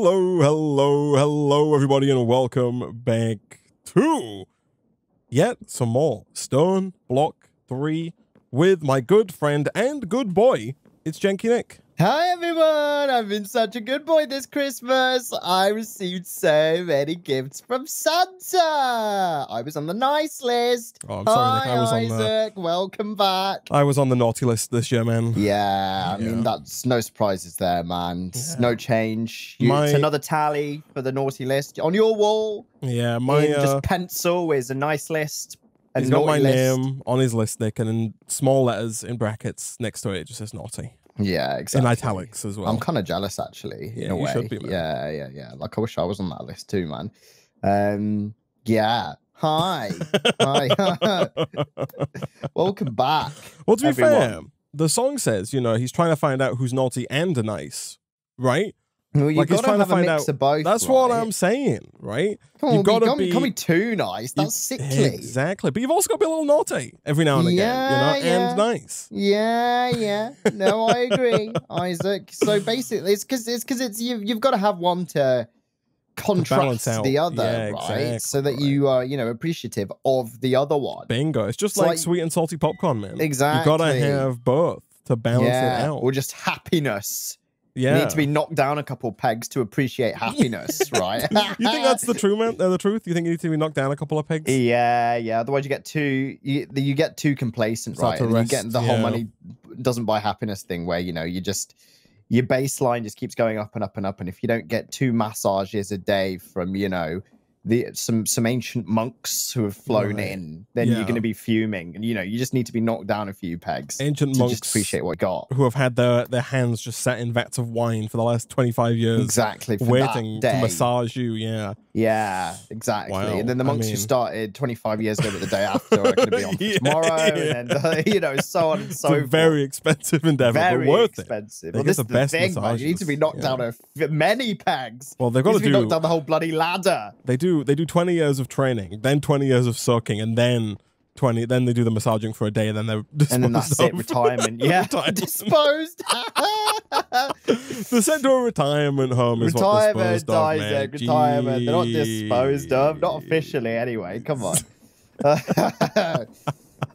Hello, everybody, and welcome back to yet some more Stone Block 3 with my good friend and good boy, it's Jenky Nick. Hi, everyone. I've been such a good boy this Christmas. I received so many gifts from Santa. I was on the nice list. Oh, I'm sorry, Nick. I was Isaac. Welcome back. I was on the naughty list this year, man. Yeah, I mean, that's no surprises there, man. Yeah. No change. It's another tally for the naughty list on your wall. Yeah, just pencil is a nice list. He's got my name on his list, Nick, and in small letters in brackets next to it, it just says naughty. Yeah, exactly. In italics as well. I'm kind of jealous, actually, in a way. You should be, man. Yeah. Like, I wish I was on that list too, man. Yeah. Hi. Hi. Welcome back. Well, to be fair, the song says, you know, he's trying to find out who's naughty and nice, right? Well, you've got to have a mix of both. That's what I'm saying, right? You've got to be... Can't be too nice. That's sickly. Exactly. But you've also got to be a little naughty every now and again, you know, and nice. Yeah. No, I agree, Isaac. So basically, it's because you've got to have one to contrast the other, right? So that you are, you know, appreciative of the other one. Bingo. It's just like sweet and salty popcorn, man. Exactly. You've got to have both to balance it out. Or just happiness. Yeah. You need to be knocked down a couple pegs to appreciate happiness, right? You think that's the truth, man? The truth? You think you need to be knocked down a couple of pegs? Yeah. Otherwise, you get too you get too complacent, right? And you get the whole money doesn't buy happiness thing, where you know you just your baseline just keeps going up and up and up, and if you don't get 2 massages a day from some ancient monks who have flown in, then you're going to be fuming, and you know you just need to be knocked down a few pegs. Ancient monks just appreciate what you got, who have had their hands just sat in vats of wine for the last 25 years, exactly, for waiting to massage you. Yeah, exactly. Wow. And then the monks who started 25 years ago, but the day after, are going to be on tomorrow, and then you know so on and so forth. Very expensive endeavor, but worth it. Well, this is the best thing, man. You need to be knocked down many pegs. Well, they've got to be knocked down the whole bloody ladder. They do 20 years of training, then 20 years of soaking, and then they do the massaging for a day, and then they're disposed and then that's it, retirement. Yeah. Disposed. They're sent to a retirement home. Retirement. They're not disposed of. Not officially anyway. Come on.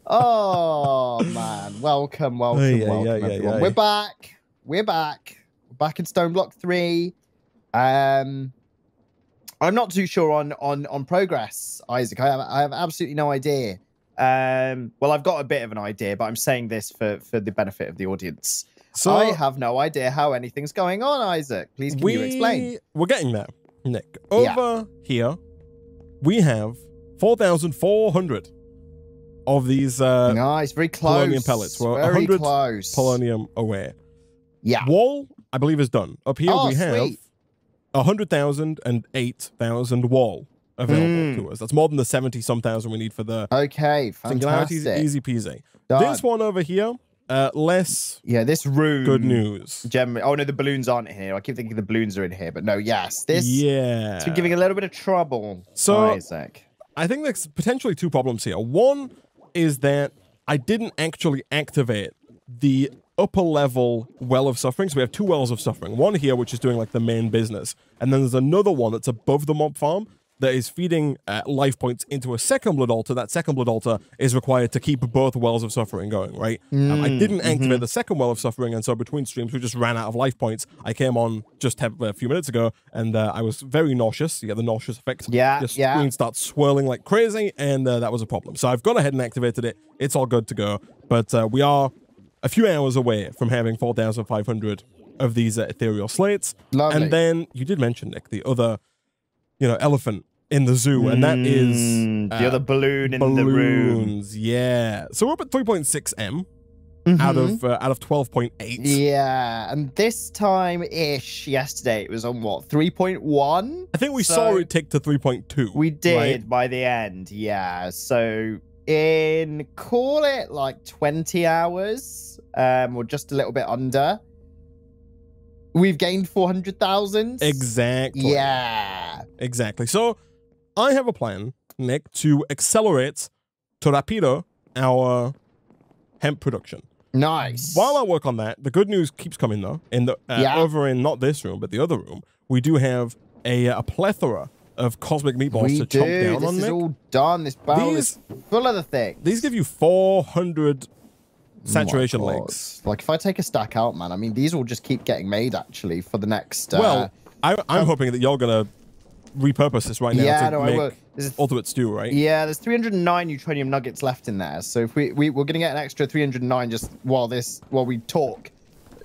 Oh man. Welcome, everyone. We're back. We're back in Stone Block 3. I'm not too sure on progress, Isaac. I have absolutely no idea. Well, I've got a bit of an idea, but I'm saying this for the benefit of the audience. So I have no idea how anything's going on, Isaac. Please, can you explain? We're getting there, Nick. Over here, we have 4,400 of these nice, very close. Polonium pellets. We're very 100 close. Polonium away. Yeah. Wall, I believe, is done. Up here, we have... Sweet. 100,000 and 8,000 wall available to us. That's more than the 70-some thousand we need for the singularities. Easy peasy. Done. This one over here, less. Yeah, this room. Good news. Generally, oh no, the balloons aren't here. I keep thinking the balloons are in here, but no. Yes, this. Yeah, it's been giving a little bit of trouble. So Isaac, I think there's potentially 2 problems here. One is that I didn't actually activate the upper level well of suffering. So we have 2 wells of suffering. One here, which is doing like the main business. And then there's another one that's above the mob farm that is feeding life points into a second blood altar. That second blood altar is required to keep both wells of suffering going, right? I didn't activate the second well of suffering. And so between streams, we just ran out of life points. I came on just a few minutes ago and I was very nauseous. You get the nauseous effect. The screen starts swirling like crazy. And that was a problem. So I've gone ahead and activated it. It's all good to go. But we are a few hours away from having 4,500 of these ethereal slates. Lovely. And then you did mention, Nick, the other, you know, elephant in the zoo, and that is the other balloon in the room. Yeah, so we're up at 3.6 M out of 12.8. Yeah, and this time ish yesterday it was on what, 3.1? I think we saw it tick to 3.2. We did by the end. Yeah, so in call it like 20 hours or just a little bit under, we've gained 400,000. Exactly. So I have a plan, Nick, to accelerate to rapido our hemp production. Nice. While I work on that, the good news keeps coming though. In the over in not this room, but the other room, we do have a plethora of cosmic meatballs to chop down on. This is all done. This barrel is full of the thing. These give you 400 saturation links. Like if I take a stack out, man, I mean these will just keep getting made actually for the next. Well, I'm hoping that you're gonna repurpose this right now to make ultimate stew, right? Yeah, there's 309 neutronium nuggets left in there. So if we're gonna get an extra 309 just while we talk.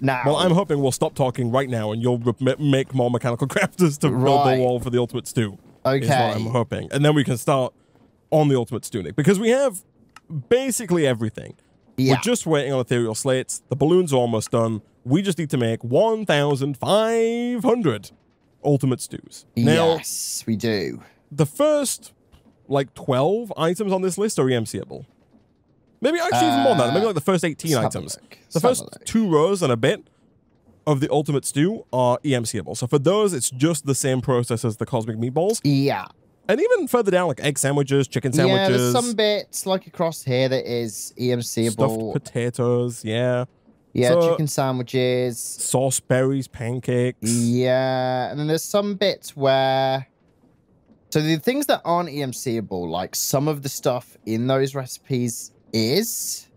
Now. Well, I'm hoping we'll stop talking right now, and you'll make more mechanical crafters to build the wall for the ultimate stew. Okay, is what I'm hoping, and then we can start on the ultimate stew, Nick, because we have basically everything. Yeah. We're just waiting on ethereal slates. The balloons are almost done. We just need to make 1,500 ultimate stews. Now, yes, we do. The first like 12 items on this list are EMCable. Maybe actually even more than that. Maybe like the first 18 items. The first two rows and a bit of the ultimate stew are EMCable. So for those, it's just the same process as the cosmic meatballs. Yeah. And even further down, like egg sandwiches, chicken sandwiches. Yeah, there's some bits like across here that is EMCable. Stuffed potatoes, yeah. Yeah, so, chicken sandwiches. Sauce berries, pancakes. Yeah, and then there's some bits where... So the things that aren't EMCable, like some of the stuff in those recipes... is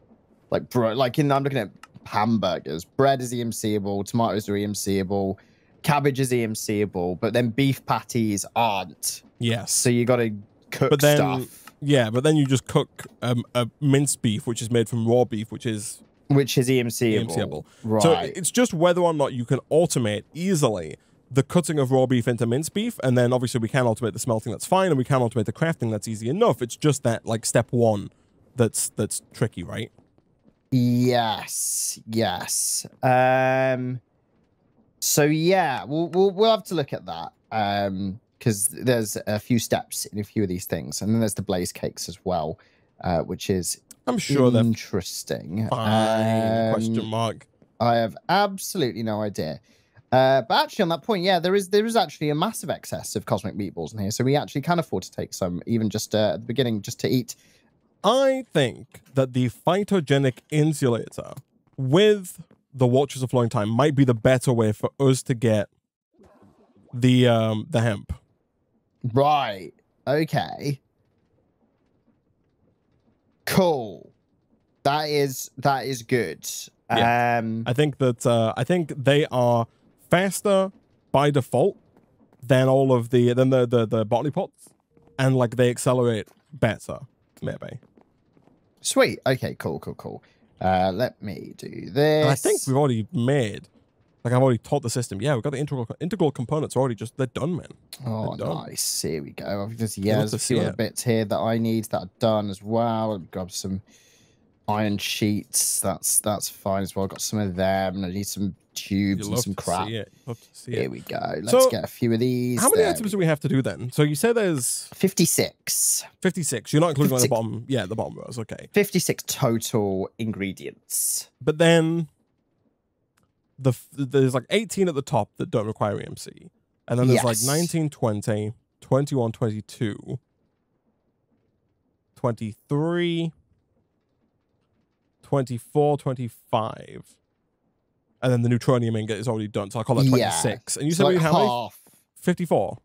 like I'm looking at hamburgers. Bread is EMCable, tomatoes are EMCable, cabbage is EMCable, but then beef patties aren't. Yes. So you got to cook stuff. Yeah, but then you just cook a minced beef, which is made from raw beef, which is EMCable. Right. So it's just whether or not you can automate easily the cutting of raw beef into minced beef, and then obviously we can automate the smelting. That's fine, and we can automate the crafting. That's easy enough. It's just that like step one. That's tricky, right? Yes, yes. So yeah, we'll have to look at that because there's a few steps in a few of these things, and then there's the blaze cakes as well, which is I'm sure interesting. Fine, question mark. I have absolutely no idea. But actually, on that point, yeah, there is actually a massive excess of cosmic meatballs in here, so we actually can afford to take some, even just at the beginning, just to eat. I think that the phytogenic insulator with the Watchers of Flowing Time might be the better way for us to get the hemp. Right. Okay. Cool. That is good. Yeah. I think they are faster by default than all of the botany pots, and like they accelerate better, maybe. Sweet. Okay, cool. Let me do this. And I think we've already made, like I've already taught the system. Yeah, we've got the integral components already just, they're done, man. Oh, done. Nice. Here we go. I've just, yeah, there's a few other bits here that I need that are done as well. I've got some iron sheets. That's fine as well. I've got some of them, and I need some tubes and some crap. Here we go. Let's get a few of these. How many items do we have to do then? So you say there's 56. 56. You're not including like the bottom. Yeah, the bottom rows. Okay. 56 total ingredients. But then there's like 18 at the top that don't require EMC, and then there's like 19, 20, 21, 22, 23, 24, 25. And then the neutronium ingot is already done, so I call that 26. And you said like how many? 54.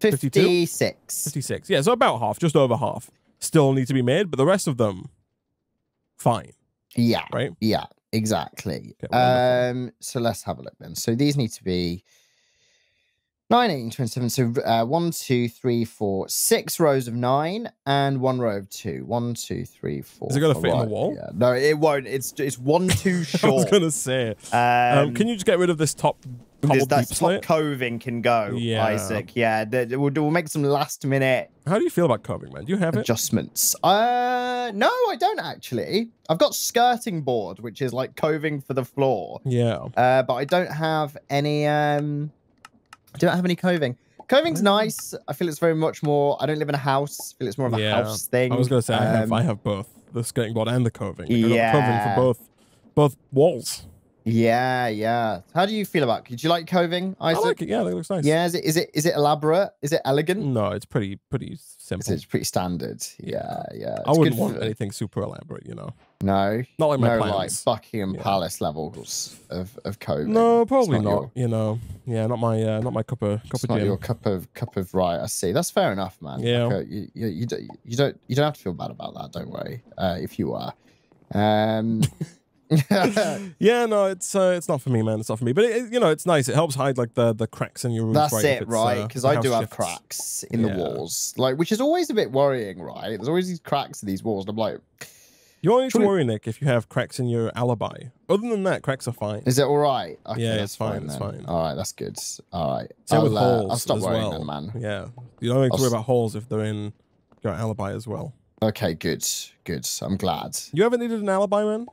56. 56. Yeah, so about half, just over half. Still need to be made, but the rest of them, fine. Yeah. Right? Yeah, exactly. Okay, so let's have a look then. So these need to be 9, 18, 27. So 6 rows of 9 and 1 row of 2. 1, 2, 3, 4. Is it going to fit in the wall? Yeah. No, it won't. It's one too short. I was going to say. Can you just get rid of this top coving can go, yeah. Isaac. Yeah, we'll make some last minute. How do you feel about coving, man? Do you have adjustments? No, I don't actually. I've got skirting board, which is like coving for the floor. Yeah. But I don't have any... I don't have any coving. Coving's nice. I feel it's very much more... I don't live in a house. I feel it's more of a house thing. I was going to say, I have both. The skating board and the coving. I've got the coving for both walls. Yeah, yeah. How do you feel about it? Did you like coving, Isaac? I like it, yeah, it looks nice. Yeah, is it elaborate? Is it elegant? No, it's pretty simple. It's pretty standard. Yeah, yeah. I wouldn't want anything super elaborate, you know. No. Not like my plans. Like Buckingham Palace levels of coving. No, probably not. You know. Yeah, not my cup of not your cup of right. I see. That's fair enough, man. Yeah. Like you don't have to feel bad about that, don't worry. If you are. Yeah, no, it's not for me, man. It's not for me. But you know, it's nice. It helps hide like the cracks in your roof. That's it, right? Because I do have cracks in the walls, like, which is always a bit worrying, right? There's always these cracks in these walls, and I'm like, you only need to worry, Nick, if you have cracks in your alibi. Other than that, cracks are fine. Is it all right? Okay, yeah, it's fine. It's fine. All right, that's good. All right, I'll stop worrying then, man. Yeah, you don't need to worry about holes if they're in your alibi as well. Okay, good, good. I'm glad. You haven't needed an alibi, man.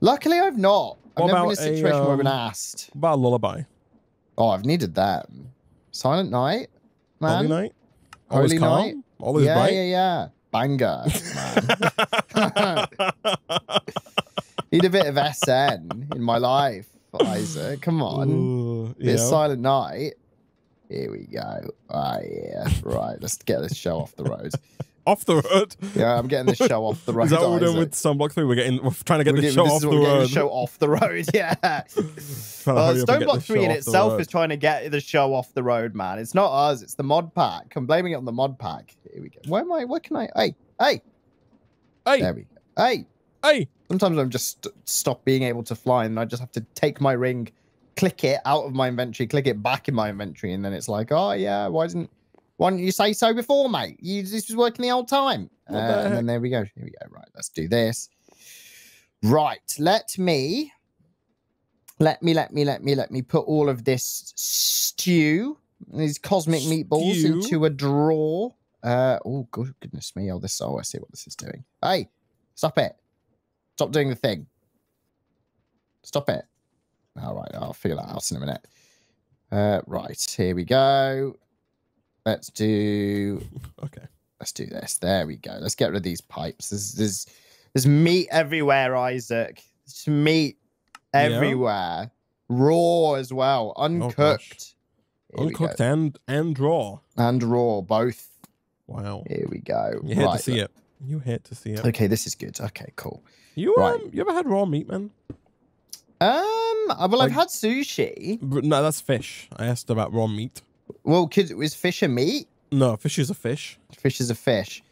Luckily, I've not. I've never been in a situation where I've been asked. What about a lullaby? Oh, I've needed that. Silent night, man. Holy night? Holy night? Always bright? Yeah, yeah, yeah. Banger, man. Need a bit of SN in my life, Isaac. Come on. Ooh, yeah. Bit of silent night. Here we go. Oh, yeah. Right, let's get this show off the road. Off the road. Yeah, I'm getting this show off the road. Is that what we're doing with Stone Block 3? We're trying to get the show off the road. Yeah. Stone Block 3 in itself is trying to get the show off the road, man. It's not us. It's the mod pack. I'm blaming it on the mod pack. Here we go. Where am I? Where can I? Hey, hey, hey. There we go. Hey, hey. Sometimes I'm just stop being able to fly, and I just have to take my ring, click it out of my inventory, click it back in my inventory, and then it's like, oh yeah, why didn't you say so before, mate? This was working the old time. And then there we go. Here we go. Right, let's do this. Right, let me put all of this stew, these cosmic meatballs, into a drawer. Oh, goodness me! Oh, I see what this is doing. Hey, stop it! Stop doing the thing. Stop it! All right, I'll figure that out in a minute. Right, here we go. Let's do this. There we go. Let's get rid of these pipes. There's meat everywhere, Isaac. There's meat everywhere. Raw as well. Uncooked. Oh, uncooked and raw. And raw, both. Wow. Here we go. You hate to see it. You hate to see it. Okay, this is good. Okay, cool. You ever had raw meat, man? Well, I've had sushi. No, that's fish. I asked about raw meat. Well, is fish a meat? No, fish is a fish. Fish is a fish.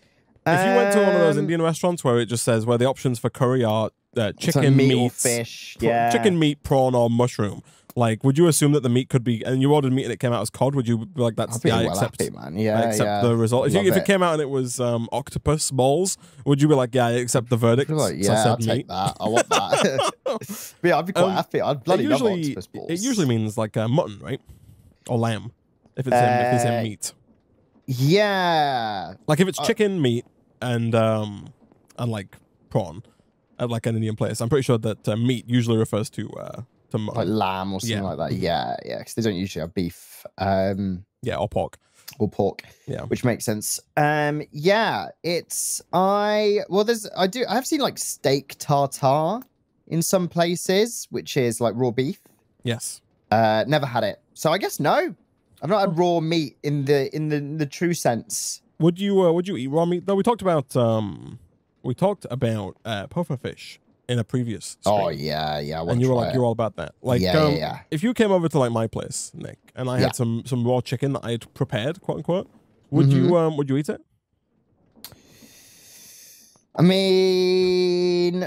If you went to one of those Indian restaurants where it just says where the options for curry are chicken, meat, or fish, chicken, meat, prawn, or mushroom, like, would you assume that the meat could be? And you ordered meat and it came out as cod. Would you be like, that's the I accept the result? If it came out and it was octopus balls, would you be like, yeah, I accept the verdict? Like, yeah, I'll take that. I want that. But yeah, I'd be quite happy. I'd bloody love octopus balls. It usually means like mutton, right, or lamb. If it's in meat. Yeah. Like if it's chicken, meat, and like prawn at like an Indian place, I'm pretty sure that meat usually refers to like lamb or something like that. Yeah, yeah, because they don't usually have beef. Yeah, or pork. Or pork. Yeah, which makes sense. Yeah, I've seen like steak tartare in some places, which is like raw beef. Yes. Never had it, so I guess no. I've not had raw meat in the true sense. Would you eat raw meat though? We talked about puffer fish in a previous stream. Oh yeah, yeah. And you were like, you're all about that. Like, yeah, yeah, yeah. If you came over to like my place, Nick, and I had some raw chicken that I had prepared, quote unquote, would you eat it? I mean,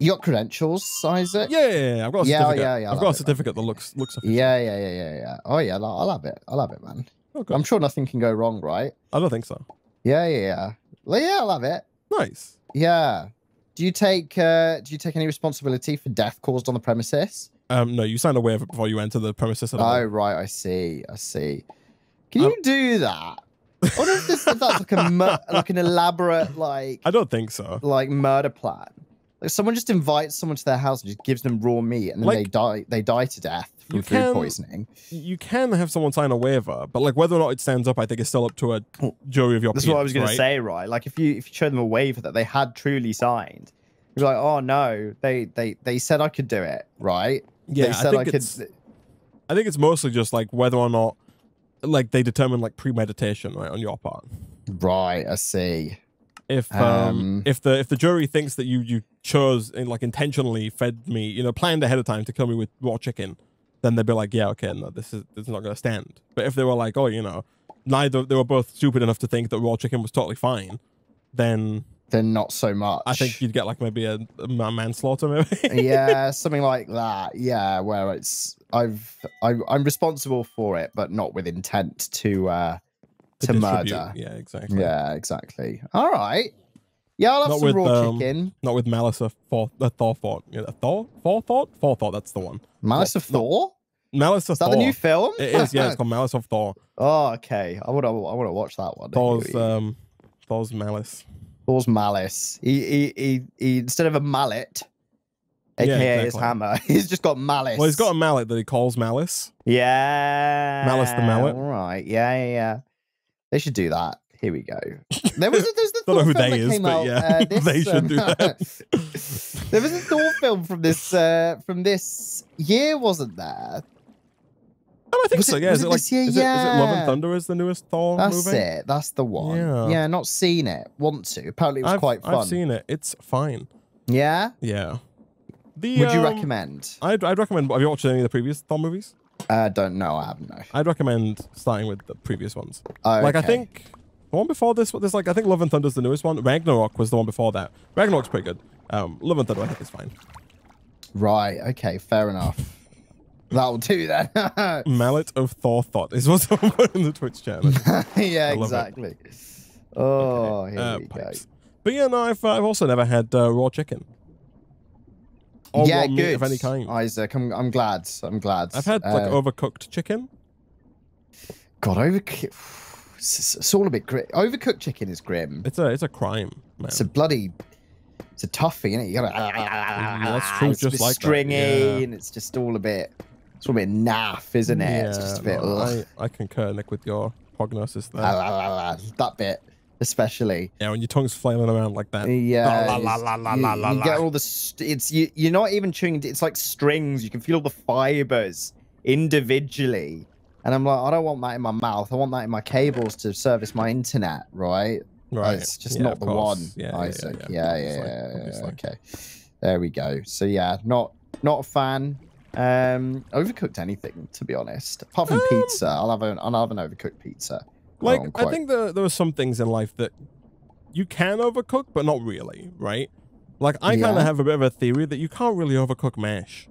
you got credentials, Isaac? Yeah, yeah, yeah. I've got a certificate. Yeah, yeah, I've got a certificate that looks official. Yeah, yeah, yeah, yeah, yeah. Oh yeah, I'll have it. I'll have it, man. Okay. I'm sure nothing can go wrong, right? I don't think so. Yeah, yeah, yeah. Well, yeah, I'll have it. Nice. Yeah. Do you take any responsibility for death caused on the premises? No, you sign a waiver before you enter the premises at all. Oh right, I see. I see. Can you do that? I wonder if that's like an elaborate I don't think so. Like murder plan. Someone just invites someone to their house and just gives them raw meat, and then like, they die to death from food poisoning. You can have someone sign a waiver, but like whether or not it stands up, I think is still up to a jury of your peers. That's what I was going to say, right? Like if you showed them a waiver that they had truly signed, You're like, oh no, they said I could do it, right? Yeah, they said I think it's mostly just like whether or not, like, they determine like premeditation, right, on your part. Right, I see. If the jury thinks that you chose and like intentionally fed me, you know, planned ahead of time to kill me with raw chicken, then they'd be like, yeah, okay, no, this is not gonna stand. But if they were like, oh, you know, they were both stupid enough to think that raw chicken was totally fine, then not so much. I think you'd get like maybe a manslaughter, maybe. Yeah, something like that. Yeah, where it's I'm responsible for it, but not with intent to murder. Yeah, exactly. Yeah, exactly. All right. Yeah, I'll have not some with, raw chicken. Not with malice of forethought. Yeah, forethought. That's the one. Malice of Thor. Malice of Thor. Is that the new film? It is. Yeah, it's called Malice of Thor. Oh, okay. I want to watch that one. Thor's malice. Thor's malice. He instead of a mallet, aka his hammer, he's just got malice. Well, he's got a mallet that he calls malice. Yeah. Malice the mallet. All right. Yeah. They should do that. Here we go. There's the Thor film that came out. Yeah, they should do that. There was a Thor film from this year, wasn't there? Oh, I think so. Yeah, is it Love and Thunder is the newest Thor movie? That's it. That's the one. Yeah. Yeah, not seen it. Want to? Apparently, it was quite fun. I've seen it. It's fine. Yeah. Yeah. Would you recommend? I'd recommend. Have you watched any of the previous Thor movies? Don't know. I haven't. No. I'd recommend starting with the previous ones. Oh, like, okay. I think the one before this, I think Love and Thunder is the newest one. Ragnarok was the one before that. Ragnarok's pretty good. Love and Thunder, I think, is fine. Right. Okay. Fair enough. That'll do then. Mallet of Thor Thought is what's on the Twitch channel. Yeah, exactly. It. Oh, okay. Here we go. But yeah, no, I've also never had raw chicken. Or raw meat of any kind. Isaac, I'm glad. I'm glad. I've had like overcooked chicken. God, overcooked. It's all a bit grim. Overcooked chicken is grim. It's a crime, man. It's a bloody. It's a toughie, isn't it? You gotta. That's true. It's just like stringy, and it's just all a bit. It's all a bit naff, isn't it? Yeah, it's just a bit. No, I concur, Nick, with your prognosis there. That bit, especially. Yeah, when your tongue's flailing around like that. Yeah. You get all the. You're not even chewing. It's like strings. You can feel the fibers individually, and I'm like, I don't want that in my mouth. I want that in my cables to service my internet, right? Right. It's just not the one. Yeah, Isaac. Yeah. Okay. There we go. So yeah, not a fan. Overcooked anything, to be honest. Apart from pizza. I'll have an overcooked pizza. Like, I think there are some things in life that you can overcook, but not really, right? Like, I kind of have a bit of a theory that you can't really overcook mash.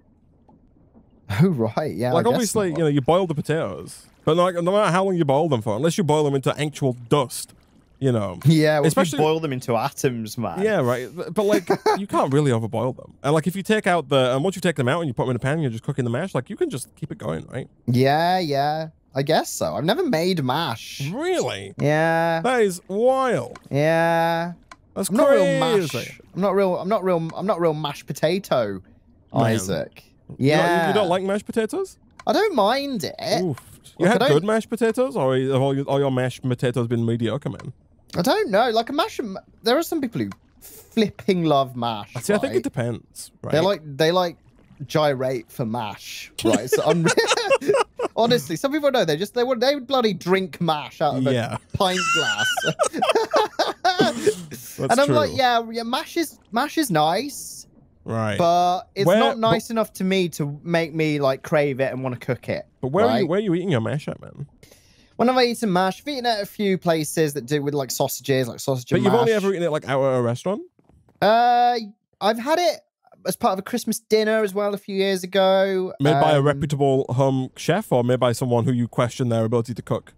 Oh, right. Yeah. Like, obviously, you know, you boil the potatoes, but like, no matter how long you boil them for, unless you boil them into actual dust. You know, well, especially boil them into atoms, man. Yeah, right. But like, you can't really overboil them. And like, if you take out the, and once you take them out and you put them in a pan, and you're just cooking the mash. Like, you can just keep it going, right? Yeah. I guess so. I've never made mash. Really? Yeah. That is wild. Yeah. That's crazy. I'm not real mashed potato, man. Isaac. Yeah. You don't like mashed potatoes? I don't mind it. Oof. You had good mashed potatoes, or have all your mashed potatoes been mediocre, man? I don't know. Like, a mash, there are some people who flipping love mash. See, right? I think it depends. Right? They like gyrate for mash, right? So honestly, some people know they would bloody drink mash out of a pint glass. And I'm like, yeah, mash is nice, right? But it's not nice enough to me to make me like crave it and want to cook it. But where are you eating your mash at, man? When I've eaten mash, I've eaten at a few places that do with like sausages, like sausage and mash. But you've only ever eaten it like out at a restaurant? I've had it as part of a Christmas dinner as well a few years ago. Made by a reputable home chef, or made by someone who you question their ability to cook?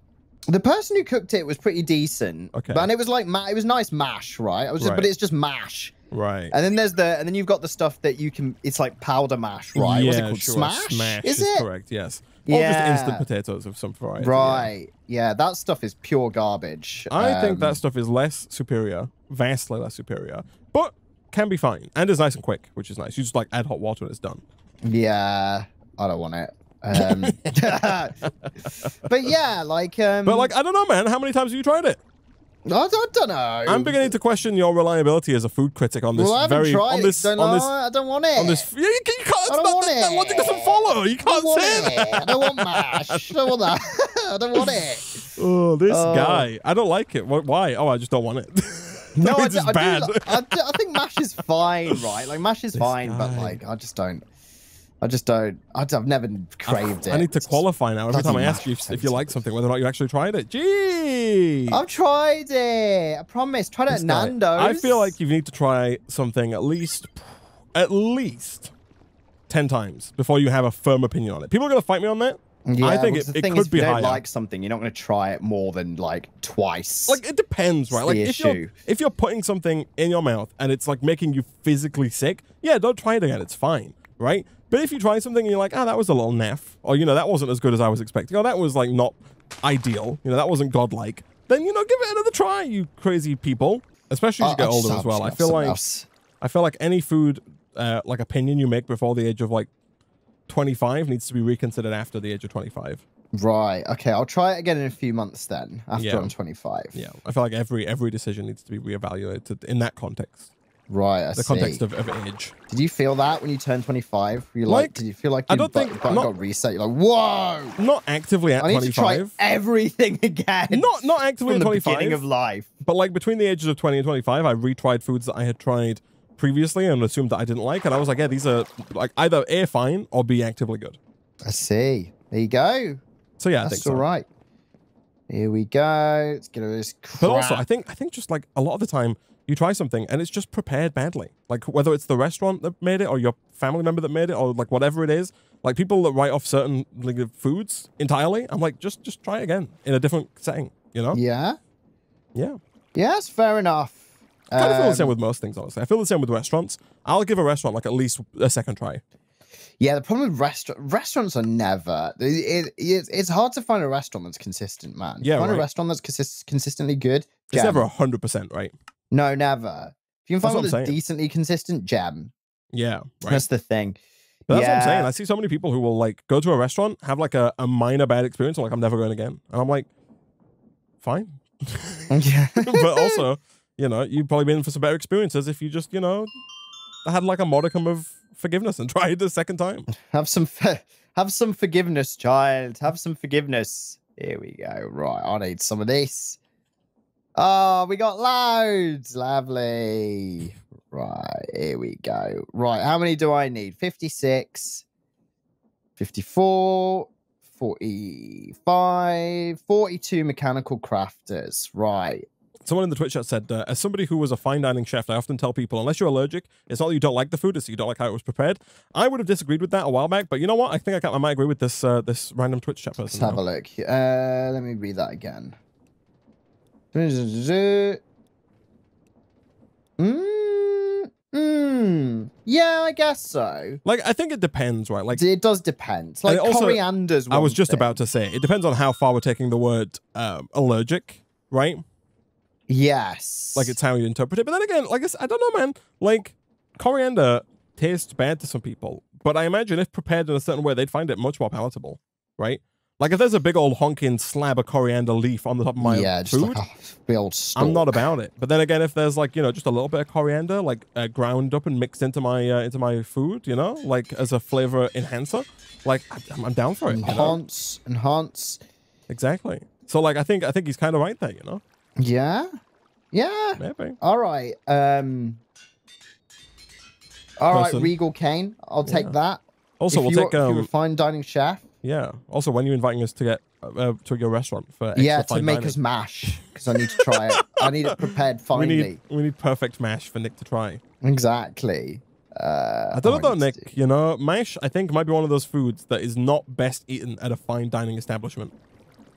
The person who cooked it was pretty decent. Okay. And it was like, it was nice mash, right? But it's just mash. Right. And then and then you've got the stuff that you can, it's like powder mash, right? Yeah, what's it called? Smash? Smash is it? Correct, yes. Or just instant potatoes of some variety. Right. Yeah, that stuff is pure garbage. I think that stuff is less superior, vastly less superior, but can be fine. And is nice and quick, which is nice. You just like add hot water and it's done. Yeah, I don't want it. But yeah, like... But like, I don't know, man. How many times have you tried it? I don't know. I'm beginning to question your reliability as a food critic on this. Well, I haven't tried it. I don't want it. That logic doesn't follow. You can't say that. I don't want mash. I don't want that. I don't want it. Oh, this guy. I don't like it. Why? Oh, I just don't want it. No, it's bad. I think mash is fine, right? Like mash is fine, but like I've never craved it. I need to qualify now. Every time I ask you if you like something, whether or not you actually tried it. Gee! I've tried it. I promise. Tried it at Nando's. I feel like you need to try something at least 10 times before you have a firm opinion on it. People are going to fight me on that. Yeah, I think it could be higher. If you don't like something, you're not going to try it more than like twice. Like it depends, right? Like if you're putting something in your mouth and it's like making you physically sick, yeah, don't try it again. It's fine, right? But if you try something and you're like, ah, oh, that was a little naff, or, you know, that wasn't as good as I was expecting, or that was, like, not ideal, you know, that wasn't godlike, then, you know, give it another try, you crazy people. Especially as you get older as well. I feel like any food, like, opinion you make before the age of, like, 25 needs to be reconsidered after the age of 25. Right. Okay, I'll try it again in a few months then, after I'm 25. Yeah, I feel like every decision needs to be reevaluated in that context. Right, I see. The context of age. Did you feel that when you turned 25? Were you like, did you feel like your button got reset? You're like, whoa! Not actively at 25. I need to try everything again. Not actively at 25. From the beginning of life. But like between the ages of 20 and 25, I retried foods that I had tried previously and assumed that I didn't like. And I was like, yeah, these are like either A, fine, or B, actively good. I see. There you go. So yeah, I think so. That's all right. Here we go. Let's get rid of this crap. But also, I think just like a lot of the time, you try something and it's just prepared badly. Like whether it's the restaurant that made it or your family member that made it or like whatever it is, like people that write off certain like foods entirely, I'm like, just try it again in a different setting, you know? Yeah. Yeah. Yeah, that's fair enough. I kind of feel the same with most things, honestly. I feel the same with restaurants. I'll give a restaurant like at least a second try. Yeah, the problem with restaurants are never... It's hard to find a restaurant that's consistent, man. Yeah, find a restaurant that's consistently good. It's never 100%, right? No, never. If you can find one that's decently consistent, gem. Yeah, right. That's the thing. But that's what I'm saying. I see so many people who will like go to a restaurant, have like a minor bad experience, and like I'm never going again. And I'm like, fine. Yeah. But also, you know, you've probably been in for some better experiences if you just, you know, had like a modicum of forgiveness and tried the second time. Have some forgiveness, child. Have some forgiveness. Here we go. Right, I need some of this. Oh, we got loads. Lovely. Right, here we go. Right, how many do I need? 56, 54, 45, 42 mechanical crafters. Right. Someone in the Twitch chat said, as somebody who was a fine dining chef, I often tell people, unless you're allergic, it's not that you don't like the food, it's that you don't like how it was prepared. I would have disagreed with that a while back, but you know what? I think I might agree with this, this random Twitch chat person. Let's have a look. Let me read that again. Yeah, I guess so. Like, I think it depends, right? Like, it does depend. Like, also, coriander's one I was just about to say, it depends on how far we're taking the word allergic, right? Yes. Like, it's how you interpret it. But then again, like, I don't know, man. Like, coriander tastes bad to some people, but I imagine if prepared in a certain way, they'd find it much more palatable, right? Like, if there's a big old honking slab of coriander leaf on the top of my food, like I'm not about it. But then again, if there's, like, you know, just a little bit of coriander, like, ground up and mixed into my food, you know, like, as a flavor enhancer, like, I'm down for it. Enhance, you know? Enhance. Exactly. So, like, I think he's kind of right there, you know? Yeah? Yeah. Maybe. All right. All right, Regal Kane. I'll take that. Also, if you're a fine dining chef. Yeah. Also, when are you inviting us to get to your restaurant for extra to make us mash? Because I need to try it. I need it prepared finally. We need perfect mash for Nick to try. Exactly. I don't know though, Nick. You know, mash I think might be one of those foods that is not best eaten at a fine dining establishment.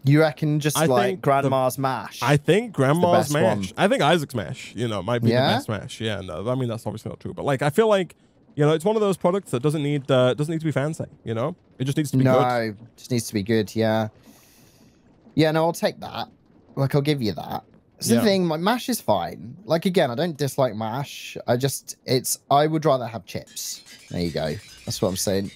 You reckon just like grandma's mash? I think grandma's mash. One. I think Isaac's mash. You know, might be the best mash. Yeah. No, I mean that's obviously not true, but like I feel like. You know, it's one of those products that doesn't need to be fancy, you know? It just needs to be good. No, just needs to be good, yeah. Yeah, no, I'll take that. Like, I'll give you that. It's the thing, my mash is fine. Like, again, I don't dislike mash. I would rather have chips. There you go. That's what I'm saying.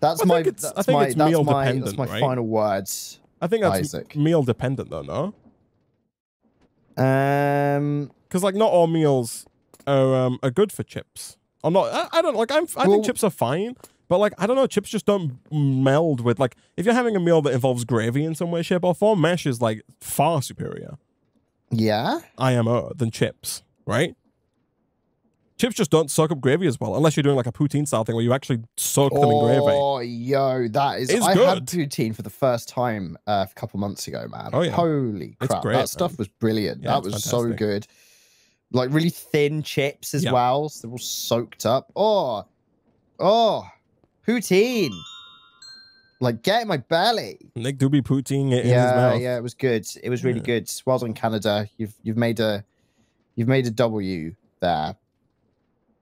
That's my final words, I think that's Isaac. Meal dependent, though, no? Because like not all meals are good for chips. I'm not. I don't like. I think chips are fine, but like I don't know. Chips just don't meld with like if you're having a meal that involves gravy in some way, shape, or form. Mash is like far superior. Yeah. IMO than chips, right? Chips just don't soak up gravy as well, unless you're doing like a poutine style thing where you actually soak them in gravy. Oh, yo, that is... I had poutine for the first time a couple months ago, man. Oh, yeah. Holy crap. Great, that stuff was brilliant. Yeah, that was fantastic. So good. Like really thin chips as well, so they're all soaked up. Oh, poutine. Like, get in my belly. Nick do be poutine it in his mouth. Yeah, it was good. It was really good. Well done, Canada. You've made a W there.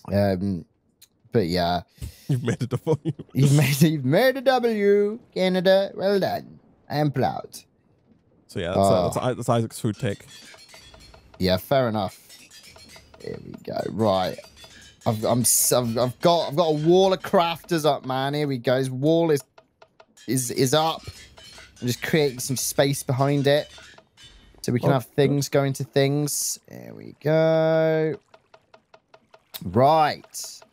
But yeah, you've made a W. You've made a W, Canada. Well done. I am proud. So yeah, that's Isaac's food take. Yeah, fair enough. Here we go. Right, I've got a wall of crafters up, man. Here we go. His wall is up. I'm just creating some space behind it, so we can have things go into things. Here we go. Right. So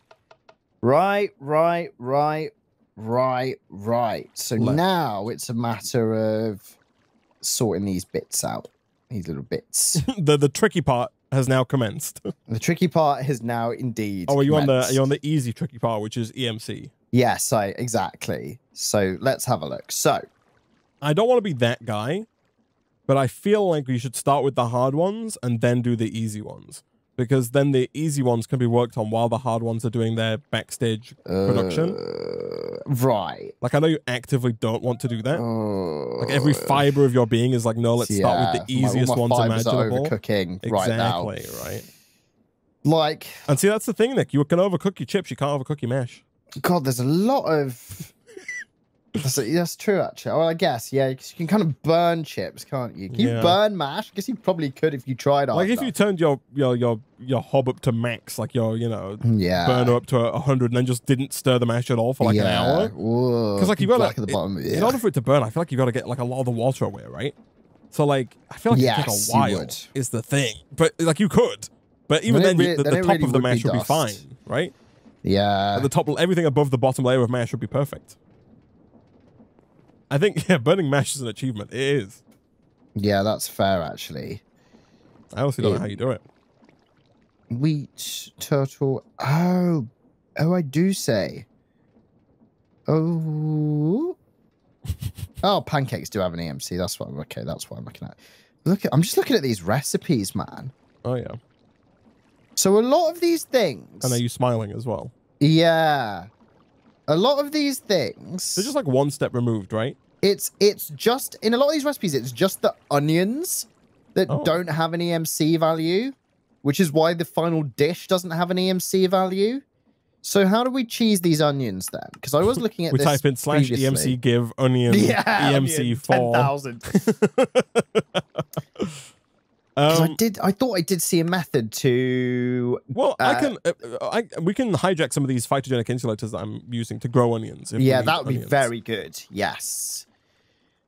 now it's a matter of sorting these bits out, these little bits. the tricky part has now commenced. The tricky part has now indeed. Oh, are you on the easy tricky part, which is EMC? Yes, exactly. So let's have a look. So I don't want to be that guy, but I feel like we should start with the hard ones and then do the easy ones. Because then the easy ones can be worked on while the hard ones are doing their backstage production. Right. Like, I know you actively don't want to do that. Like, every fiber of your being is like, no, let's start with the easiest ones imaginable. Overcooking right now. Exactly, right. Like... And see, that's the thing, Nick. You can overcook your chips. You can't overcook your mash. God, there's a lot of... That's true, actually. Well, I guess, yeah, because you can kind of burn chips, can't you? Can you burn mash? I guess you probably could if you tried. Like if you turned your hob up to max, like your burner up to 100, and then just didn't stir the mash at all for like an hour. Because like you got to in order for it to burn, I feel like you got to get like a lot of the water away, right? So like I feel like it took a while. Is the thing, but like you could, but even then, the top of the mash would be fine, right? Yeah, at the top, everything above the bottom layer of mash would be perfect. I think, yeah, burning mash is an achievement. It is. Yeah, that's fair, actually. I also don't know how you do it. Wheat, turtle. Oh, I do say. Oh, pancakes do have an EMC. That's what I'm, that's what I'm looking at. I'm just looking at these recipes, man. Oh, yeah. So a lot of these things. And are you smiling as well? Yeah. A lot of these things... They're just like one step removed, right? It's just... In a lot of these recipes, it's just the onions that don't have an EMC value, which is why the final dish doesn't have an EMC value. So how do we cheese these onions then? Because I was looking at this type in slash previously. EMC give onion EMC for... 10,000. I thought I did see a method to. Well, we can hijack some of these phytogenic insulators that I'm using to grow onions. Yeah, that would be very good. Yes.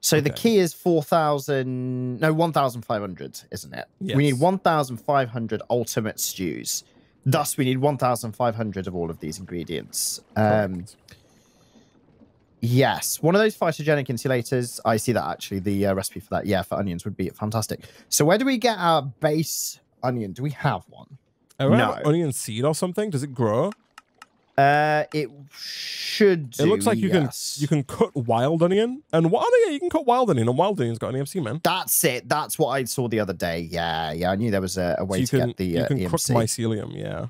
So the key is 4,000. No, 1,500, isn't it? Yes. We need 1,500 ultimate stews. Thus, we need 1,500 of all of these ingredients. Yes, one of those phytogenic insulators. I see that actually. The recipe for that, for onions would be fantastic. So where do we get our base onion? Do we have one? No. Onion seed or something? Does it grow? It should. It looks like you can cut wild onion, and you can cut wild onion, and wild onion's got an EMC, man. That's it. That's what I saw the other day. Yeah. I knew there was a way to get the EMC. You can cook mycelium. Yeah.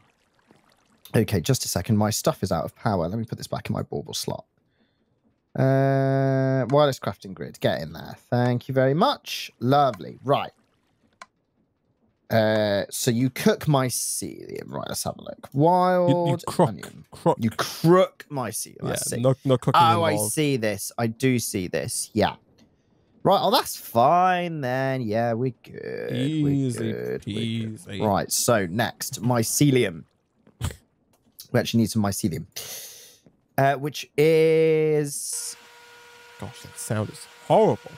Okay, just a second. My stuff is out of power. Let me put this back in my bauble slot. Wireless crafting grid, get in there. Thank you very much. Lovely. Right. So you cook mycelium. Right, let's have a look. Wild onion. You crook mycelium. Yeah, I see. No cooking involved. I see this. I do see this. Yeah. Right. Oh, that's fine then. Yeah, we're good. Easy, we're good. Right. So next, mycelium. We actually need some mycelium. Which is... Gosh, that sound is horrible.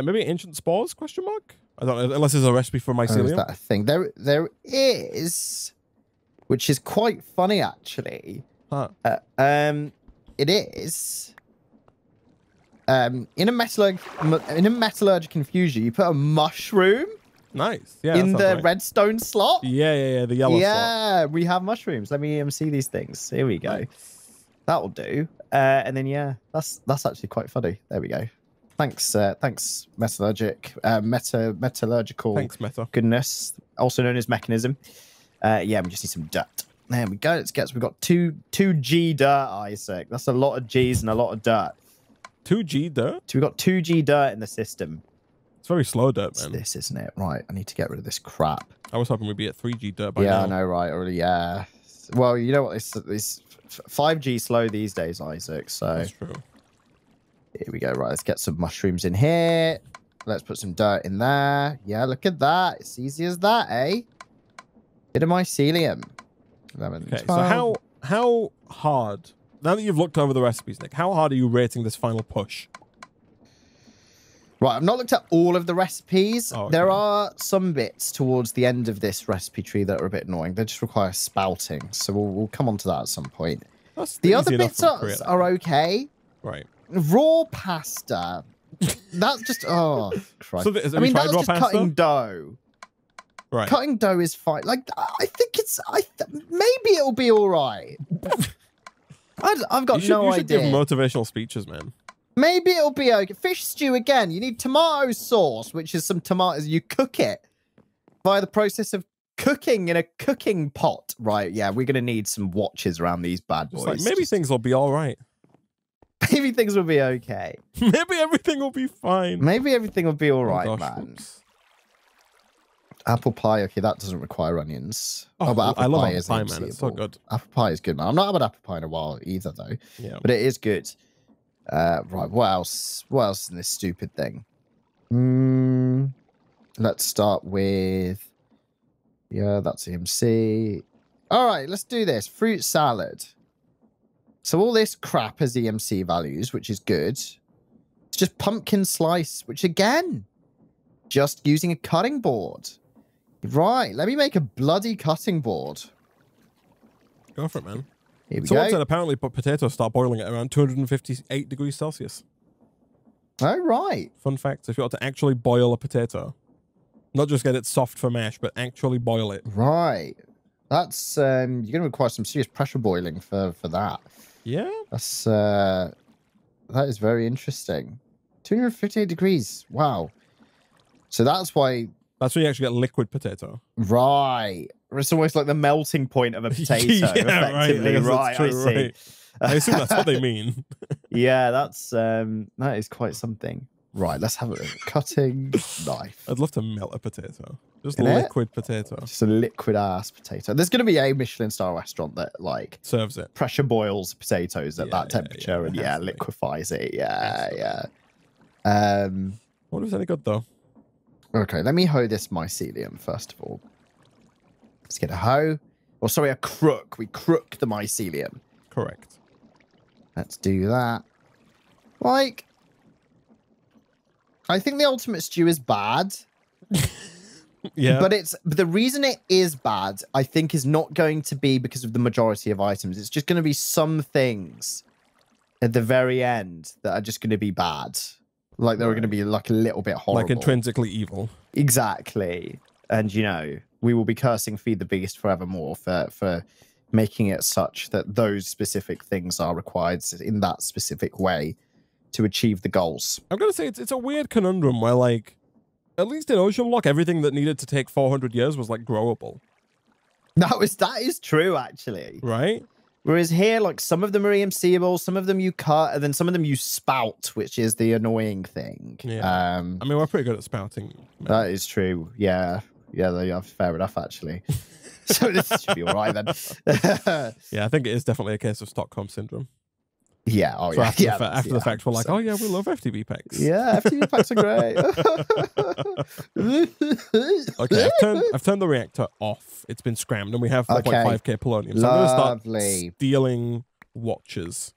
Maybe ancient spores? Question mark. I don't know. Unless there's a recipe for mycelium. Oh, is that a thing? There is, which is quite funny actually. Huh. It is. In a metallurgic infusion, you put a mushroom. Nice. Yeah. In the redstone slot. Yeah, yeah, yeah. The yellow slot. Yeah, we have mushrooms. Let me see these things. Here we go. Nice. That'll do. And then yeah, that's actually quite funny. There we go. Thanks, thanks, metallurgical thanks, meta. Goodness, also known as mechanism. Yeah, we just need some dirt. There we go. Let's get. We've got 2G dirt, Isaac. That's a lot of G's and a lot of dirt. 2G dirt. So we got 2G dirt in the system. It's very slow dirt, man. It's this, isn't it? Right. I need to get rid of this crap. I was hoping we'd be at 3G dirt by now. Yeah, I know, right? Already, yeah. Well, you know what? This 5G slow these days, Isaac. So. That's true. Here we go. Right, let's get some mushrooms in here. Let's put some dirt in there. Yeah, look at that. It's easy as that, eh? Bit of mycelium. 11, okay, 12. So how hard, now that you've looked over the recipes, Nick, how hard are you rating this final push? Right, I've not looked at all of the recipes. Oh, okay. There are some bits towards the end of this recipe tree that are a bit annoying. They just require spouting, so we'll come on to that at some point. That's the other bits are okay. Right. Raw pasta. That's just oh Christ. So I mean, that's just pasta? Cutting dough. Right. Cutting dough is fine. Like I think it's maybe it'll be all right. I've got no idea. You should give motivational speeches, man. Maybe it'll be okay. Fish stew again. You need tomato sauce, which is some tomatoes. You cook it by the process of cooking in a cooking pot. Right? Yeah, we're gonna need some watches around these bad boys. Like, maybe things will be all right. Maybe things will be okay. Maybe everything will be fine. Maybe everything will be all right, oh gosh, man. Whoops. Apple pie. Okay, that doesn't require onions. Oh, but apple I love apple pie is pie, man. It's so good. Apple pie is good, man. I'm not having apple pie in a while either, though. Yeah. But it is good. Right. What else? What else in this stupid thing? Let's start with. Yeah, that's EMC. All right, let's do this. Fruit salad. So all this crap has EMC values, which is good. It's just pumpkin slice, which again, just using a cutting board. Right, let me make a bloody cutting board. Go for it, man. Here we go. Someone said apparently potatoes start boiling at around 258 degrees Celsius. Oh, right. Fun fact, if you want to actually boil a potato, not just get it soft for mash, but actually boil it. Right. That's, you're going to require some serious pressure boiling for that. Yeah, that's that is very interesting. 258 degrees. Wow. So that's why. That's when you actually get liquid potato. Right. It's almost like the melting point of a potato. Yeah, effectively. Right. True, I see. Right. I assume that's what they mean. Yeah, that's that is quite something. Right. Let's have a cutting knife. I'd love to melt a potato. Just a liquid potato. Just a liquid ass potato. There's going to be a Michelin star restaurant that like serves it. Pressure boils potatoes at that temperature and yeah, liquefies it. Yeah, yeah. What was any good though? Okay, let me hoe this mycelium first of all. Let's get a hoe. Or sorry, a crook. We crook the mycelium. Correct. Let's do that. Like, I think the ultimate stew is bad. Yeah, but it's the reason it is bad, I think, is not going to be because of the majority of items. It's just going to be some things at the very end that are just going to be bad. Like they're going to be like a little bit horrible. Like intrinsically evil. Exactly. And, you know, we will be cursing Feed the Beast forevermore for making it such that those specific things are required in that specific way to achieve the goals. I'm going to say it's a weird conundrum where, like, at least in Ocean Block, everything that needed to take 400 years was like growable. That is true, actually. Right? Whereas here, like some of them are EMCable, some of them you cut, and then some of them you spout, which is the annoying thing. Yeah. I mean, we're pretty good at spouting. Man. That is true. Yeah. Yeah, they are fair enough, actually. So this should be all right then. Yeah, I think it is definitely a case of Stockholm Syndrome. Yeah. Oh, so yeah. After, yeah, after the fact, we're like, oh yeah, we love FTB packs. Yeah, FTB packs are great. Okay, I've turned the reactor off. It's been scrammed, and we have 4.5k polonium. So I'm going to start stealing watches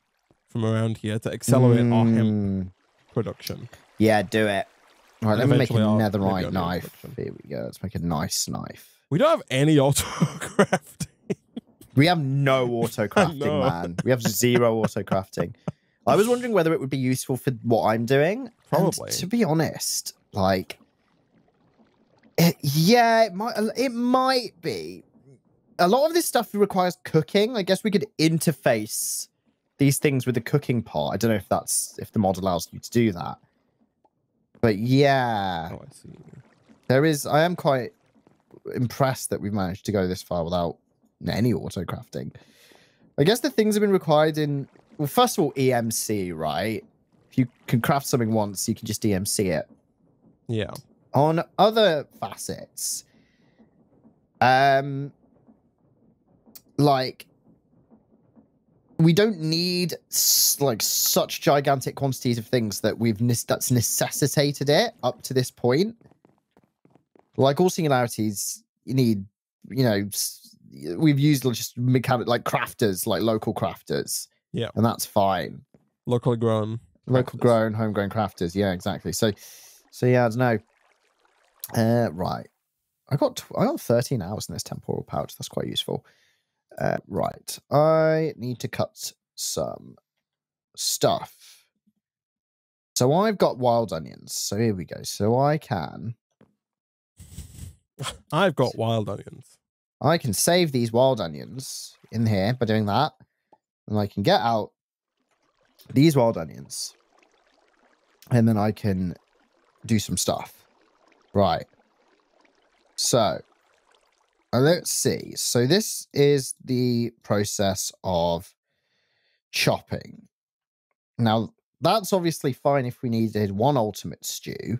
from around here to accelerate our hemp production. Yeah, do it. All right, let me make a netherite knife. Here we go. Let's make a nice knife. We don't have any auto crafting. We have no auto crafting, no. Man. We have zero auto crafting. I was wondering whether it would be useful for what I'm doing. Probably. And to be honest, like, it might be. A lot of this stuff requires cooking. I guess we could interface these things with the cooking part. I don't know if that's, if the mod allows you to do that. But yeah, oh, I see. There is, I am quite impressed that we've managed to go this far without any auto crafting. I guess the things have been required in, well, first of all, EMC, right? If you can craft something once, you can just EMC it. Yeah. On other facets, like, we don't need like such gigantic quantities of things that we've that's necessitated it up to this point. Like all singularities, you need, you know, we've used just mechanic, like crafters, like local crafters. Yeah, and that's fine. Locally grown, local grown, homegrown crafters. Yeah, exactly. So yeah, I don't know. Right, I got 13 hours in this temporal pouch. That's quite useful. Right, I need to cut some stuff. So I've got wild onions. So here we go. So I can. I've got wild onions. I can save these wild onions in here by doing that. And I can get out these wild onions. And then I can do some stuff. Right. So. Let's see. So this is the process of chopping. Now, that's obviously fine if we needed one ultimate stew,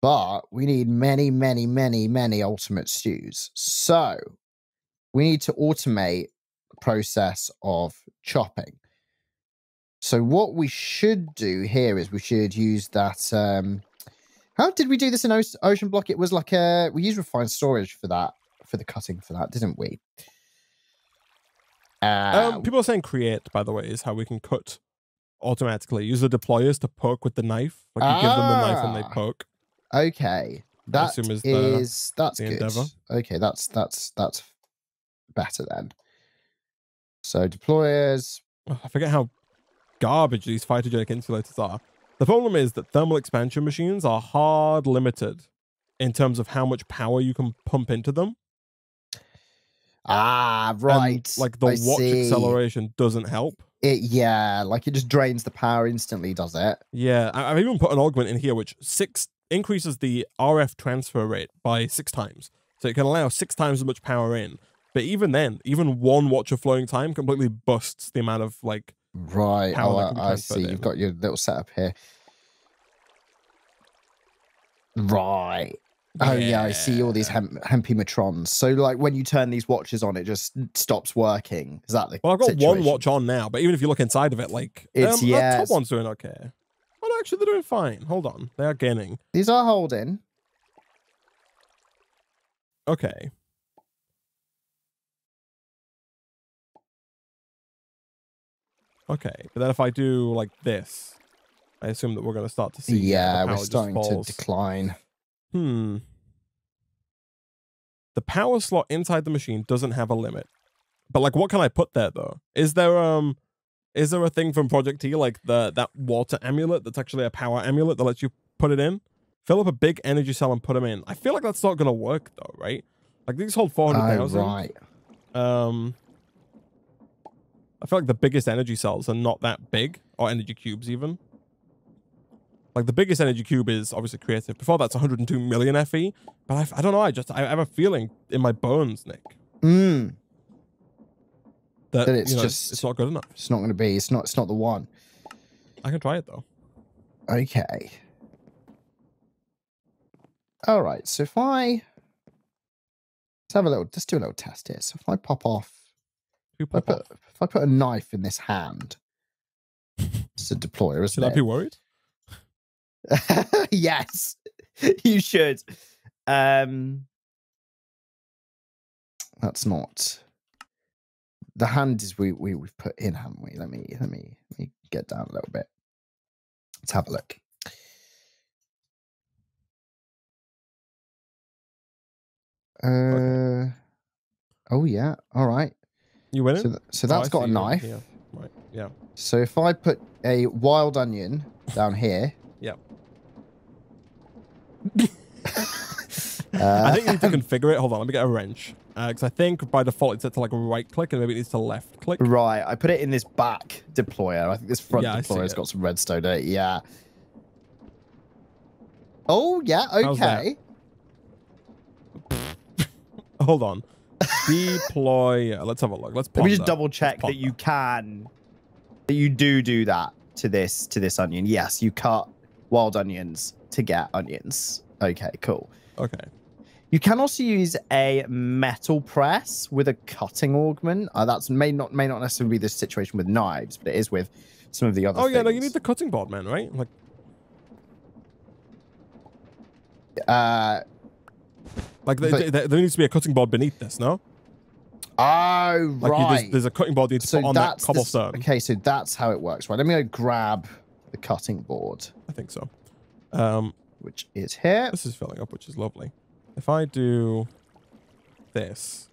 but we need many, many, many, many ultimate stews. So we need to automate the process of chopping. So what we should do here is we should use that... how did we do this in Ocean Block? It was like a... We used refined storage for that. For the cutting for that, didn't we? People are saying Create, by the way, is how we can cut automatically. Use the deployers to poke with the knife. Like you give them the knife and they poke. Okay, that is that's good. Endeavor. Okay, that's better then. So deployers. Oh, I forget how garbage these phytogenic insulators are. The problem is that thermal expansion machines are hard limited in terms of how much power you can pump into them. Ah, right. And, like, the watch acceleration doesn't help. Yeah, like it just drains the power instantly, does it? Yeah, I've even put an augment in here which increases the RF transfer rate by 6 times. So it can allow 6 times as much power in. But even then, even one watch of flowing time completely busts the amount of, like, right. Power that can be transferred in. You've got your little setup here. Right. Oh yeah, I see all these hempy matrons. So like when you turn these watches on, it just stops working. Is that the Well, I've got situation? One watch on now, but even if you look inside of it, like it's that top one's doing okay. Well, actually, they're doing fine. Hold on, they are gaining. These are holding. Okay. Okay, but then if I do like this, I assume that we're going to start to see. Yeah, we're starting to decline. Hmm. The power slot inside the machine doesn't have a limit, but like, what can I put there though? Is there a thing from Project E like that water amulet that's actually a power amulet that lets you put it in? Fill up a big energy cell and put them in. I feel like that's not going to work though, right? Like these hold 400,000. Right. I feel like the biggest energy cells are not that big, or energy cubes even. Like the biggest energy cube is obviously creative. Before that's 102 million FE. But I don't know. I have a feeling in my bones, Nick. Mm. That it's, you know, just it's not good enough. It's not going to be. It's not the one. I can try it though. Okay. All right. So if I let's do a little test here. So if I pop off, if I put a knife in this hand, it's a deployer, isn't it? Should I be worried? Yes, you should. That's not the hand is we've put in, haven't we? Let me get down a little bit. Let's have a look. Okay. Oh yeah. All right. You win it. So that's got a knife. Yeah. Right. Yeah. So if I put a wild onion down here. Yeah. I think you need to configure it. Hold on, let me get a wrench. Because I think by default it's set to like right click and maybe it needs to left click. Right. I put it in this back deployer. I think this front deployer's got some redstone in it. Yeah. Oh, yeah. Okay. Hold on. Deploy. Let's have a look. Let's ponder. Let me just double check that you can. That you do that to this onion. Yes, you cut wild onions to get onions. Okay, cool. Okay. You can also use a metal press with a cutting augment. That's may not necessarily be the situation with knives, but it is with some of the other things. Oh yeah, no, you need the cutting board, man, right? Like. There needs to be a cutting board beneath this, no? Oh, like right. There's a cutting board you need to put on that cobblestone. Okay, so that's how it works. Right, let me go grab the cutting board. I think so. Which is here. This is filling up, which is lovely. If I do this,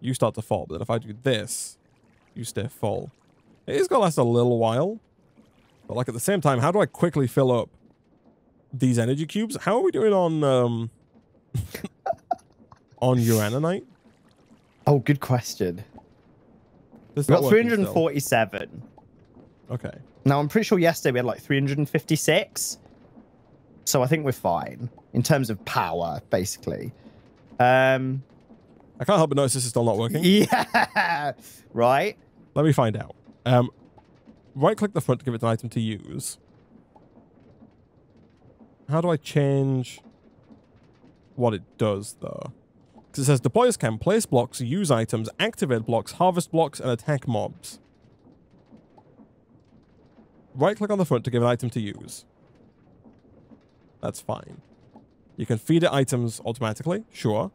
you start to fall. But then if I do this, you stay full. It is going to last a little while. But like at the same time, how do I quickly fill up these energy cubes? How are we doing on... on Uranonite? Oh, good question. We've got 347. Okay. Now, I'm pretty sure yesterday we had like 356. So I think we're fine in terms of power, basically. I can't help but notice this is still not working. Yeah. Right. Let me find out. Right-click the front to give it an item to use. How do I change... what it does though? Because it says deployers can place blocks, use items, activate blocks, harvest blocks, and attack mobs. Right click on the front to give an item to use. That's fine. You can feed it items automatically, sure.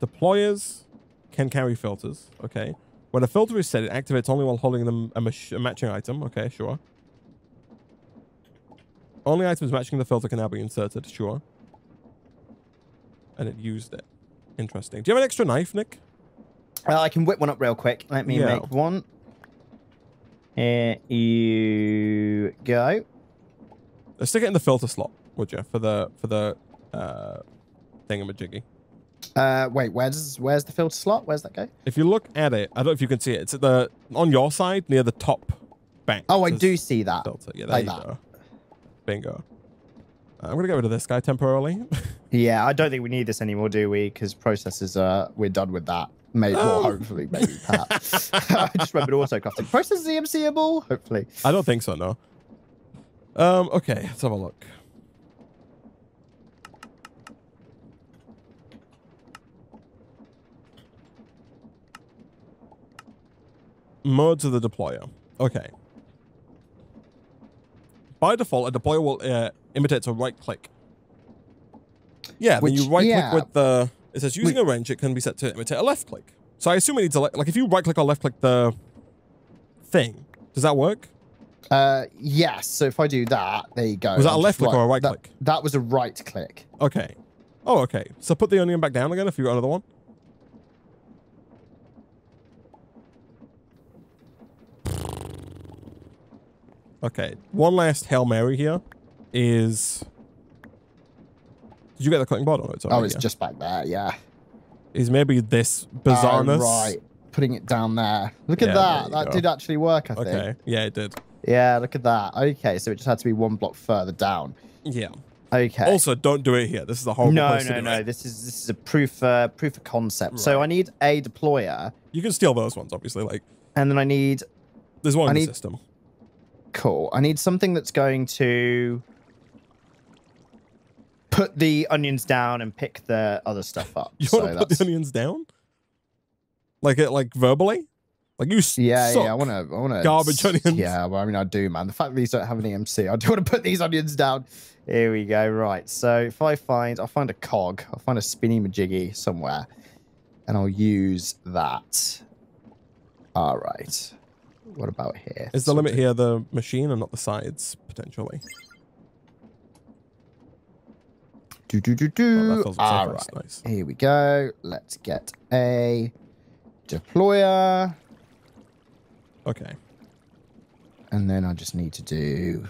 Deployers can carry filters, okay. When a filter is set, it activates only while holding them a matching item, okay, sure. Only items matching the filter can now be inserted, sure. And it used it. Interesting. Do you have an extra knife, Nick? I can whip one up real quick. Let me make one. Here you go. Let's stick it in the filter slot, would you? For the thingamajiggy. Wait, where's the filter slot? Where's that go? If you look at it, I don't know if you can see it. It's at the on your side near the top bank. Oh, I do see that. Filter. Yeah, there like you that. Go. Bingo. I'm going to get rid of this guy temporarily. Yeah, I don't think we need this anymore, do we? Because processes, we're done with that. Maybe, well, hopefully, maybe, perhaps. I just remembered auto-crafting. Processes EMCable? Hopefully. I don't think so, no. Okay, let's have a look. Modes of the deployer. Okay. By default, a deployer will imitate to right-click. Yeah, when you right-click with the... It says using a wrench, it can be set to imitate a left-click. So I assume it needs a... Like, if you right-click or left-click the thing, does that work? Yes. So if I do that, there you go. Was that a left-click or a right-click? That was a right-click. Okay. Oh, okay. So put the onion back down again if you got another one. Okay, one last Hail Mary here is... Did you get the cutting board on it? Oh, it's just back there, yeah. Is maybe this bizarreness. Right, putting it down there. Look at that. That did actually work, I think. Okay, yeah, it did. Yeah, look at that. Okay, so it just had to be one block further down. Yeah. Okay. Also, don't do it here. This is a horrible place to do it. No. This is a proof of concept. Right. So I need a deployer. You can steal those ones, obviously. Like. And then I need... There's one in the system. Cool. I need something that's going to put the onions down and pick the other stuff up. You want to put the onions down? Like verbally? Like you suck. Yeah, I want to garbage onions. Yeah, well, I mean, I do, man. The fact that these don't have an EMC, I do want to put these onions down. Here we go. Right. So if I'll find a cog. I'll find a spinny majiggy somewhere, and I'll use that. All right. What about here? Is the limit here the machine and not the sides, potentially? All right, nice. Here we go. Let's get a deployer. Okay. And then I just need to do...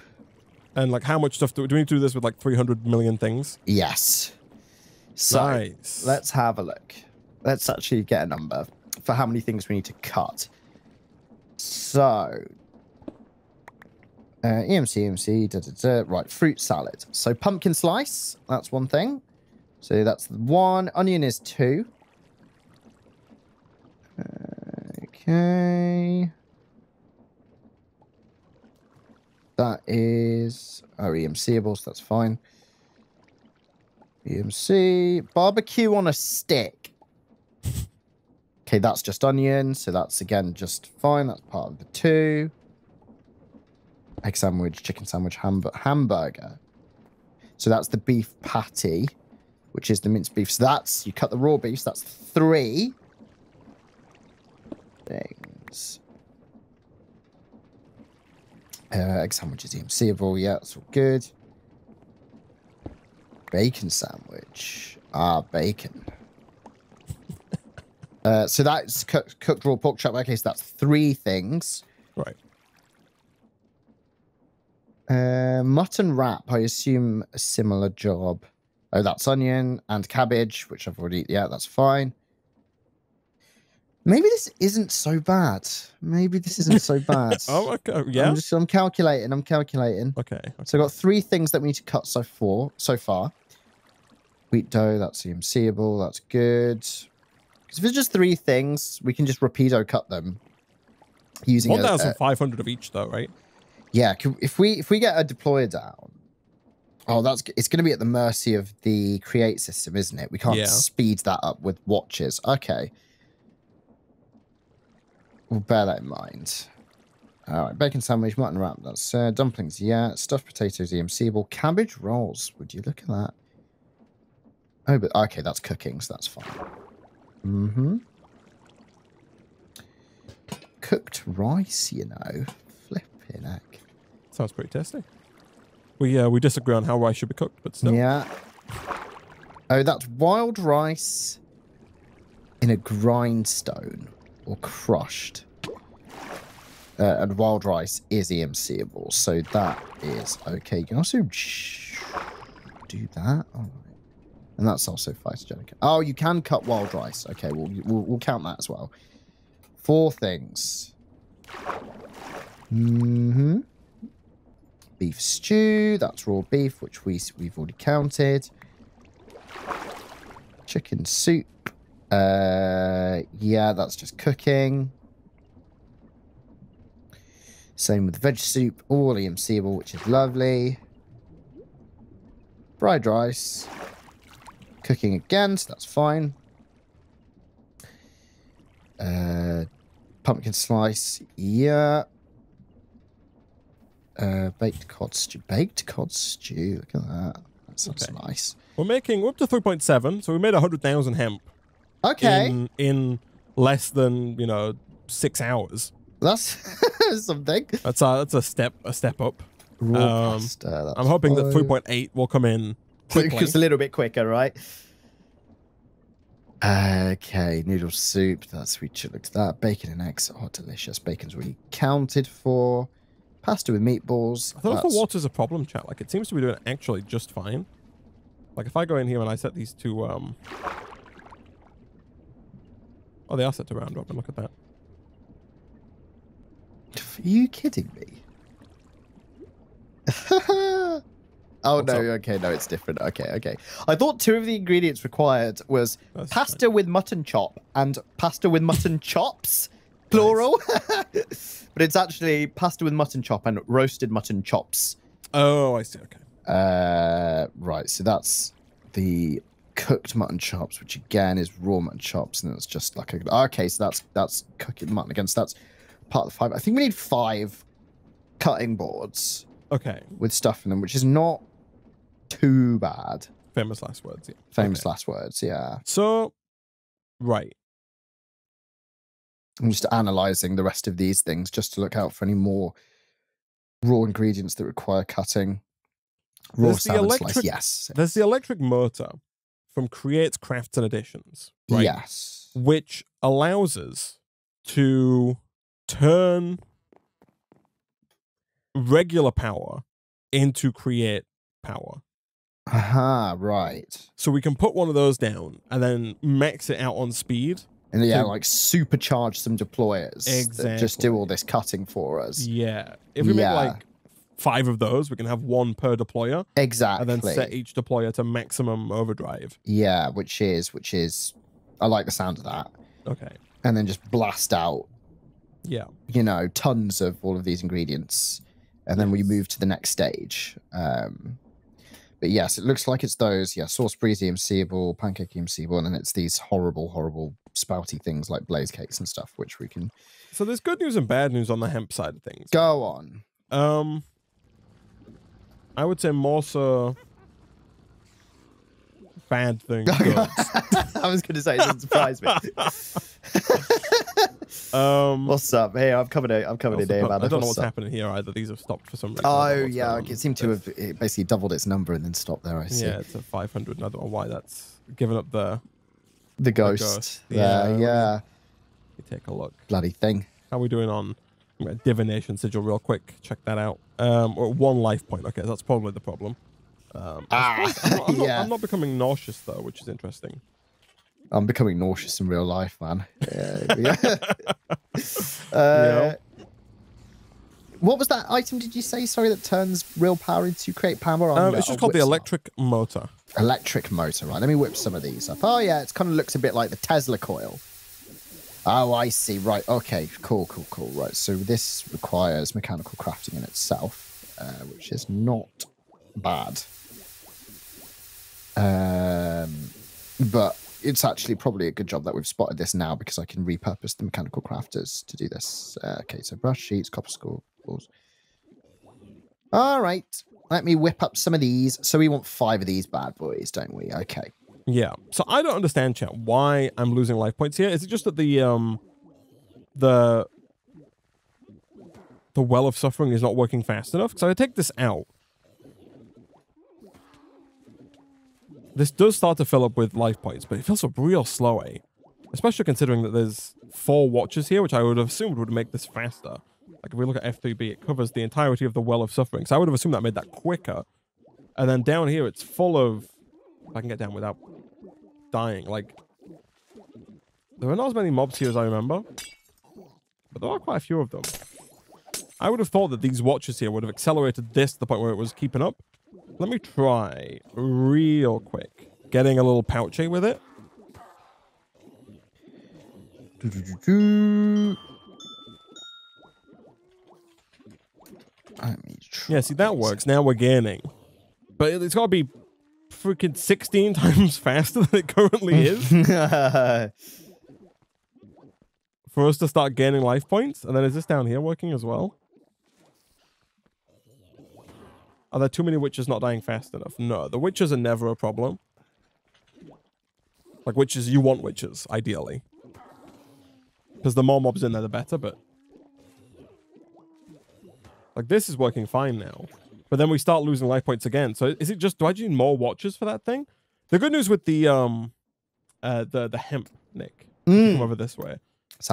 And like how much stuff do we need to do this with like 300 million things? Yes. So nice. Let's have a look. Let's actually get a number for how many things we need to cut. So... EMC, right, fruit salad. So pumpkin slice, that's one thing. So that's one. Onion is two. Okay. That is... Oh, EMCables, that's fine. EMC. Barbecue on a stick. Okay, that's just onion. So that's, again, just fine. That's part of the two. Egg sandwich, chicken sandwich, hamburger. So that's the beef patty, which is the minced beef. So that's... You cut the raw beef, so that's three things. Egg sandwich is EMCable. Yeah, that's all good. Bacon sandwich. Ah, bacon. So that's cooked raw pork chop. Okay, so that's three things. Right. Mutton wrap. I assume a similar job. Oh, that's onion and cabbage, which I've already... Yeah, that's fine. Maybe this isn't so bad. Maybe this isn't so bad. Oh, okay. Yeah. I'm calculating. I'm calculating. Okay, okay. So I've got three things that we need to cut so far. Wheat dough, that's EMCable. That's good. Because if it's just three things, we can just rapido cut them. Using 1,500 of each, though, right? Yeah. If we get a deployer down, oh, that's... It's going to be at the mercy of the create system, isn't it? We can't speed that up with watches. Okay. We'll bear that in mind. All right, bacon sandwich, mutton wrap, that's dumplings, yeah. Stuffed potatoes, EMCable. Cabbage rolls, would you look at that? Oh, but okay, that's cooking, so that's fine. Mm-hmm. Cooked rice, you know. Flipping heck. Sounds pretty tasty. We disagree on how rice should be cooked, but still. Yeah. Oh, that's wild rice in a grindstone. Or crushed. And wild rice is EMCable, so that is okay. You can also do that. All right. And that's also phytogenic. Oh, you can cut wild rice. Okay, we'll count that as well. Four things. Mm-hmm. Beef stew. That's raw beef, which we've already counted. Chicken soup. Yeah, that's just cooking. Same with veg soup, all EMCable, which is lovely. Fried rice. Cooking again, so that's fine. Pumpkin slice, yeah. Baked cod stew. Baked cod stew, look at that. That sounds nice. We're up to 3.7, so we made 100,000 hemp. Okay. In less than 6 hours. That's something. That's a step up. Raw pasta, I'm hoping that 3.8 will come in quickly. Just a little bit quicker, right? Okay, noodle soup. That's... we should look at that. Bacon and eggs. Oh, delicious. Bacon's really counted for. Pasta with meatballs. I thought the water's a problem, chat. Like, it seems to be doing actually just fine. Like, if I go in here and I set these to Oh, they are set to round robin. Look at that. Are you kidding me? Oh, what's no. Up? Okay, no, it's different. Okay, okay. I thought two of the ingredients required was pasta with mutton chop and pasta with mutton chops, plural. Nice. But it's actually pasta with mutton chop and roasted mutton chops. Oh, I see. Okay. Right, so that's the... cooked mutton chops, which again is raw mutton chops, and it's just like a... Okay, so that's cooking mutton again, so that's part of the five. I think we need 5 cutting boards. Okay. With stuff in them, which is not too bad. Famous last words, yeah. Famous last words, yeah. So, right. I'm just analysing the rest of these things just to look out for any more raw ingredients that require cutting. Raw salmon slice, yes. There's the electric motor from Create, Crafts, and Additions, right? Yes. Which allows us to turn regular power into Create power. Aha, right. So we can put one of those down and then max it out on speed. And yeah, like supercharge some deployers. Exactly. That just do all this cutting for us. Yeah. If we make like 5 of those, we can have 1 per deployer. Exactly. And then set each deployer to maximum overdrive. Yeah, which is I like the sound of that. Okay. And then just blast out. Yeah. You know, tons of all of these ingredients. And then we move to the next stage. But yes, it looks like it's those, yeah, sauce breezy, MCable, pancake MCable, and then it's these horrible, horrible spouty things like blaze cakes and stuff, which we can... So there's good news and bad news on the hemp side of things. Go on. I would say more so bad things. I was going to say, it doesn't surprise me. What's up? Hey, I've covered a day about it. I don't know what's happening here either. These have stopped for some reason. Oh yeah, it seemed to have basically doubled its number and then stopped there. I see. Yeah, it's a 500. I don't know why that's given up the ghost. Yeah, yeah. Let me take a look. Bloody thing. How are we doing on divination sigil? Real quick, check that out. Or 1 life point. Okay, that's probably the problem. I'm not becoming nauseous though, which is interesting. I'm becoming nauseous in real life, man. What was that item, did you say? Sorry, that turns real power into Create power? It's just called the electric motor. Electric motor, right. Let me whip some of these up. Oh, yeah, it kind of looks a bit like the Tesla coil. Oh, I see. Right, okay. Cool, cool, cool. Right, so this requires mechanical crafting in itself, which is not bad. But... it's actually probably a good job that we've spotted this now because I can repurpose the mechanical crafters to do this. Okay, so brush sheets, copper scores. All right, let me whip up some of these. So we want 5 of these bad boys, don't we? Okay. Yeah. So I don't understand, chat, why I'm losing life points here. Is it just that the well of suffering is not working fast enough? Because I take this out. This does start to fill up with life points, but it feels a real slow, eh? Especially considering that there's 4 watches here, which I would have assumed would make this faster. Like if we look at FTB, it covers the entirety of the Well of Suffering. So I would have assumed that made that quicker. And then down here, it's full of... if I can get down without dying. Like, there are not as many mobs here as I remember, but there are quite a few of them. I would have thought that these watches here would have accelerated this to the point where it was keeping up. Let me try real quick. Getting a little pouchy with it. Yeah, see, that works. Now we're gaining. But it's got to be freaking 16 times faster than it currently is. For us to start gaining life points. And then is this down here working as well? Are there too many witches not dying fast enough? No, the witches are never a problem. Like, witches, you want witches, ideally. Because the more mobs in there, the better, but... like, this is working fine now. But then we start losing life points again. So is it just... do I need more watches for that thing? The good news with the hemp, Nick, come over this way,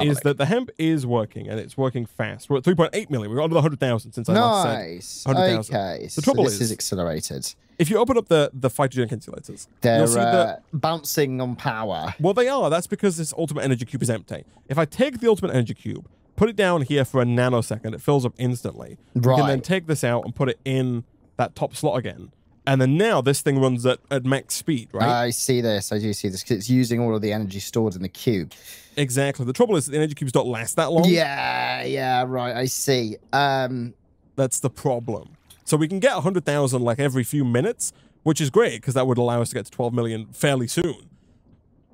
is that the hemp is working, and it's working fast. We're at 3.8 million. We're under the 100,000 since I last said. Nice. Okay. The trouble is, this is accelerated. If you open up the phytogen insulators, they're bouncing on power. Well, they are. That's because this ultimate energy cube is empty. If I take the ultimate energy cube, put it down here for a nanosecond, it fills up instantly. Right. You can then take this out and put it in that top slot again. And then now this thing runs at max speed, right? I see this. I do see this because it's using all of the energy stored in the cube. Exactly. The trouble is that the energy cubes don't last that long. Yeah, yeah, right. I see. That's the problem. So we can get 100,000 like every few minutes, which is great because that would allow us to get to 12 million fairly soon.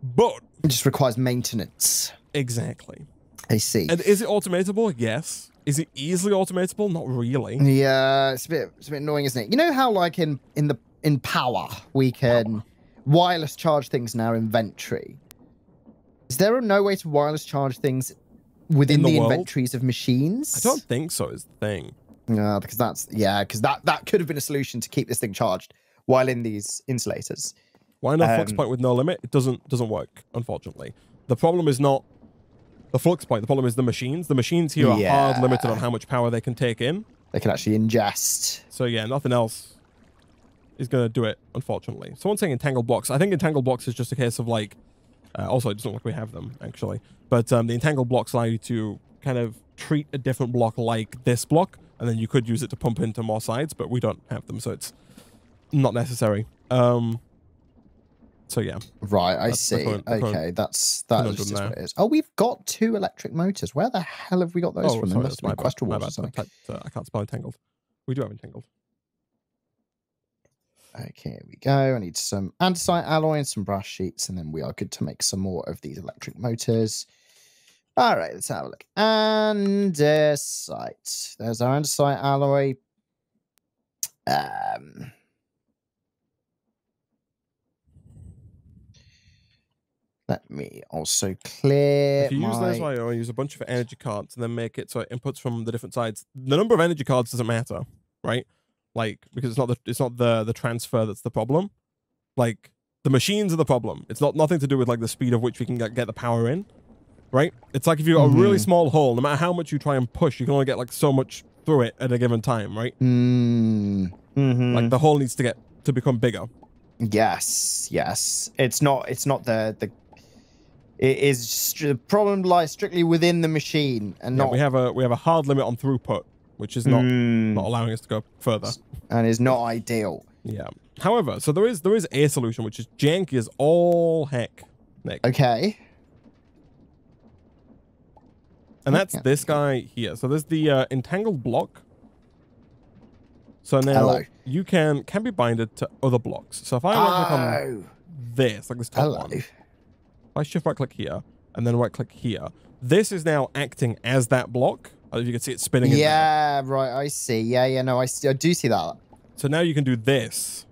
But it just requires maintenance. Exactly. I see. And is it automatable? Yes. Is it easily automatable? Not really. Yeah, it's a bit annoying, isn't it? You know how, like, in power, we can wireless charge things in our inventory? Is there no way to wireless charge things within the inventories of machines? I don't think so, is the thing. Because that's, yeah, because that could have been a solution to keep this thing charged while in these insulators. Why not flux point with no limit? It doesn't work, unfortunately. The problem is not the flux point. The problem is the machines. The machines here are hard limited on how much power they can take in. They can actually ingest. So yeah, nothing else is going to do it, unfortunately. Someone's saying entangled blocks. I think entangled blocks is just a case of like... also, it doesn't look like we have them, actually. But the entangled blocks allow you to kind of treat a different block like this block, and then you could use it to pump into more sides, but we don't have them, so it's not necessary. So yeah. Right, I see. Okay, that's just what it is. Oh, we've got two electric motors. Where the hell have we got those from? Sorry, that's my bad. I can't spell entangled. We do have entangled. Okay, here we go. I need some andesite alloy and some brass sheets, and then we are good to make some more of these electric motors. All right, let's have a look. Andesite. There's our andesite alloy. Let me also clear. If you use Laser IO, use a bunch of energy cards and then make it so it inputs from the different sides. The number of energy cards doesn't matter, right? Like, because it's not the transfer that's the problem. Like, the machines are the problem. It's nothing to do with like the speed of which we can get the power in, right? It's like if you've got a really small hole, no matter how much you try and push, you can only get like so much through it at a given time, right? Like the hole needs to become bigger. Yes, yes. It's not the It is the problem lies strictly within the machine, and not. We have a hard limit on throughput, which is not allowing us to go further, and is not ideal. Yeah. However, so there is a solution which is janky as all heck, Nick. Okay. And that's this guy here. So there's the entangled block. So now you can be binded to other blocks. So if I right click on this, like this top one. I shift right click here and then right click here. This is now acting as that block. If you can see it spinning. Yeah, right. I see. Yeah, yeah. No, I see. I do see that. So now you can do this,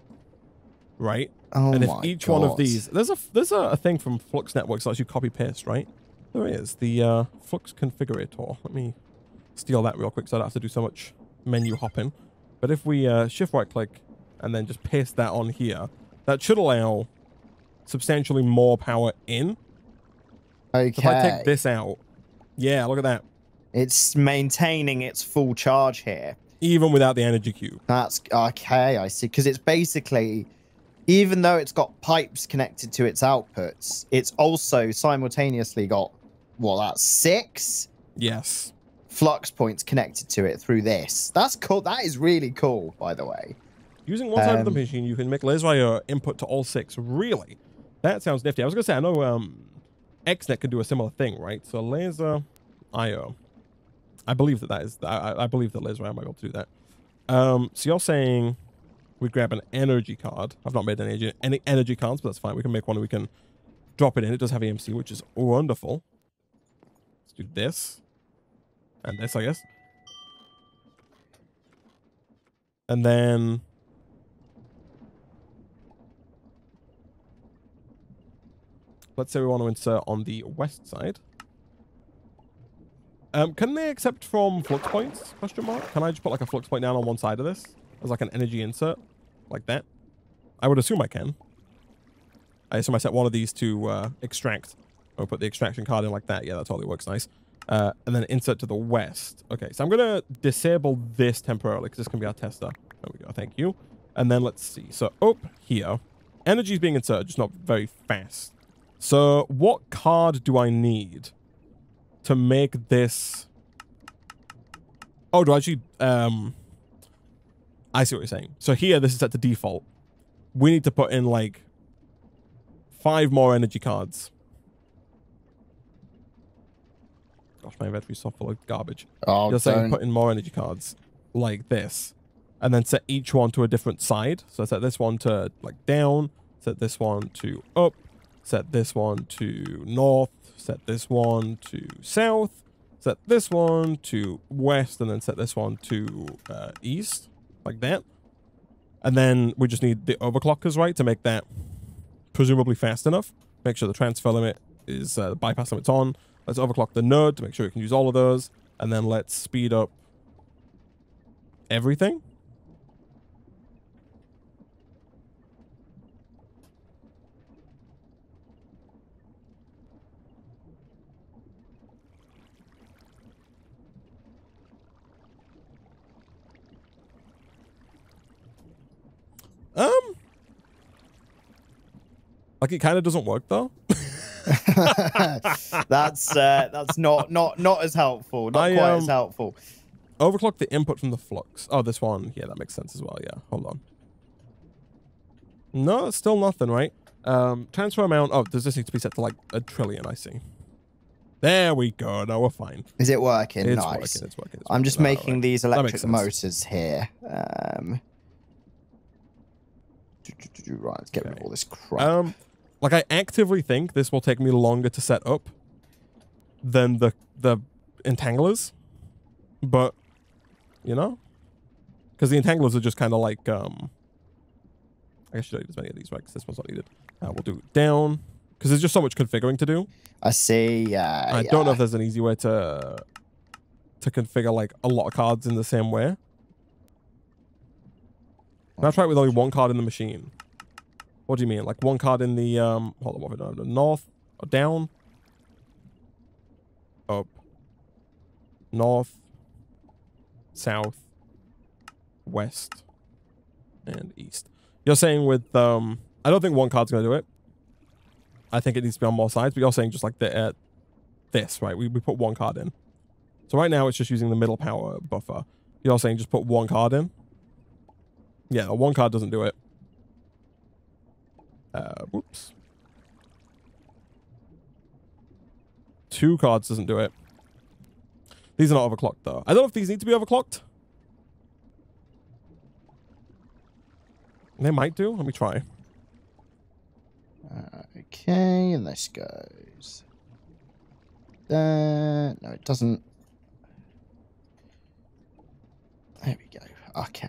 right? Oh, and if each God. One of these, there's a thing from Flux Networks that lets you copy paste, right? There is the Flux Configurator. Let me steal that real quick so I don't have to do so much menu hopping. But if we shift right click and then just paste that on here, that should allow substantially more power in. Okay. So if I take this out, yeah, look at that. It's maintaining its full charge here. Even without the energy cube. That's okay, I see. Because it's basically, even though it's got pipes connected to its outputs, it's also simultaneously got, well, that's 6? Yes. Flux points connected to it through this. That's cool. That is really cool, by the way. Using one side of the machine, you can make laser IO input to all 6. Really? That sounds nifty. I was going to say, I know XNet can do a similar thing, right? So laser IO. I believe that is... I believe that laser IO might be able to do that. So you're saying we grab an energy card. I've not made any energy cards, but that's fine. We can make one and we can drop it in. It does have EMC, which is wonderful. Let's do this. And this, I guess. And then... let's say we want to insert on the west side. Can they accept from flux points? Question mark. Can I just put like a flux point down on one side of this as like an energy insert, like that? I would assume I can. I assume I set one of these to extract. I'll put the extraction card in like that. Yeah, that totally works nice. And then insert to the west. Okay, so I'm gonna disable this temporarily because this can be our tester. There we go. Thank you. And then let's see. So up here, energy is being inserted, just not very fast. So what card do I need to make this? Oh, do I actually... I see what you're saying. So here, this is set to default. We need to put in like 5 more energy cards. Gosh, my inventory's so full of garbage. Oh, you're saying put in more energy cards like this and then set each one to a different side. So I set this one to like down, set this one to up, set this one to north, set this one to south, set this one to west, and then set this one to east, like that. And then we just need the overclockers, right, to make that presumably fast enough. Make sure the transfer limit is, the bypass limit's on. Let's overclock the node to make sure we can use all of those. And then let's speed up everything? Like it kind of doesn't work though. That's not as helpful. Not quite as helpful. Overclock the input from the flux. Oh, this one. Yeah, that makes sense as well. Yeah, hold on. No, it's still nothing, right? Transfer amount. Oh, does this need to be set to like 1 trillion? I see. There we go. Now we're fine. Is it working? It's nice. Working, it's working. I'm just making these electric motors here. Right, let's get rid of all this crap. Like I actively think this will take me longer to set up than the entanglers, but you know, because the entanglers are just kind of like I should not use many of these, right? Because this one's not needed. We'll do down because there's just so much configuring to do. I see. I don't know if there's an easy way to configure like a lot of cards in the same way. Now try it with only one card in the machine. What do you mean? Like one card in the hold on, what have I done? North or down? Up. North. South. West. And east. You're saying with I don't think one card's gonna do it. I think it needs to be on more sides, but you're saying just like the this, right? We put one card in. So right now it's just using the middle power buffer. You're saying just put one card in? Yeah, one card doesn't do it. Whoops. Two cards doesn't do it. These are not overclocked, though. I don't know if these need to be overclocked. They might do. Let me try. Okay, and this goes... no, it doesn't. There we go. Okay.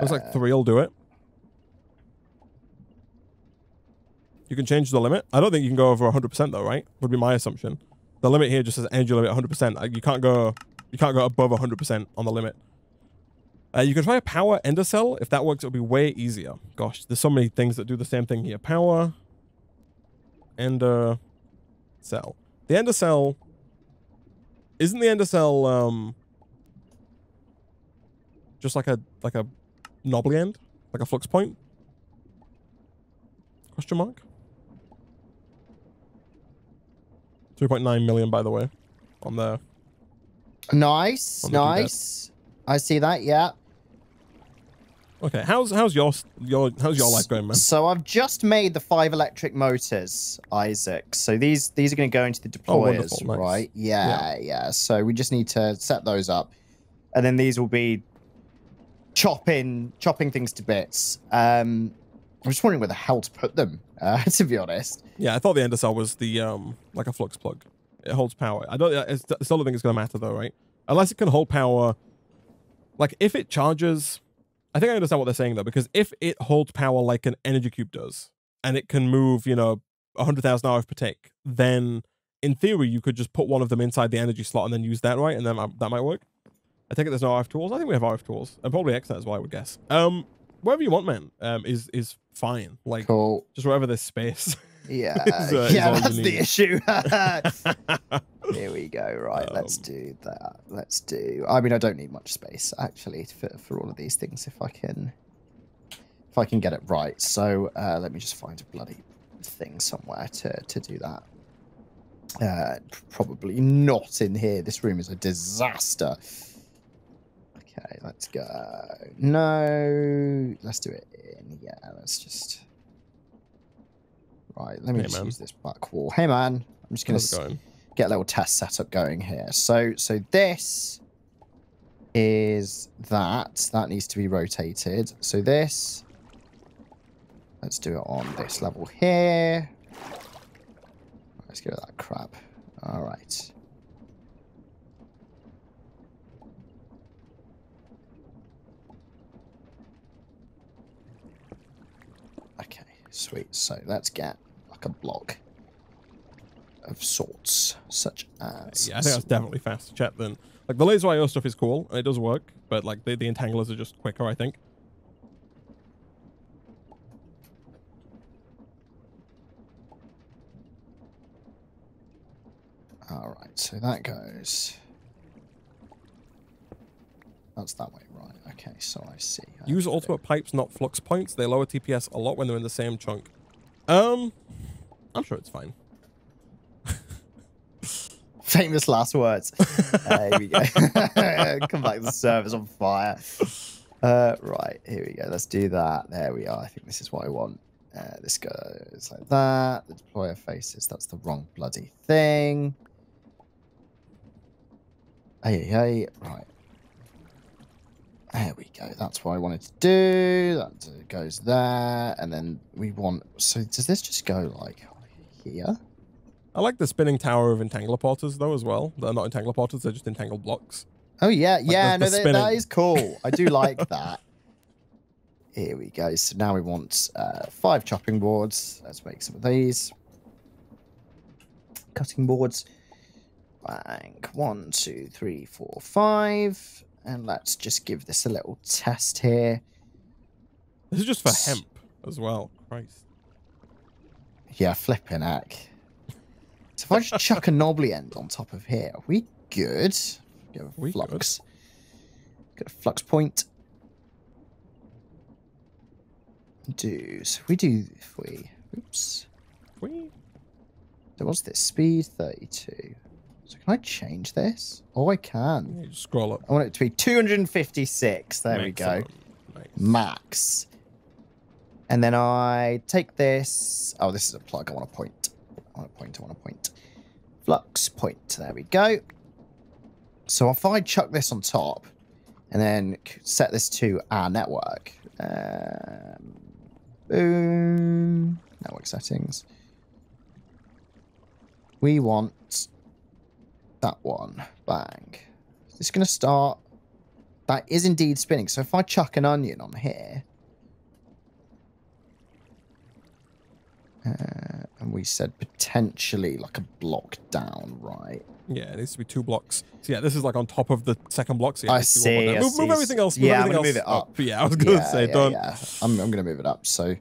Looks like 3 will do it. You can change the limit. I don't think you can go over 100% though, right? Would be my assumption. The limit here just says energy limit 100%. You can't go above 100% on the limit. You can try a power ender cell. If that works, it'll be way easier. Gosh, there's so many things that do the same thing here. Power ender cell. The ender cell isn't the ender cell just like a knobbly end, like a flux point? Question mark? 3.9 million, by the way, on there. Nice, on the nice. I see that. Yeah. Okay, how's your life going, man? So I've just made the 5 electric motors, Isaac. So these are going to go into the deployers, nice. Right? Yeah. So we just need to set those up, and then these will be chopping things to bits. I'm just wondering where the hell to put them, to be honest. Yeah, I thought the ender cell was the like a flux plug. It holds power. I still don't think it's gonna matter though, right? Unless it can hold power. Like if it charges, I think I understand what they're saying though, because if it holds power like an energy cube does, and it can move, you know, 100,000 RF per tick, then in theory you could just put one of them inside the energy slot and then use that, right? And then that might work. I think there's no RF tools. I think we have RF tools. And probably XNet as well, I would guess. Wherever you want, man, is fine. Like, cool. Just wherever there's space. Yeah, is that's the issue. Here we go. Right, let's do that. Let's do... I mean, I don't need much space, actually, for all of these things, if I can get it right. So let me just find a bloody thing somewhere to do that. Probably not in here. This room is a disaster. Okay, let's go. No, let's do it in. Yeah, let's just. Right, let me just use this back wall. Hey man, I'm just gonna get a little test setup going here. So this is that needs to be rotated. So this, let's do it on this level here. Let's get rid of that crap. All right. Sweet. So let's get like a block of sorts, such as... Yeah, I think that's definitely faster chat than... Like, the laser IO stuff is cool, and it does work, but, like, the entanglers are just quicker, I think. Alright, so that goes... That's that way, right. Okay, so I see. Use ultimate pipes, not flux points. They lower TPS a lot when they're in the same chunk. I'm sure it's fine. Famous last words. Here we go. Come back, the server's on fire. Right, here we go. Let's do that. There we are. I think this is what I want. This goes like that. The deployer faces. That's the wrong bloody thing. Hey, hey, right. There we go. That's what I wanted to do. That goes there. And then we want... So does this just go like here? I like the spinning tower of entangler porters though as well. They're not entangler porters. They're just entangled blocks. Oh, yeah. Like yeah, the that is cool. I do like that. Here we go. So now we want 5 chopping boards. Let's make some of these. Cutting boards. Bang. 1, 2, 3, 4, 5. And let's just give this a little test here. This is just for hemp as well. Christ. Yeah, flipping heck. So if I just chuck a knobbly end on top of here, are we good? Get a flux. Get a flux point. So we do if we oops. So what's this? Speed 32. So can I change this? Oh, I can. Yeah, scroll up. I want it to be 256. There we go. Nice. Max. And then I take this. Oh, this is a plug. I want a point. I want a point. Flux point. There we go. So if I chuck this on top and then set this to our network. Boom. Network settings. We want... that one. Bang. It's going to start. That is indeed spinning. So if I chuck an onion on here. And we said potentially like a block down, right? Yeah, it needs to be 2 blocks. So yeah, this is like on top of the second block. So yeah, I see. Move everything else. Yeah, I'm going to move it up. Yeah, I was going to say, don't. Yeah. I'm going to move it up. So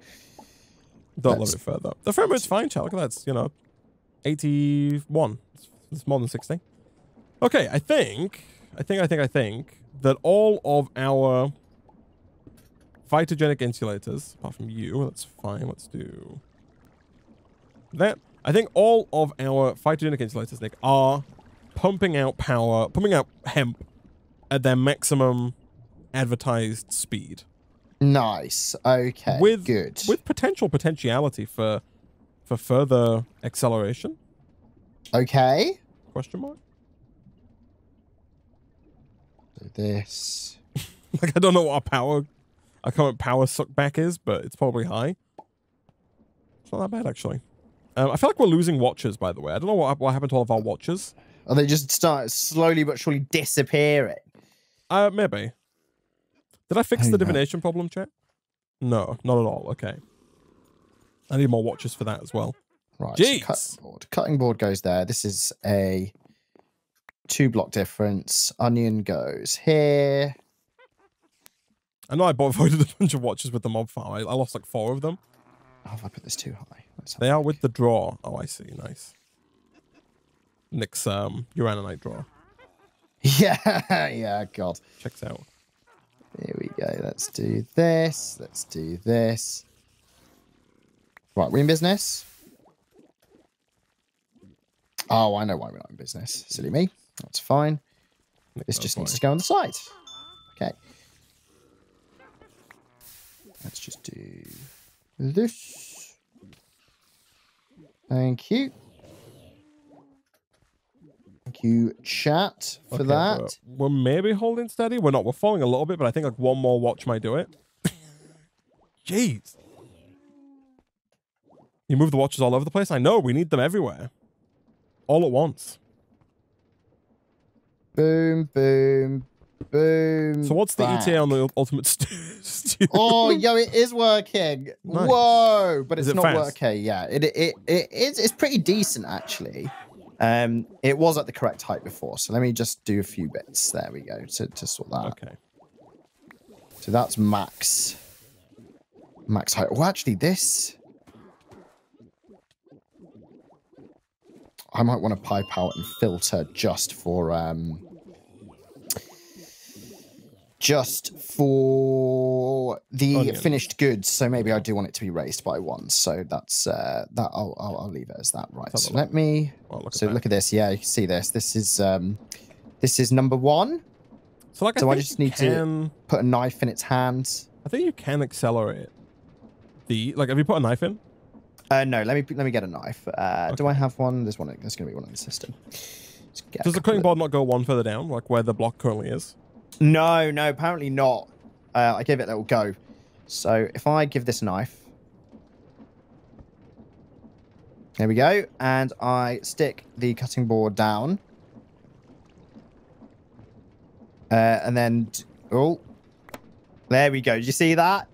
don't love it further. The frame rate's fine, chat. Look at that. It's, you know, 81. It's more than 60. Okay, I think that all of our phytogenic insulators, apart from you, that's fine, let's do that. I think all of our phytogenic insulators, Nick, are pumping out power, pumping out hemp at their maximum advertised speed. Nice. Okay, good. With potentiality for further acceleration. Okay. Question mark? Do this. Like, I don't know what our current power suck back is, but it's probably high. It's not that bad, actually. I feel like we're losing watchers, by the way. I don't know what happened to all of our watchers. Or they just start slowly but surely disappearing. Maybe. Did I fix the divination problem, chat? No, not at all. Okay. I need more watchers for that as well. Right, so cutting board goes there. This is a 2 block difference. Onion goes here. I know I avoided a bunch of watches with the mob farm. I lost like 4 of them. Oh, have I put this too high? They are with the draw. Oh, I see. Nice. Nick's uranite draw. Yeah, yeah, God. Checks out. Here we go. Let's do this. Let's do this. Right, we're in business. Oh, I know why we're not in business. Silly me. That's fine. This just needs to go on the side. Okay. Let's just do this. Thank you. Thank you, chat, for that. We're maybe holding steady. We're not. We're falling a little bit, but I think like one more watch might do it. Jeez. You move the watches all over the place? I know. We need them everywhere. All at once. Boom, boom, boom. So what's the ETA on the ultimate you. Oh, yo, it is working. Nice. Whoa, but it's not working. Yeah, it's pretty decent actually. It was at the correct height before, so let me just do a few bits. There we go to sort that. Okay. So that's max height. Oh, actually, this. I might want to pipe out and filter just for the finished goods. So maybe I do want it to be raised by one. So that's that. I'll leave it as that. Right. So let me. So look at this. Yeah, you can see this. This is number one. So like I just need to put a knife in its hand. I think you can accelerate the like. Have you put a knife in? No, let me get a knife. Okay. Do I have one? There's one. There's going to be one in the system. Does the cutting board not go one further down, like where the block currently is? No, no, apparently not. I gave it a little go. So if I give this a knife, there we go, and I stick the cutting board down, and then oh, there we go. Did you see that?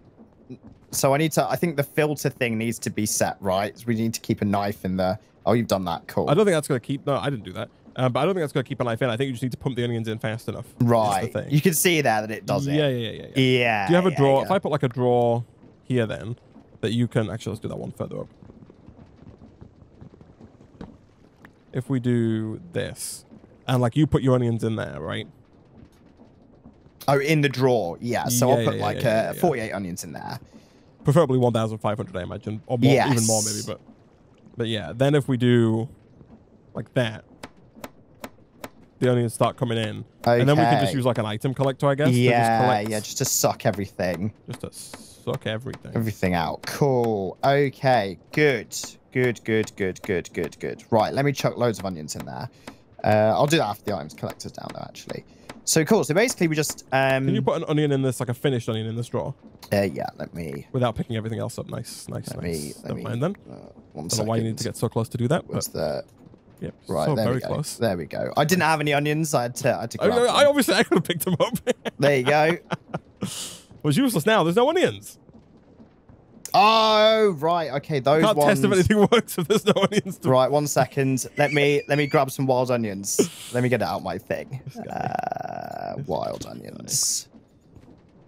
So I need to. I think the filter thing needs to be set right. So we need to keep a knife in there. Oh, you've done that. Cool. I don't think that's gonna keep. No, I didn't do that. But I don't think that's going to keep a knife in. I think you just need to pump the onions in fast enough. Right. You can see there that it does it. Yeah. Do you have a draw? Yeah. If I put like a draw here then, that you can... Actually, let's do that one further up. If we do this, and like you put your onions in there, right? Oh, in the draw. Yeah. So I'll put like 48 onions in there. Preferably 1,500, I imagine. Or more, even more maybe. But yeah, then if we do like that, the onions start coming in. Okay. And then we can just use like an item collector, I guess. Yeah, just to suck everything. Just to suck everything. Everything out. Cool. Okay, good. Right, let me chuck loads of onions in there. I'll do that after the items collector's down though, actually. So cool, so basically we just... Can you put an onion in this, like a finished onion in this drawer? Yeah, let me... Without picking everything else up. Nice. Never mind then. One second. I don't know why you need to get so close to do that. What's the... Yep. Right, so very close. There we go. I didn't have any onions. I had to grab them. I could have picked them up. There you go. Well, it's useless now. There's no onions. Oh, right. Okay, those ones. Can't test if anything works if there's no onions. Right, one second. Let me grab some wild onions. Let me get out my thing. Wild onions.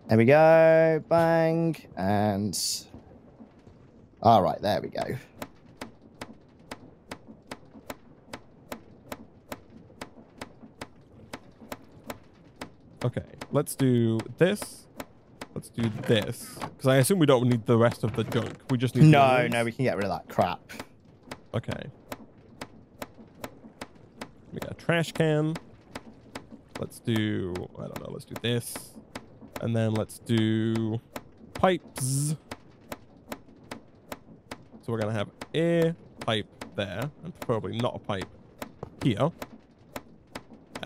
There we go. Bang. And all right, there we go. Okay, let's do this. Let's do this. Because I assume we don't need the rest of the junk. We just need... No, we can get rid of that crap. Okay. We got a trash can. Let's do... I don't know. Let's do this. And then let's do pipes. So we're going to have a pipe there. And probably not a pipe here.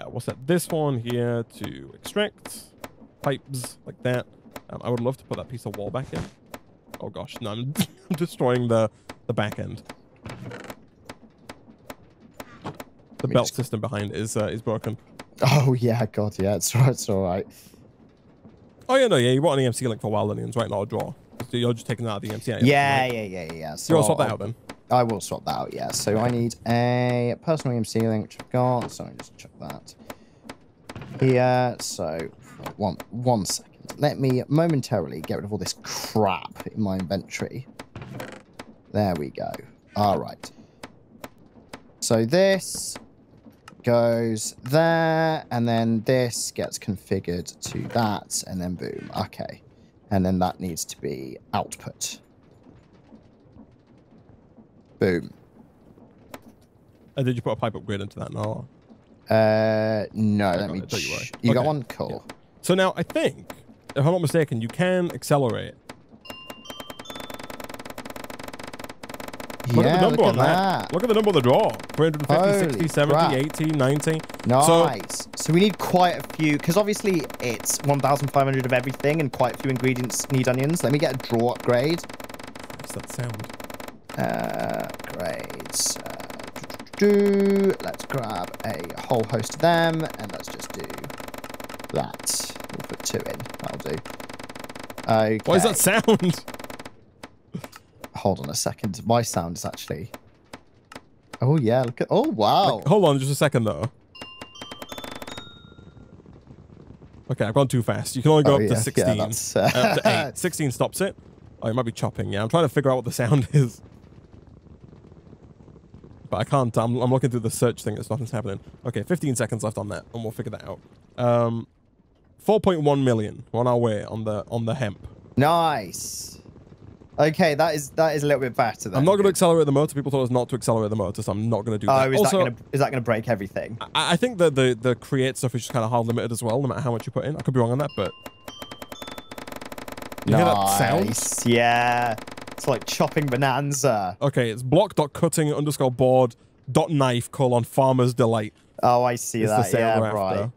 We'll set this one here to extract pipes like that. I would love to put that piece of wall back in. Oh gosh, no, I'm destroying the back end. The belt system behind is broken. Oh yeah, God, yeah, it's all right. Oh yeah, no, yeah, you want an EMC link for wild onions, right? Not a draw. So you're just taking that out of the EMC. Yeah. So you'll swap that out then. I will swap that out, yeah. So I need a personal EMC link, which I've got. So I just check that here. So one second. Let me momentarily get rid of all this crap in my inventory. There we go. All right. So this goes there, and then this gets configured to that, and then boom. Okay. And then that needs to be output. Boom. And did you put a pipe upgrade into that? No. No. Let me. You got one? Cool. Yeah. So now I think, if I'm not mistaken, you can accelerate. Look at the number on that. Look at the number of the draw. 350, holy 60, 70, crap. 80, 90. Nice. So we need quite a few, because obviously it's 1,500 of everything, and quite a few ingredients need onions. Let me get a draw upgrade. What's that sound? Grades. Let's grab a whole host of them, and let's just do that. We'll put two in. That'll do. Okay. Why is that sound? Hold on a second. My sound is actually... Oh, yeah. Look at... Oh, wow. Like, hold on just a second, though. Okay, I've gone too fast. You can only go up to 16. Yeah, up to 8. 16 stops it. Oh, it might be chopping. Yeah, I'm trying to figure out what the sound is. But I can't. I'm looking through the search thing. It's nothing's happening. Okay, 15 seconds left on that, and we'll figure that out. 4.1 million. We're on our way on the hemp. Nice. Okay, that is a little bit better. Then. I'm not going to accelerate the motor. People told us not to accelerate the motor, so I'm not going to do that. Oh, is that going to break everything? I think that the create stuff is just kind of hard limited as well, no matter how much you put in. I could be wrong on that, but. You hear that sound? Yeah. It's like chopping bonanza. Okay, it's block.cutting_board.knife:"Farmers Delight". Oh, I see that. Yeah, right.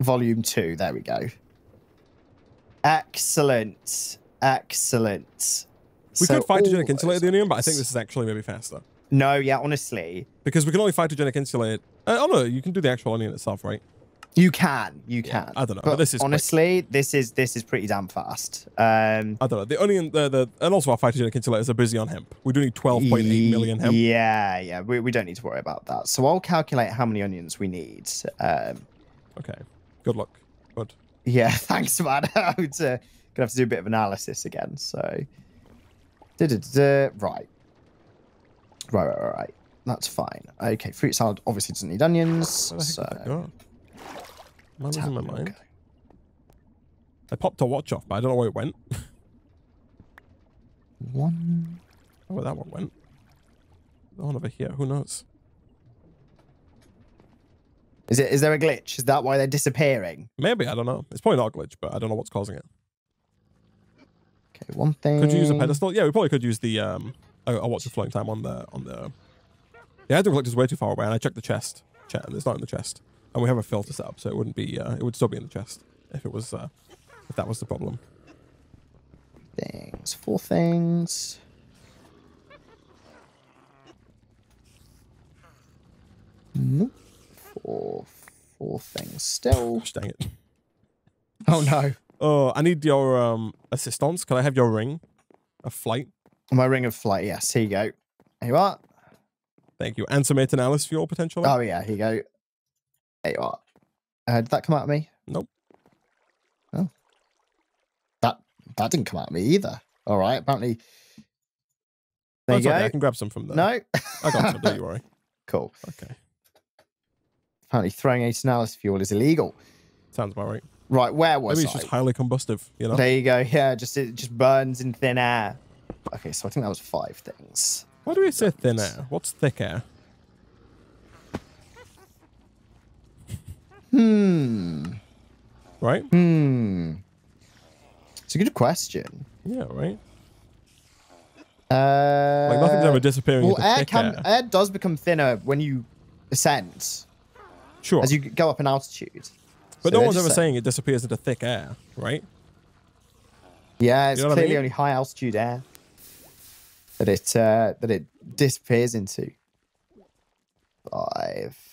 Volume 2. There we go. Excellent. Excellent. We could phytogenic insulate the union, but I think this is actually maybe faster. No, yeah, honestly. Because we can only phytogenic insulate. Oh no, you can do the actual onion itself, right? You can, you can. I don't know. But this is honestly, quick. this is pretty damn fast. I don't know. The onion, and also our phytogenic insulators are busy on hemp. We do need 12.8 million hemp. Yeah, yeah. We don't need to worry about that. So I'll calculate how many onions we need. Okay. Good luck. Good. Yeah. Thanks, man. I'm gonna have to do a bit of analysis again. So, right. That's fine. Okay. Fruit salad obviously doesn't need onions. So. Am I losing my mind? I popped a watch off, but I don't know where it went. Oh, where that one went. The one over here. Who knows? Is there a glitch? Is that why they're disappearing? Maybe. I don't know. It's probably not a glitch, but I don't know what's causing it. Okay, one thing. Could you use a pedestal? Yeah, we probably could use the... I'll watch the flowing time on the... The item collector is way too far away, and I checked the chest. It's not in the chest. And we have a filter set up, so it wouldn't be. It would still be in the chest if it was. If that was the problem. Things, 4 things. Nope. Four things still. Gosh, dang it! Oh no! Oh, I need your assistance. Can I have your ring of flight? My ring of flight. Yes. Here you go. Here you are. Thank you. And some Alice fuel potentially. Oh yeah. Here you go. There you are. Did that come out at me? Nope. Oh. That didn't come out at me either. All right, apparently. There you go. Okay. I can grab some from there. No. I got some, don't you worry. Cool. Okay. Apparently throwing 18 hours fuel is illegal. Sounds about right. Right, where was I? Maybe it's just highly combustive, you know? There you go. Yeah, it just burns in thin air. Okay, so I think that was 5 things. Why do we say thin air? What's thick air? Right? It's a good question. Yeah, right? Like, nothing's ever disappearing into thick air. Air does become thinner when you ascend. Sure. As you go up in altitude. But so no one's ever saying it disappears into thick air, right? Yeah, it's clearly only high altitude air that it disappears into. 5...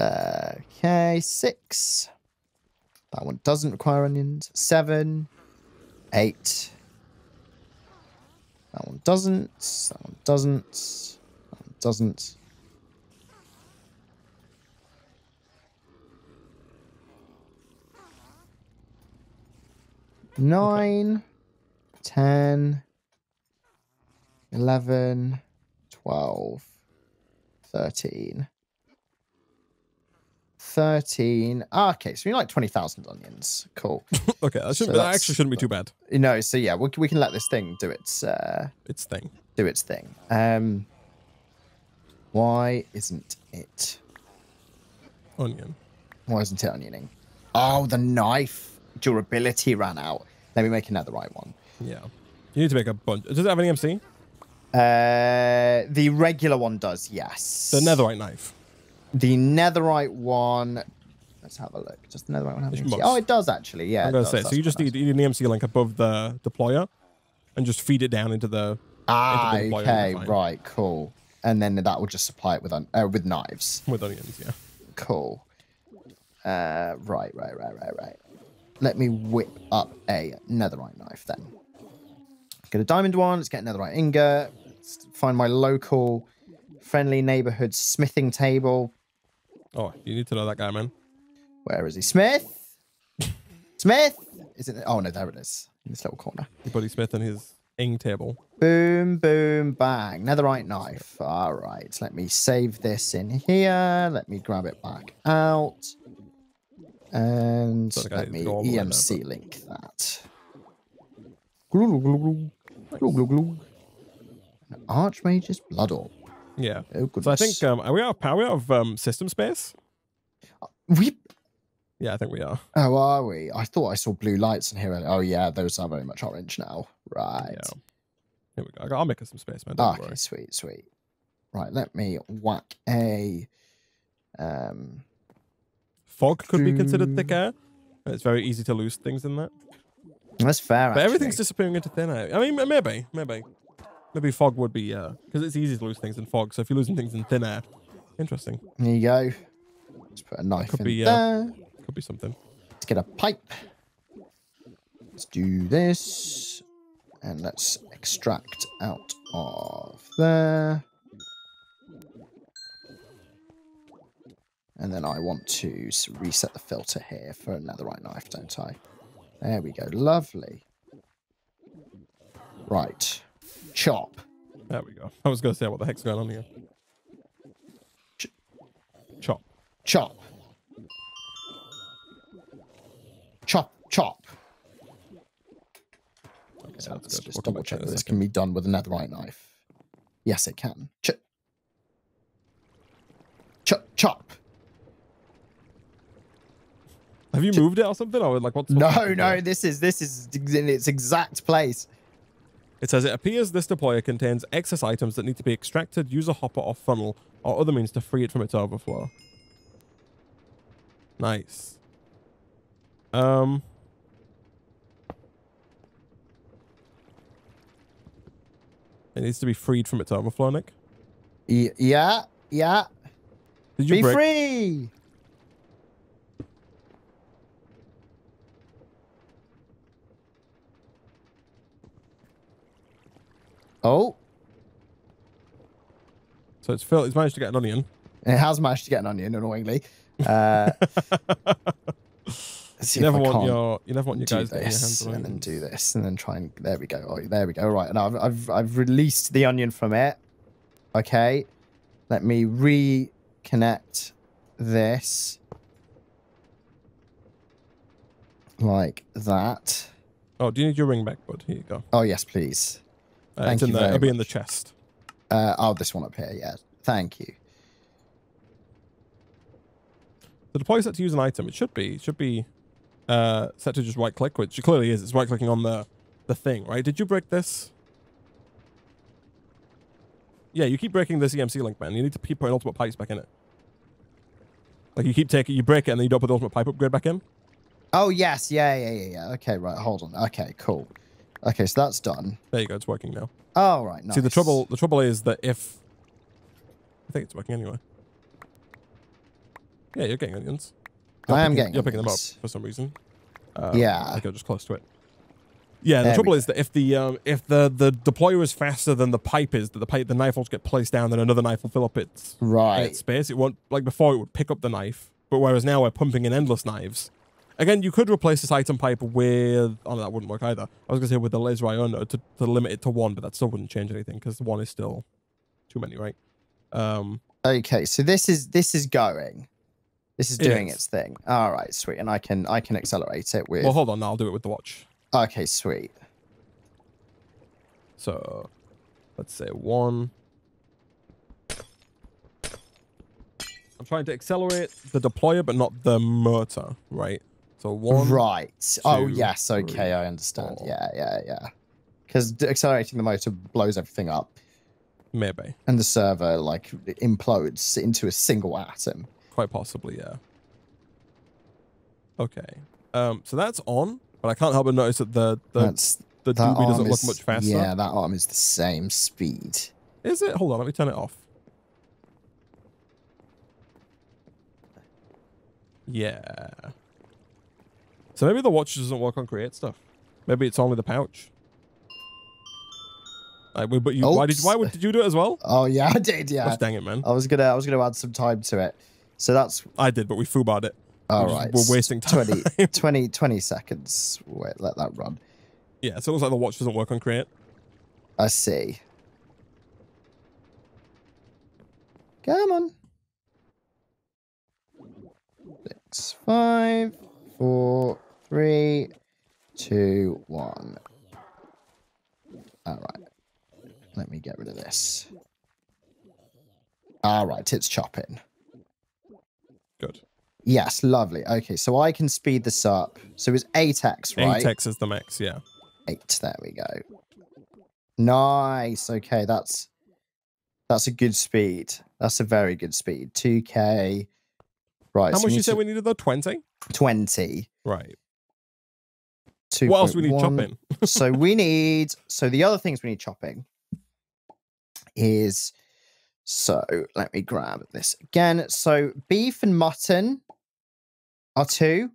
Okay, 6. That one doesn't require onions. 7. 8. That one doesn't. That one doesn't. That one doesn't. Nine. Okay. 10. 11. 12. 13. 13. Okay, so we need like 20,000 onions. Cool. Okay, that actually shouldn't be too bad. You know, so yeah, we can let this thing do its thing. Do its thing. Why isn't it onion? Why isn't it onioning? Oh, the knife durability ran out. Let me make another right one. Yeah, you need to make a bunch. Does it have any MC? The regular one does. Yes. The netherite knife. The netherite one, let's have a look. Does the netherite one have MC? Oh, it does actually, yeah. I'm going to say, so you just need an EMC link above the deployer and just feed it down into the... Ah, into the okay, right, cool. And then that will just supply it with knives. With onions, yeah. Cool. Right. Let me whip up a netherite knife then. Get a diamond one. Let's get a netherite ingot. Let's find my local friendly neighborhood smithing table. Oh, you need to know that guy, man. Where is he? Smith? Smith? Is it? Oh, no, there it is. In this little corner. Buddy Smith and his ing table. Boom, boom, bang. Netherite knife. All right. Let me save this in here. Let me grab it back out. And so let me EMC there, link that. Glue, glue, glue, glue, glue. An Archmage's blood orb. Yeah. Oh, so I think are we out of system space? We. Yeah, I think we are. Oh, are we? I thought I saw blue lights in here. Oh, yeah, those are very much orange now. Right. Yeah. Here we go. I'll make us some space, man. Don't worry. Sweet, sweet. Right, let me whack a. Fog could be considered thick air. It's very easy to lose things in that. That's fair. But everything's disappearing into thin air. I mean, maybe fog would be because it's easy to lose things in fog. So if you're losing things in thin air, interesting. There you go. Let's put a knife could in be, there. Could be something. Let's get a pipe. Let's do this, and let's extract out of there. And then I want to reset the filter here for another right knife, don't I? There we go. Lovely. Right. Chop. There we go. I was going to say, what the heck's going on here? Chop. Chop. Chop. Chop. Okay, so let's just double check that this can be done with another right knife. Yes, it can. Chop. Chop. Chop. Have you moved it or something? Or like what's no, this is in its exact place. It says, it appears this deployer contains excess items that need to be extracted, use a hopper or funnel, or other means to free it from its overflow. Nice. It needs to be freed from its overflow, Nick? Yeah, yeah. Did you be free! Oh. So it's Phil. He's managed to get an onion. It has managed to get an onion, annoyingly. You never want your guys to get your hands on and then do this, and then try and there we go. Oh, there we go. Right, and I've released the onion from it. Okay, let me reconnect this like that. Oh, do you need your ring back, bud? Here you go. Oh yes, please. Thank you very much. It'll be in the chest. Oh, this one up here, yeah. Thank you. The deploy set to use an item. It should be set to just right click, which it clearly is. It's right clicking on the thing, right? Did you break this? Yeah, you keep breaking this EMC link, man. You need to keep putting ultimate pipes back in it. Like you break it and then you don't put the ultimate pipe upgrade back in. Oh yes, yeah. Okay, right, hold on. Okay, cool. Okay, so that's done. There you go. It's working now. Oh, right. Nice. See, the trouble is that if... I think it's working anyway. Yeah, you're getting onions. I am getting onions. You're picking them up for some reason. Yeah. I think you're just close to it. Yeah, the trouble is that if the deployer is faster than the pipe is, that the knife will get placed down, then another knife will fill up its space. It won't... Like, before, it would pick up the knife, but whereas now we're pumping in endless knives. Again, you could replace this item pipe with... Oh, no, that wouldn't work either. I was going to say with the laser IO node to limit it to one, but that still wouldn't change anything because one is still too many, right? Okay, so this is going. This is doing its thing. All right, sweet. And I can accelerate it with... Well, hold on. I'll do it with the watch. Okay, sweet. So, let's say one... I'm trying to accelerate the deployer, but not the motor, right? So one, right. Two, oh, yes. Okay, three, I understand. Four. Yeah. Because accelerating the motor blows everything up. Maybe. And the server, like, implodes into a single atom. Quite possibly, yeah. Okay. So that's on, but I can't help but notice that the doobie doesn't look much faster. Yeah, that arm is the same speed. Is it? Hold on, let me turn it off. Yeah. So maybe the watch doesn't work on Create stuff. Maybe it's only the pouch. But you, why did you do it as well? Oh yeah, I did. Yeah. Gosh, dang it, man. I was gonna add some time to it. So that's. I did, but we foobarred it. All right. We're wasting time. 20 seconds. Wait, let that run. Yeah, so it looks like the watch doesn't work on Create. I see. Come on. 6, 5, 4, 3, 2, 1. All right. Let me get rid of this. All right, it's chopping. Good. Yes, lovely. Okay, so I can speed this up. So it's 8x, right? 8x is the max, yeah. 8, there we go. Nice. Okay, that's a good speed. That's a very good speed. 2K. Right. How much you said we needed though? 20? 20. Right. What else we need chopping? So we need, so the other things we need chopping is, so let me grab this again. So beef and mutton are 2.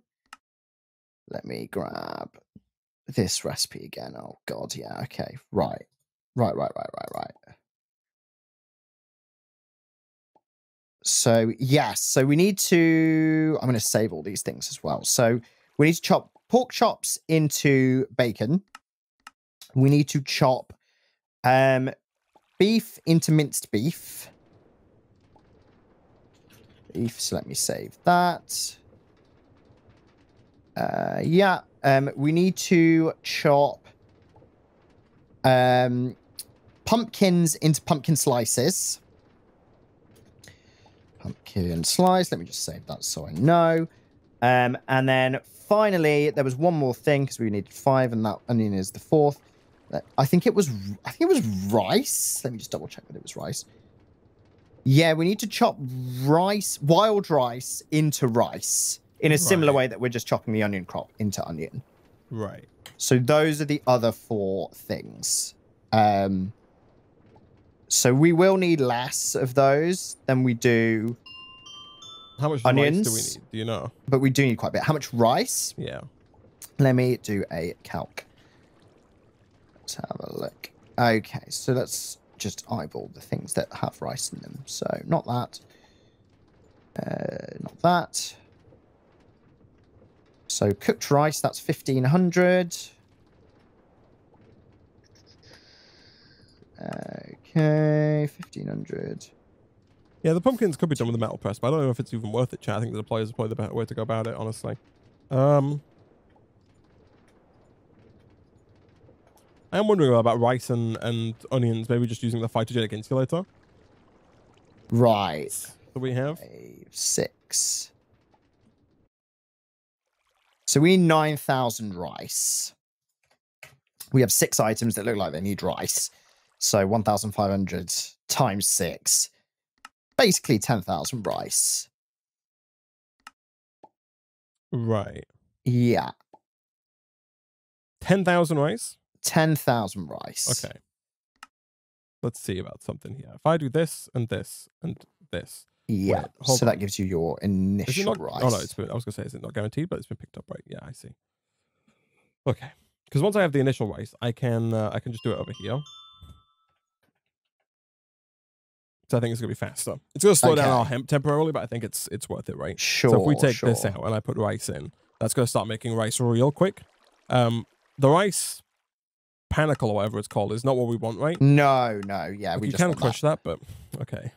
Let me grab this recipe again. Oh God. Yeah. Okay. Right. Right. So yes. So we need to, I'm going to save all these things as well. So we need to chop pork chops into bacon. We need to chop beef into minced beef. So let me save that. We need to chop pumpkins into pumpkin slices. Pumpkin slice. Let me just save that so I know. And then finally, there was one more thing because we needed 5, and that onion is the 4th. I think it was rice. Let me just double check that it was rice. Yeah, we need to chop rice, wild rice, into rice in a similar way that we're just chopping the onion crop into onion. Right. So those are the other 4 things. So we will need less of those than we do. How much onions rice do we need? Do you know? But we do need quite a bit. How much rice? Yeah. Let me do a calc. Let's have a look. Okay, so let's just eyeball the things that have rice in them. So not that. Not that. So cooked rice, that's 1,500. Okay, 1,500. Yeah, the pumpkins could be done with a metal press, but I don't know if it's even worth it, chat. I think the pliers is probably the better way to go about it, honestly. I am wondering about rice and onions, maybe just using the phytogenic insulator. Right. That we have. 5, 6. So we need 9,000 rice. We have 6 items that look like they need rice. So 1,500 times 6. Basically 10,000 rice. Right. Yeah. 10,000 rice? 10,000 rice. Okay. Let's see about something here. If I do this and this and this. Yeah. Wait, so on. That gives you your initial rice. Oh, no. It's been, I was going to say, is it not guaranteed? But it's been picked up, right? Yeah, I see. Okay. Because once I have the initial rice, I can just do it over here. So I think it's going to be faster. It's going to slow down our hemp temporarily, but I think it's worth it, right? Sure. So if we take this out and I put rice in, that's going to start making rice real quick. The rice panicle or whatever it's called is not what we want, right? No, no. Yeah, we just can crush that, but okay.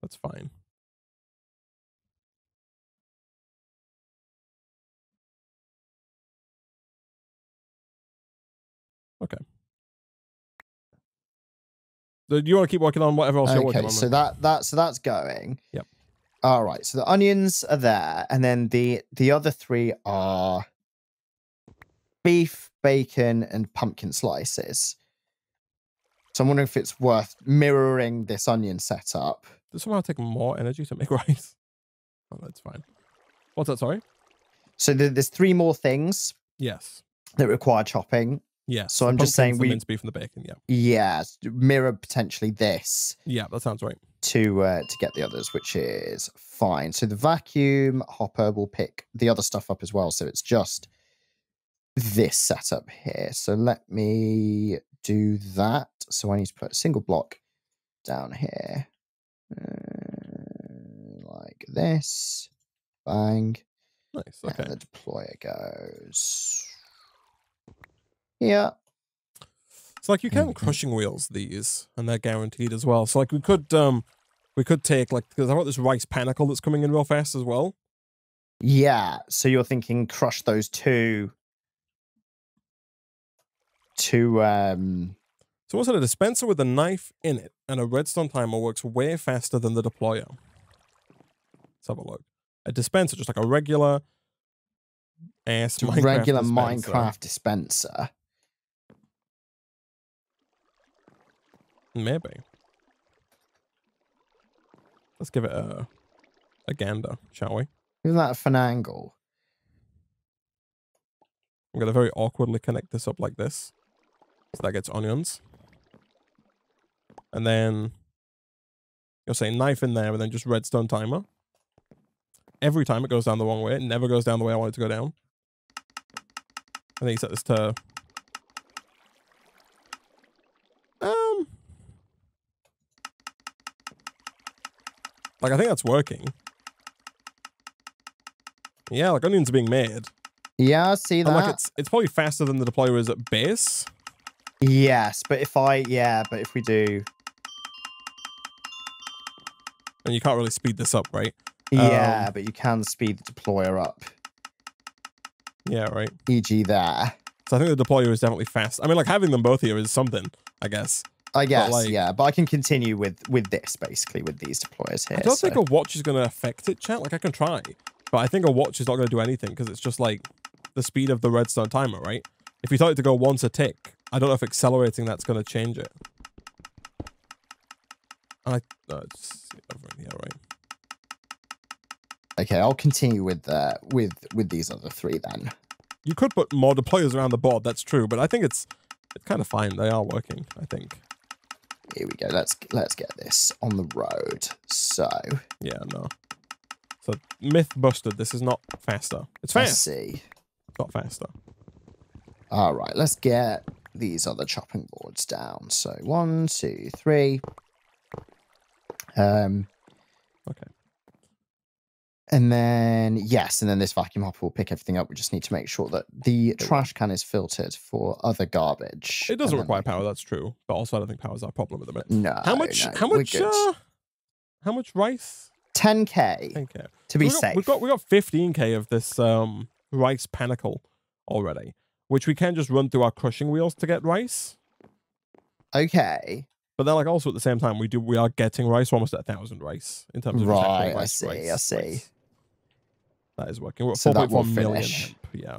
That's fine. Okay. Do you want to keep working on whatever else you're working on? Okay, so that's going. Yep. All right, so the onions are there, and then the other 3 are beef, bacon, and pumpkin slices. So I'm wondering if it's worth mirroring this onion setup. Does somehow take more energy to make rice? Oh, that's fine. What's that? Sorry. So there's 3 more things. Yes. That require chopping. Yeah, so I'm just saying we minced beef and the bacon, yeah. Yeah, mirror potentially this. Yeah, that sounds right. To get the others, which is fine. So the vacuum hopper will pick the other stuff up as well. So it's just this setup here. So let me do that. So I need to put a single block down here, like this. Bang. Nice. Okay. And the deployer goes here. So like you can crushing wheels these, and they're guaranteed as well. So like we could take like, because I've got this rice panicle that's coming in real fast as well. Yeah. So you're thinking crush those two. So what's it? A dispenser with a knife in it and a redstone timer works way faster than the deployer. Let's have a look. A dispenser, just like a regular ass Minecraft regular dispenser. Minecraft dispenser. Maybe. Let's give it a gander, shall we? Isn't that a fun angle? I'm going to very awkwardly connect this up like this. So that gets onions. And then you'll say knife in there and then just redstone timer. Every time it goes down the wrong way. It never goes down the way I want it to go down. And then you set this to... Like, I think that's working. Yeah, like onions are being made. Yeah, I see that. And like it's probably faster than the deployer is at base. Yes, but if I, yeah, but if we do. And you can't really speed this up, right? Yeah, but you can speed the deployer up. Yeah, right. E.g. there. So I think the deployer is definitely fast. I mean, like having them both here is something, I guess. I guess, like, yeah, but I can continue with this, basically, with these deployers here. I don't think a watch is going to affect it, chat. Like, I can try, but I think a watch is not going to do anything because it's just, like, the speed of the redstone timer, right? If you tell it to go once a tick, I don't know if accelerating that's going to change it. Just over in here, right? Okay, I'll continue with these other three, then. You could put more deployers around the board, that's true, but I think it's kind of fine. They are working, I think. Here we go. Let's get this on the road. So yeah, no. So myth busted. This is not faster. It's fast. I see. It's not faster. All right. Let's get these other chopping boards down. So 1, 2, 3. Okay. And then yes, and then this vacuum hopper will pick everything up. We just need to make sure that the trash can is filtered for other garbage. It doesn't require power, that's true. But also, I don't think power is our problem at the minute. No. How much rice? 10K. 10K. To be safe. We've got 15K of this rice panicle already, which we can just run through our crushing wheels to get rice. Okay. But then, like, also at the same time, we are getting rice. We're almost at 1,000 rice in terms of right. Rice, I see. That is working. We're at 4.1 million. Yeah.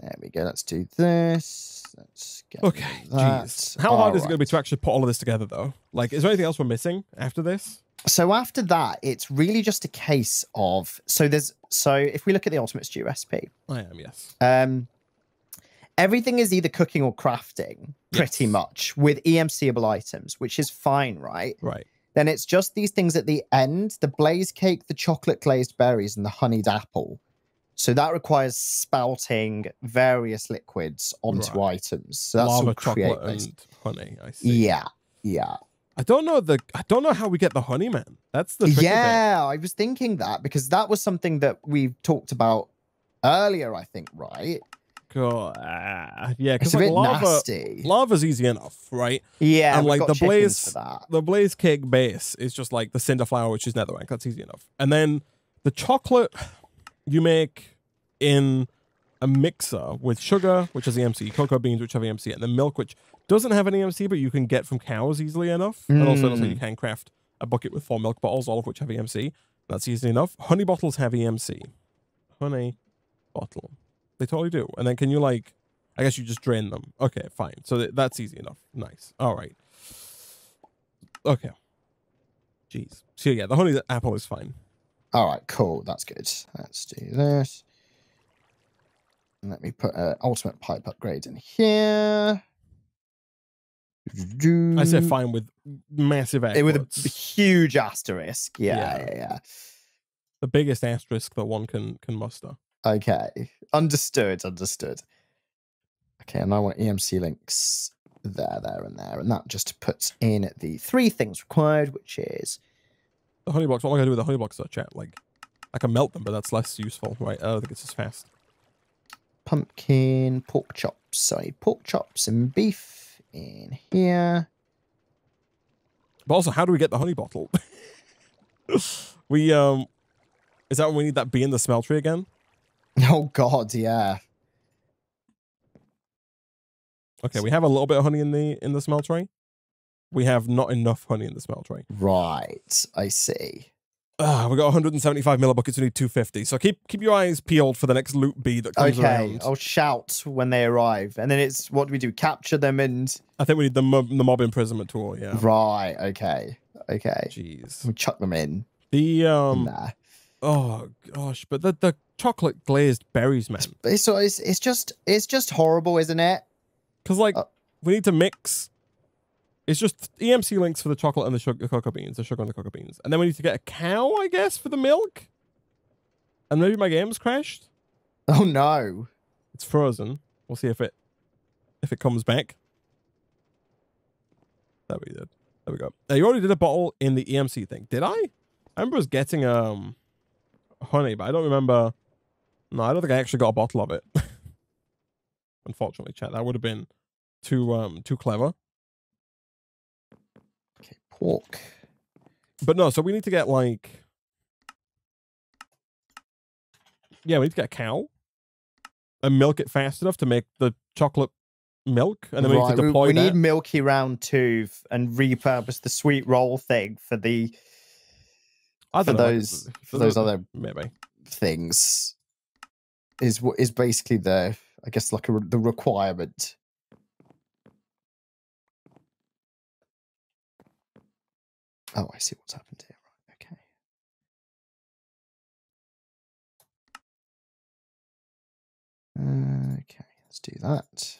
There we go. Let's do this. Let's get that. Jeez. How hard is it going to be to actually put all of this together, though? Like, is there anything else we're missing after this? So after that, it's really just a case of... So if we look at the Ultimate Stew recipe... I am, yes. Everything is either cooking or crafting, pretty much, with EMCable items, which is fine, right? Right. Then it's just these things at the end, the blaze cake, the chocolate glazed berries, and the honeyed apple. So that requires spouting various liquids onto items. So that's lava, chocolate, and honey, I see. Yeah, yeah. I don't know how we get the honey, man. That's the tricky bit. I was thinking that, because that was something that we talked about earlier, I think, right? God, yeah, because like lava's easy enough, right? Yeah, and like the blaze cake base is just like the cinder flour, which is netherrack. That's easy enough. And then the chocolate you make in a mixer with sugar, which has EMC, cocoa beans, which have EMC, and the milk, which doesn't have any EMC, but you can get from cows easily enough. Mm. And also you can craft a bucket with 4 milk bottles, all of which have EMC. That's easy enough. Honey bottles have EMC. Honey bottle. They totally do. And then can you, like, I guess you just drain them. Okay, fine. So that's easy enough. Nice. All right. Okay. Jeez. So yeah, the honey apple is fine. All right, cool. That's good. Let's do this. And let me put an ultimate pipe upgrade in here. I said fine with massive air quotes. With a huge asterisk. Yeah. The biggest asterisk that one can muster. Okay. Understood. Okay, and I want EMC links there, there, and there. And that just puts in the three things required, which is... the honey box. What am I going to do with the honey box, chat? Like, I can melt them, but that's less useful, right? I don't think it's as fast. Pumpkin, pork chops. Sorry, pork chops and beef in here. But also, how do we get the honey bottle? We, is that when we need that bee in the smeltery again? Oh, God, yeah. Okay, we have a little bit of honey in the smell tray. We have not enough honey in the smell tray. Right, I see. We got 175 millibuckets. We need 250. So keep your eyes peeled for the next loot bee that comes around. Okay, I'll shout when they arrive, and then it's what do we do? Capture them and I think we need the mob imprisonment tool. Yeah. Right. Okay. Okay. Jeez. We chuck them in. The Nah. Oh gosh, but the chocolate glazed berries, man. So it's just horrible, isn't it? Because, like, we need to mix. It's just EMC links for the chocolate and the cocoa beans, the sugar and the cocoa beans. And then we need to get a cow, I guess, for the milk. And maybe my game's crashed. Oh, no. It's frozen. We'll see if it comes back. That we did. There we go. Now, you already did a bottle in the EMC thing. Did I? I remember I was getting honey, but I don't remember. No, I don't think I actually got a bottle of it. Unfortunately, chat, that would have been too clever. Okay, pork. But no, so we need to get like, yeah, we need to get a cow and milk it fast enough to make the chocolate milk, and then we need to deploy. We need milky round 2 and repurpose the sweet roll thing for the for those other maybe things. Is what is basically the. I guess like the requirement. Oh, I see what's happened here. Right, okay. Okay, let's do that.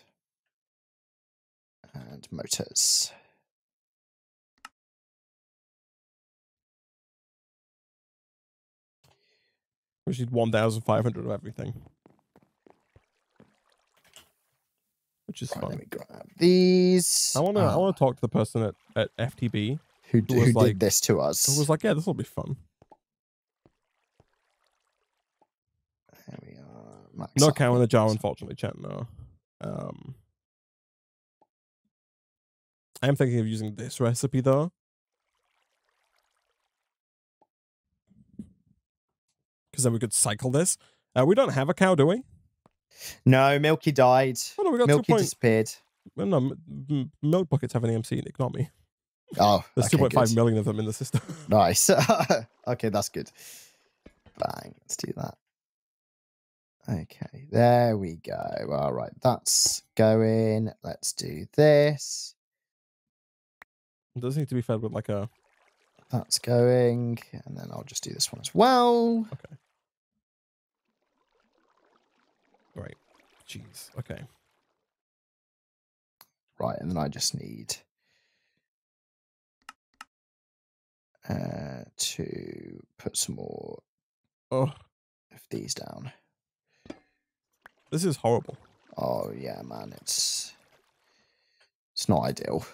And motors. We need 1,500 of everything. Which is fun. Let me grab these. I want to talk to the person at FTB who did this to us. Who was like, yeah, this will be fun. There we are. Max no cow in the jar, unfortunately, chat. No. I am thinking of using this recipe though, because then we could cycle this. We don't have a cow, do we? No, Milky died. Oh, no, we got Milky disappeared. Well, no, milk buckets have an EMC, Nick, not me. Oh, there's okay, 2.5 million of them in the system. Nice. Okay, that's good. Bang, let's do that. Okay, there we go. All right, that's going. Let's do this. It does need to be fed with like a... That's going, and then I'll just do this one as well. Okay. Right. Jeez. Okay. Right, and then I just need to put some more of these down. This is horrible. Oh yeah, man, it's not ideal.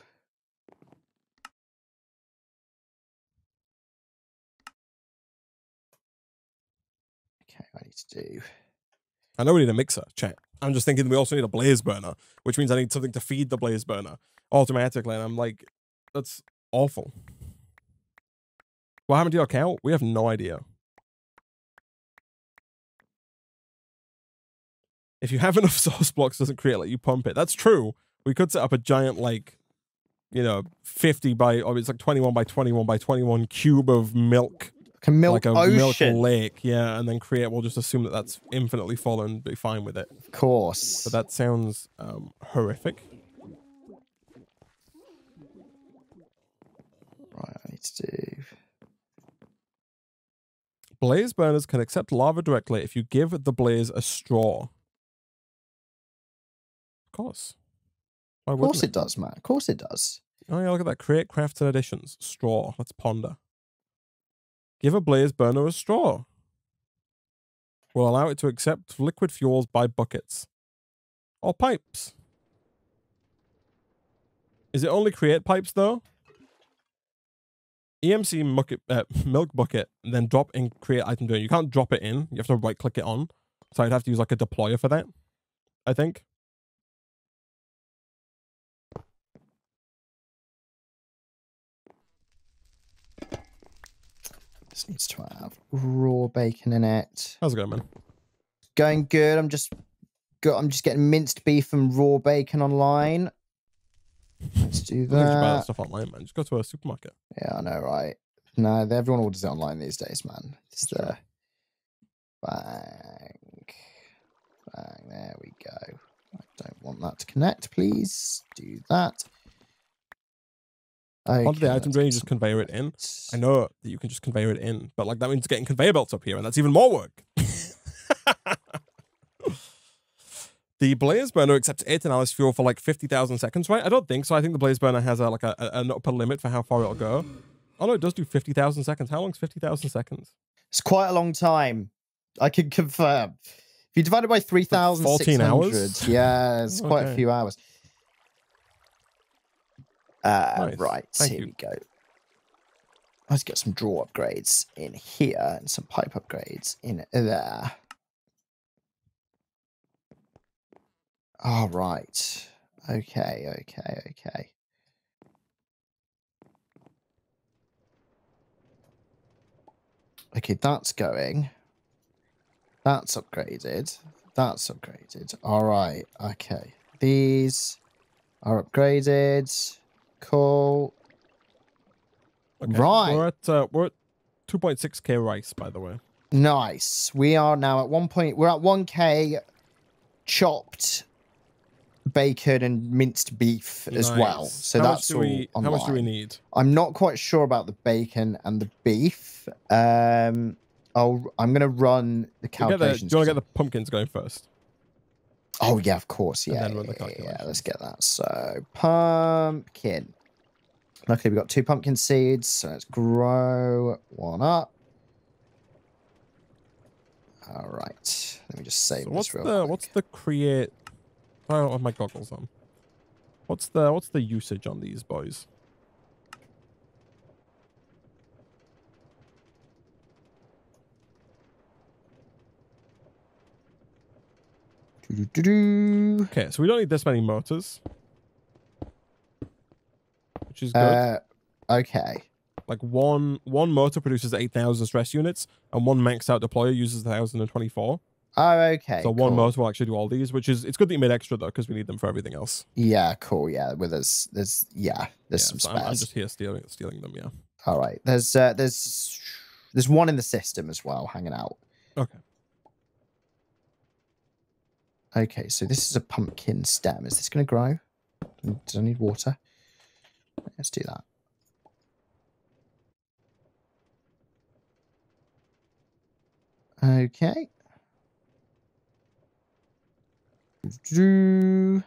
Okay, I need to do. I know we need a mixer, chat. I'm just thinking we also need a blaze burner, which means I need something to feed the blaze burner automatically. And I'm like, that's awful. What happened to your cow? We have no idea. If you have enough source blocks, doesn't Create let you pump it. That's true. We could set up a giant, like, you know, 21 by 21 by 21 cube of milk. Like a ocean. Milk lake, yeah, and then Create will just assume that that's infinitely full and be fine with it. Of course. But that sounds horrific. Right, I need to do... Blaze burners can accept lava directly if you give the blaze a straw. Of course. Why wouldn't it does, Matt. Of course it does. Oh yeah, look at that. Create, crafts, and additions. Straw. Let's ponder. Give a blaze burner a straw. We'll allow it to accept liquid fuels by buckets. Or pipes. Is it only create pipes though? EMC milk bucket, and then drop in create item doing. You can't drop it in. You have to right click it on. So I'd have to use like a deployer for that, I think. This needs to have raw bacon in it. How's it going, man? Going good. I'm just getting minced beef and raw bacon online. Let's do that. Just buy that stuff online, man. Just go to a supermarket. Yeah, I know, right? No, everyone orders it online these days, man. Just bang. There we go. I don't want that to connect, please. Do that. Okay, on the item drain, you just conveyor it in. I know that you can just conveyor it in, but like that means getting conveyor belts up here, and that's even more work. The blaze burner accepts 8 hours fuel for like 50,000 seconds, right? I don't think so. I think the blaze burner has an upper limit for how far it'll go. Oh no, it does do 50,000 seconds. How long's 50,000 seconds? It's quite a long time. I can confirm. If you divide it by 3,600, hours? Yeah, it's quite a few hours. Nice. Right, here we go. Let's get some draw upgrades in here and some pipe upgrades in there. All right. Okay. Okay, that's going. That's upgraded. That's upgraded. All right. Okay. These are upgraded. Cool. Okay. Right. We're at 2.6k rice, by the way. Nice. We are now at 1k chopped bacon and minced beef as well. So that's all online. How much do we need? I'm not quite sure about the bacon and the beef. I'm going to run the calculations. Do you want to get the pumpkins going first? Oh, yeah, of course. Yeah, let's get that. So, pumpkin. Luckily, we've got 2 pumpkin seeds. So let's grow one up. All right. Let me just save this real quick. What's the create... I don't have my goggles on. What's the usage on these boys? Okay, so we don't need this many motors, which is good. Okay. Like one motor produces 8,000 stress units, and one maxed out deployer uses 1,024. Oh, okay. So one motor will actually do all these, which is, it's good that you made extra though, because we need them for everything else. Yeah, cool. Yeah, well, there's some spares. I'm just here stealing them. Yeah. All right. There's one in the system as well, hanging out. Okay. Okay, so this is a pumpkin stem. Is this going to grow? Does it need water? Let's do that. Okay. There we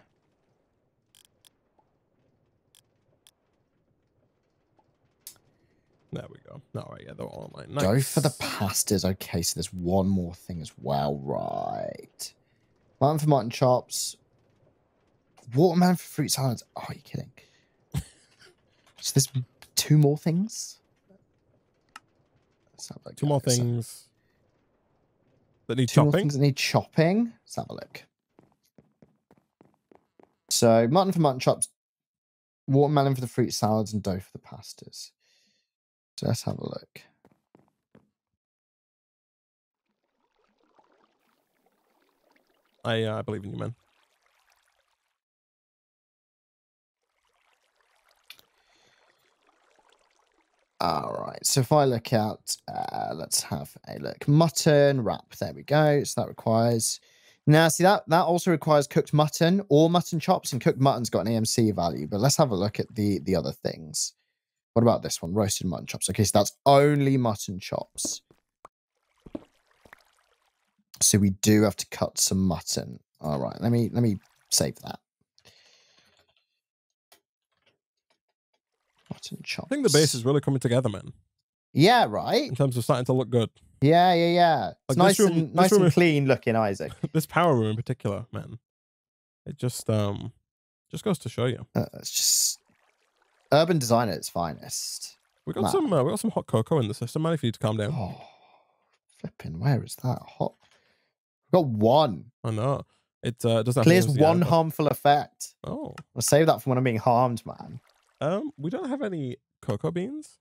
go. All right, yeah, they're all online. Nice. Go for the pastas. Okay, so there's one more thing as well. Right. Mutton for mutton chops. Watermelon for fruit salads. Oh, are you kidding? So there's 2 more things? Let's have a look. 2 more things that need chopping? 2 more things that need chopping. Let's have a look. So, mutton for mutton chops, watermelon for the fruit salads, and dough for the pastas. So, let's have a look. I believe in you, man. All right. So, if I look out, let's have a look. Mutton wrap. There we go. So, that requires... Now, see, that also requires cooked mutton or mutton chops, and cooked mutton's got an EMC value. But let's have a look at the other things. What about this one? Roasted mutton chops. Okay, so that's only mutton chops. So we do have to cut some mutton. All right, let me save that. Mutton chops. I think the base is really coming together, man. Yeah, right? In terms of starting to look good. Yeah. It's like nice and clean looking, Isaac. This power room in particular, man. It just goes to show you. Let's just Urban design at its finest. We got some hot cocoa in the system, man. If you need to calm down. Oh, flipping! Where is that hot? We got one. I know. It doesn't clears one harmful effect. Oh, I'll save that for when I'm being harmed, man. We don't have any cocoa beans,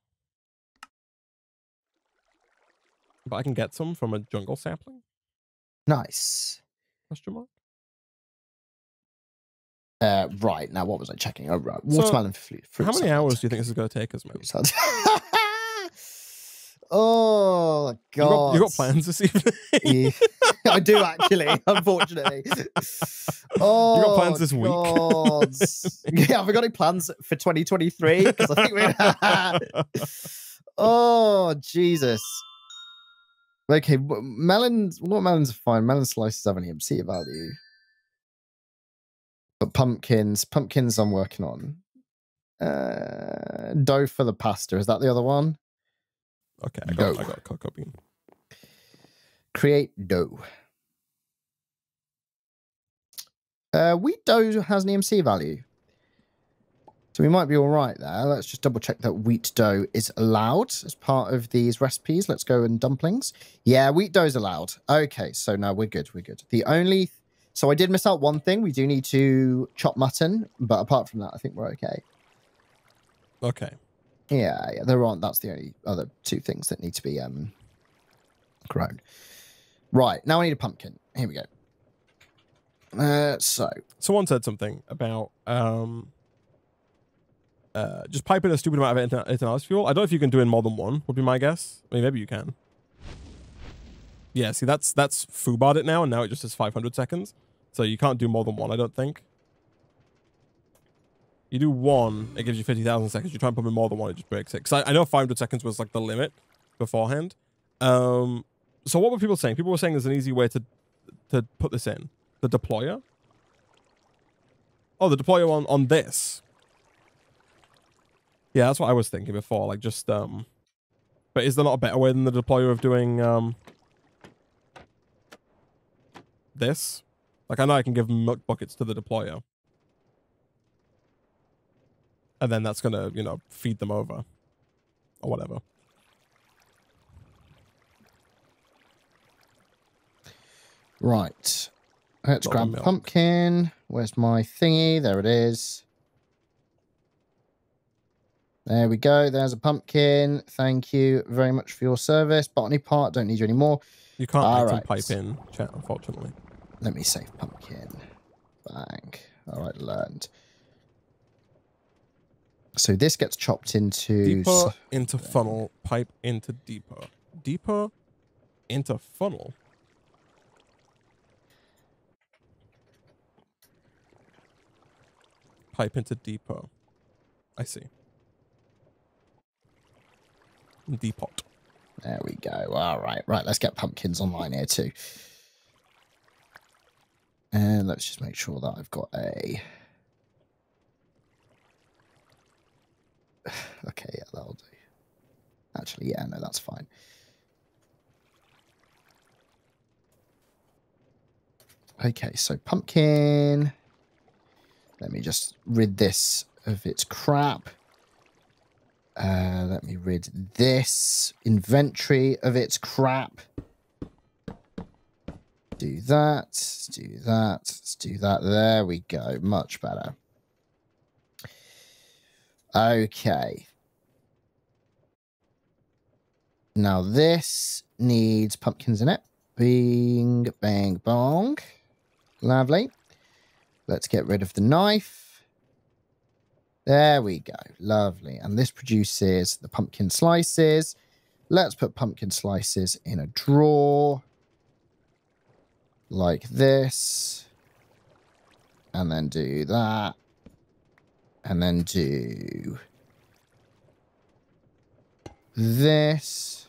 but I can get some from a jungle sapling. Nice. Question mark. Right now, what was I checking? Oh, right, watermelon fruit. How many hours do you think this is going to take us, man? Oh God! You got plans this evening? Yeah, I do actually. Unfortunately. Oh, you got plans this week? Yeah, have we got any plans for 2023? Because I think we. Oh Jesus. Okay, melons. Watermelons are fine. Melon slices have an EMC value. But pumpkins I'm working on. Dough for the pasta. Is that the other one? Okay, I got a cocoa bean. Create dough. Wheat dough has an EMC value. So we might be all right there. Let's just double check that wheat dough is allowed as part of these recipes. Let's go in dumplings. Yeah, wheat dough is allowed. Okay, so now we're good. We're good. The only... So I did miss out one thing. We do need to chop mutton, but apart from that, I think we're okay. Okay. Yeah, yeah, there aren't. That's the only other two things that need to be grown. Right, now I need a pumpkin. Here we go. So someone said something about just pipe in a stupid amount of ethanol fuel. I don't know if you can do in more than one. Would be my guess. I mean, maybe you can. Yeah, see, that's foobarred it now, and now it just is 500 seconds. So you can't do more than one, I don't think. You do one, it gives you 50,000 seconds. You try and put in more than one, it just breaks it. Because I know 500 seconds was like the limit beforehand. So what were people saying? People were saying there's an easy way to put this in. The deployer? Oh, the deployer on this. Yeah, that's what I was thinking before. Like, just... but is there not a better way than the deployer of doing... this? Like, I know I can give milk buckets to the deployer. And then that's gonna, you know, feed them over. Or whatever. Right. Let's grab a pumpkin. Where's my thingy? There it is. There we go. There's a pumpkin. Thank you very much for your service. Botany part, don't need you anymore. You can't pipe in chat, unfortunately. Let me save pumpkin. Bang. All right, learned. So this gets chopped into... Depot into funnel, pipe into depot. Depot into funnel. Pipe into depot. I see. Depot. There we go. All right. Right, let's get pumpkins online here too. And let's just make sure that I've got a... Okay, yeah, that'll do. Actually, yeah, no, that's fine. Okay, so pumpkin. Let me just rid this of its crap. Let me rid this inventory of its crap. Do that. Let's do that. Let's do that. There we go. Much better. Okay. Now this needs pumpkins in it. Bing, bang, bong. Lovely. Let's get rid of the knife. There we go. Lovely. And this produces the pumpkin slices. Let's put pumpkin slices in a drawer. Like this. And then do that. And then do this.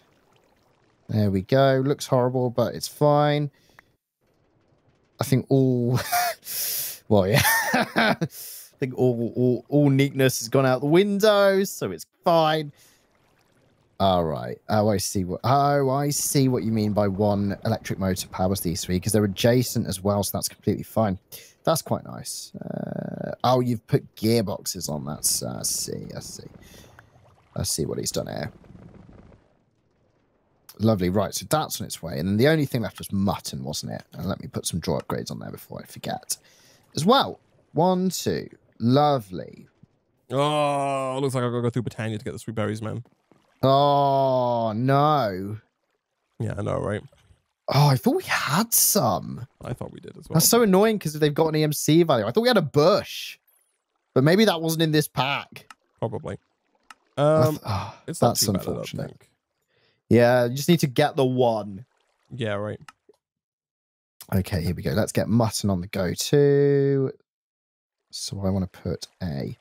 There we go. Looks horrible, but it's fine. I think all... well, yeah. I think all neatness has gone out the window, so it's fine. All right. Oh, I see what you mean by one electric motor powers these three, because they're adjacent as well, so that's completely fine. That's quite nice. Oh, you've put gearboxes on that. So I see what he's done here. Lovely. Right, so that's on its way. And then the only thing left was mutton, wasn't it? And let me put some draw upgrades on there before I forget as well. 1, 2. Lovely. Oh, looks like I've got to go through Botania to get the sweet berries, man. Oh, no. Yeah, I know, right? Oh, I thought we had some. I thought we did as well. That's so annoying because they've got an EMC value. I thought we had a bush. But maybe that wasn't in this pack. Probably. It's not that's too unfortunate. Bad, I don't think. Yeah, you just need to get the one. Yeah, right. Okay, here we go. Let's get mutton on the go too. So I want to put a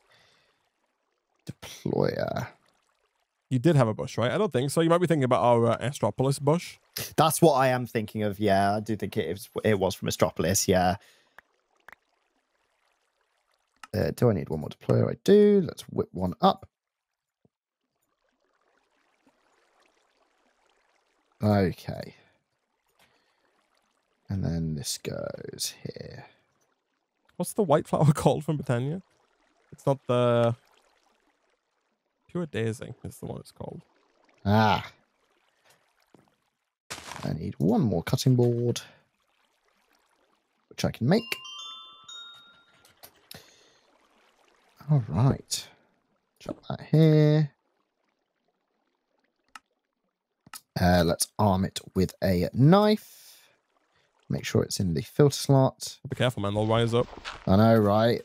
deployer. You did have a bush, right? I don't think so. You might be thinking about our Astropolis bush. That's what I am thinking of. Yeah, I do think it was from Astropolis. Yeah. Do I need one more deployer? I do. Let's whip one up. Okay. And then this goes here. What's the white flower called from Botania? It's not the... Pure Daisy is the one it's called. Ah. I need one more cutting board, which I can make. All right. Drop that here. Let's arm it with a knife. Make sure it's in the filter slot. Be careful, man. They'll rise up. I know, right?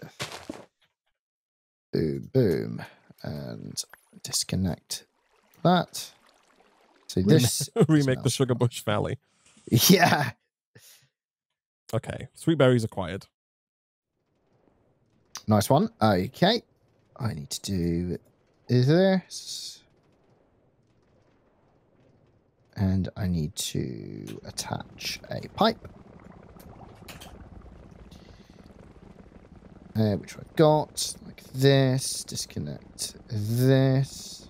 Boom, boom. And disconnect that. So this remake the Sugar Bush Valley. Yeah. Okay. Sweet berries acquired. Nice one. Okay. I need to do this. And I need to attach a pipe. Which I've got, like this, disconnect this,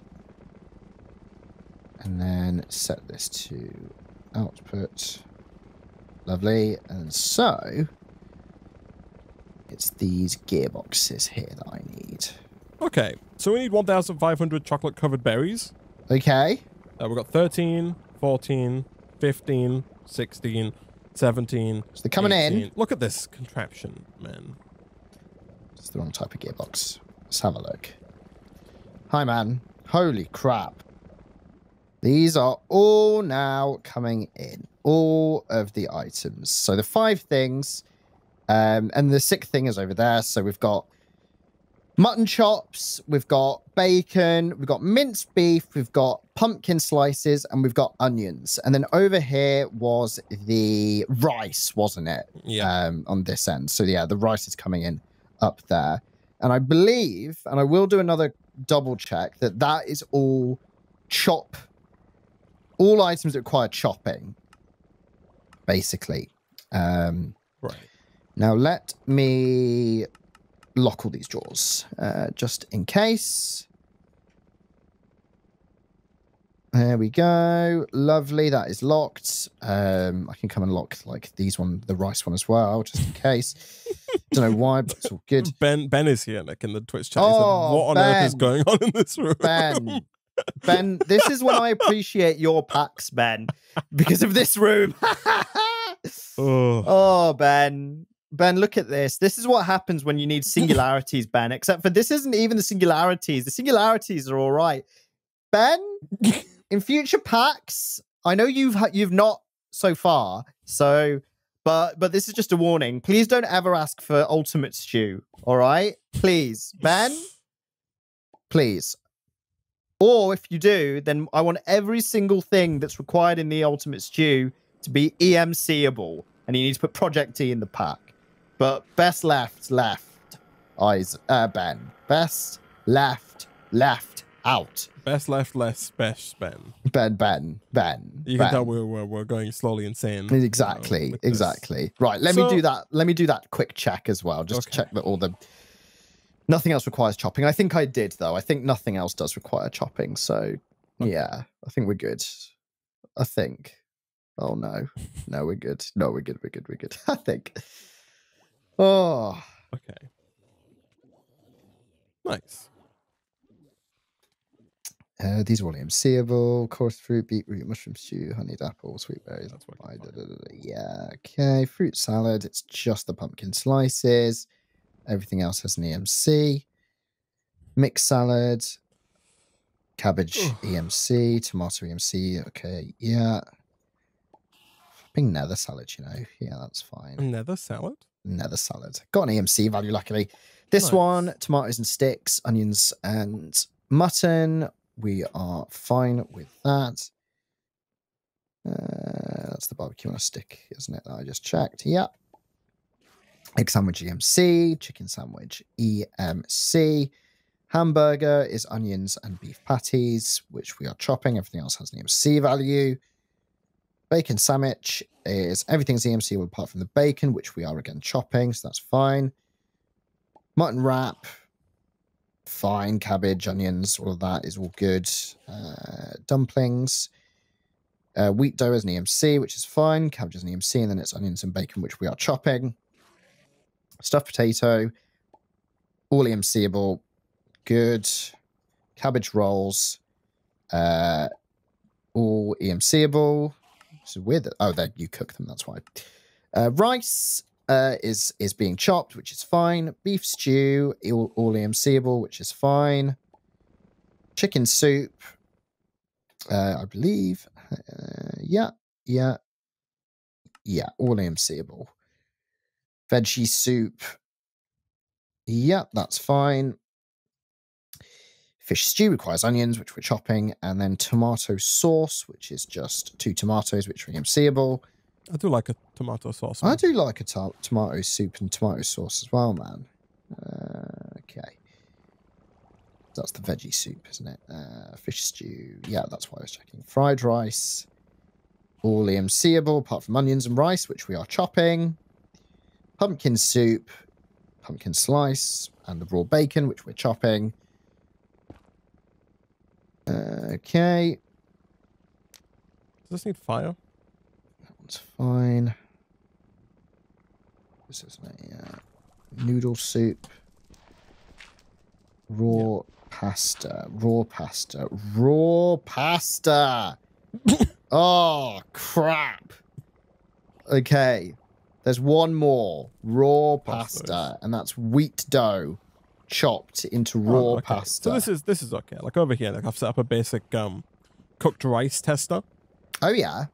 and then set this to output. Lovely. And so, it's these gearboxes here that I need. Okay, so we need 1,500 chocolate-covered berries. Okay. We've got 13, 14, 15, 16, 17, so they're coming 18. In. Look at this contraption, man. It's the wrong type of gearbox. Let's have a look. Hi, man. Holy crap. These are all now coming in. All of the items. So the 5 things, and the 6th thing is over there. So we've got mutton chops, we've got bacon, we've got minced beef, we've got pumpkin slices, and we've got onions. And then over here was the rice, wasn't it? Yeah. On this end. So yeah, the rice is coming in up there, and I believe, and I will do another double check, that that is all chop, all items that require chopping, basically. Right. Now let me lock all these drawers, just in case. There we go. Lovely, that is locked. I can come and lock like these one, the rice one as well, just in case. Don't know why, but it's all good. Ben is here, Nick, in the Twitch chat. Oh, what on earth is going on in this room? Ben, this is when I appreciate your packs, Ben, because of this room. Oh, Ben. Ben, look at this. This is what happens when you need singularities, Ben, except for this isn't even the singularities. The singularities are all right. Ben, in future packs, I know you've not so far, so... But this is just a warning. Please don't ever ask for ultimate stew, all right? Please. Ben? Please. Or if you do, then I want every single thing that's required in the ultimate stew to be EMC-able. And you need to put Project E in the pack. But best left, Isaac, Ben. Best left out. Best left less special, Ben. Ben. You can tell we're going slowly insane. Exactly, you know, exactly. This. Right, let me do that quick check as well, just to check that nothing else requires chopping. I think I did though. I think nothing else does require chopping. So yeah, I think we're good. I think. Oh no. No, we're good. No, we're good. I think. Oh. Okay. Nice. These are all MCable, coarse fruit, beetroot, mushroom stew, honeyed apple, sweet berries. That's what I yeah, okay. Fruit salad, it's just the pumpkin slices. Everything else has an EMC. Mixed salad, cabbage EMC, tomato EMC, okay, yeah. Flipping nether salad, you know. Yeah, that's fine. Nether salad? Nether salad. Got an EMC value, luckily. This nice. One, tomatoes and sticks, onions and mutton. We are fine with that. That's the barbecue on a stick, isn't it? That I just checked. Yeah. Egg sandwich EMC, chicken sandwich EMC. Hamburger is onions and beef patties, which we are chopping. Everything else has an EMC value. Bacon sandwich is everything's EMC apart from the bacon, which we are again chopping, so that's fine. Mutton wrap. Fine, cabbage, onions, all of that is all good. Dumplings, wheat dough is an EMC, which is fine. Cabbage is an EMC, and then it's onions and bacon, which we are chopping. Stuffed potato, all EMCable, good. Cabbage rolls, all EMCable. This is weird. That, oh, you cook them, that's why. Rice. Is being chopped, which is fine. Beef stew, all EMCable, which is fine. Chicken soup, I believe. Yeah, all EMCable. Veggie soup. Yeah, that's fine. Fish stew requires onions, which we're chopping, and then tomato sauce, which is just 2 tomatoes, which are EMCable. I do like a tomato sauce. Man. I do like a tomato soup and tomato sauce as well, man. Okay. That's the veggie soup, isn't it? Fish stew. Yeah, that's why I was checking. Fried rice. All EMCable, apart from onions and rice, which we are chopping. Pumpkin soup. Pumpkin slice. And the raw bacon, which we're chopping. Okay. Does this need fire? It's fine. This is a noodle soup. Raw pasta. Raw pasta. Raw pasta! Oh, crap! Okay. There's one more. Raw pasta. And that's wheat dough chopped into raw pasta. So this is okay. Like over here, like I've set up a basic cooked rice tester. Oh, yeah.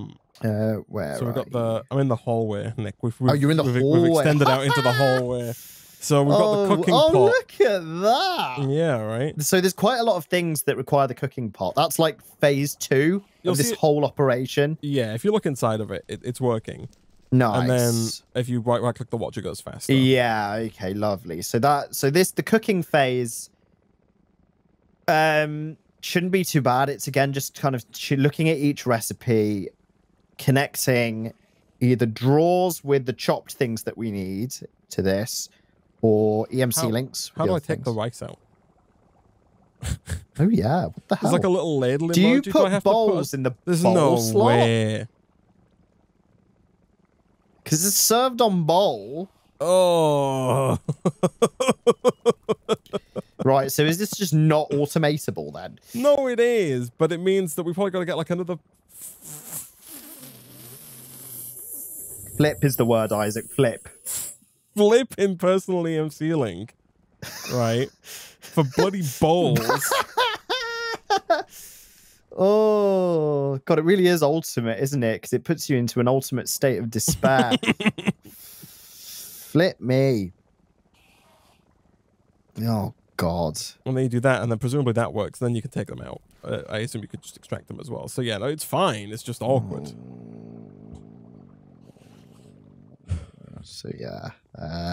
Where? So we've got I'm in the hallway, Nick. We've, oh, you're in the hallway. We've extended out into the hallway. So we've got the cooking pot. Oh, look at that! Yeah, right. So there's quite a lot of things that require the cooking pot. That's like phase 2 of this whole operation. Yeah, if you look inside of it, it's working. Nice. And then if you right click the watch, it goes faster. Yeah. Okay. Lovely. So the cooking phase. Shouldn't be too bad. It's again just kind of looking at each recipe. Connecting either draws with the chopped things that we need to this, or EMC links. How do I take the rice out? Oh yeah, what the hell? There's like a little ladle. Do you put bowls in the bowl slot? There's no way. Because it's served on bowl. Oh. Right, so is this just not automatable then? No, it is, but it means that we probably got to get like another. Flip is the word, Isaac. Flip. Flip in personal EMC link. Right. For bloody bowls. Oh, God, it really is ultimate, isn't it? Because it puts you into an ultimate state of despair. Flip me. Oh, God. Well, then you do that, and then presumably that works. Then you can take them out. I assume you could just extract them as well. So, yeah, no, it's fine. It's just awkward. So yeah,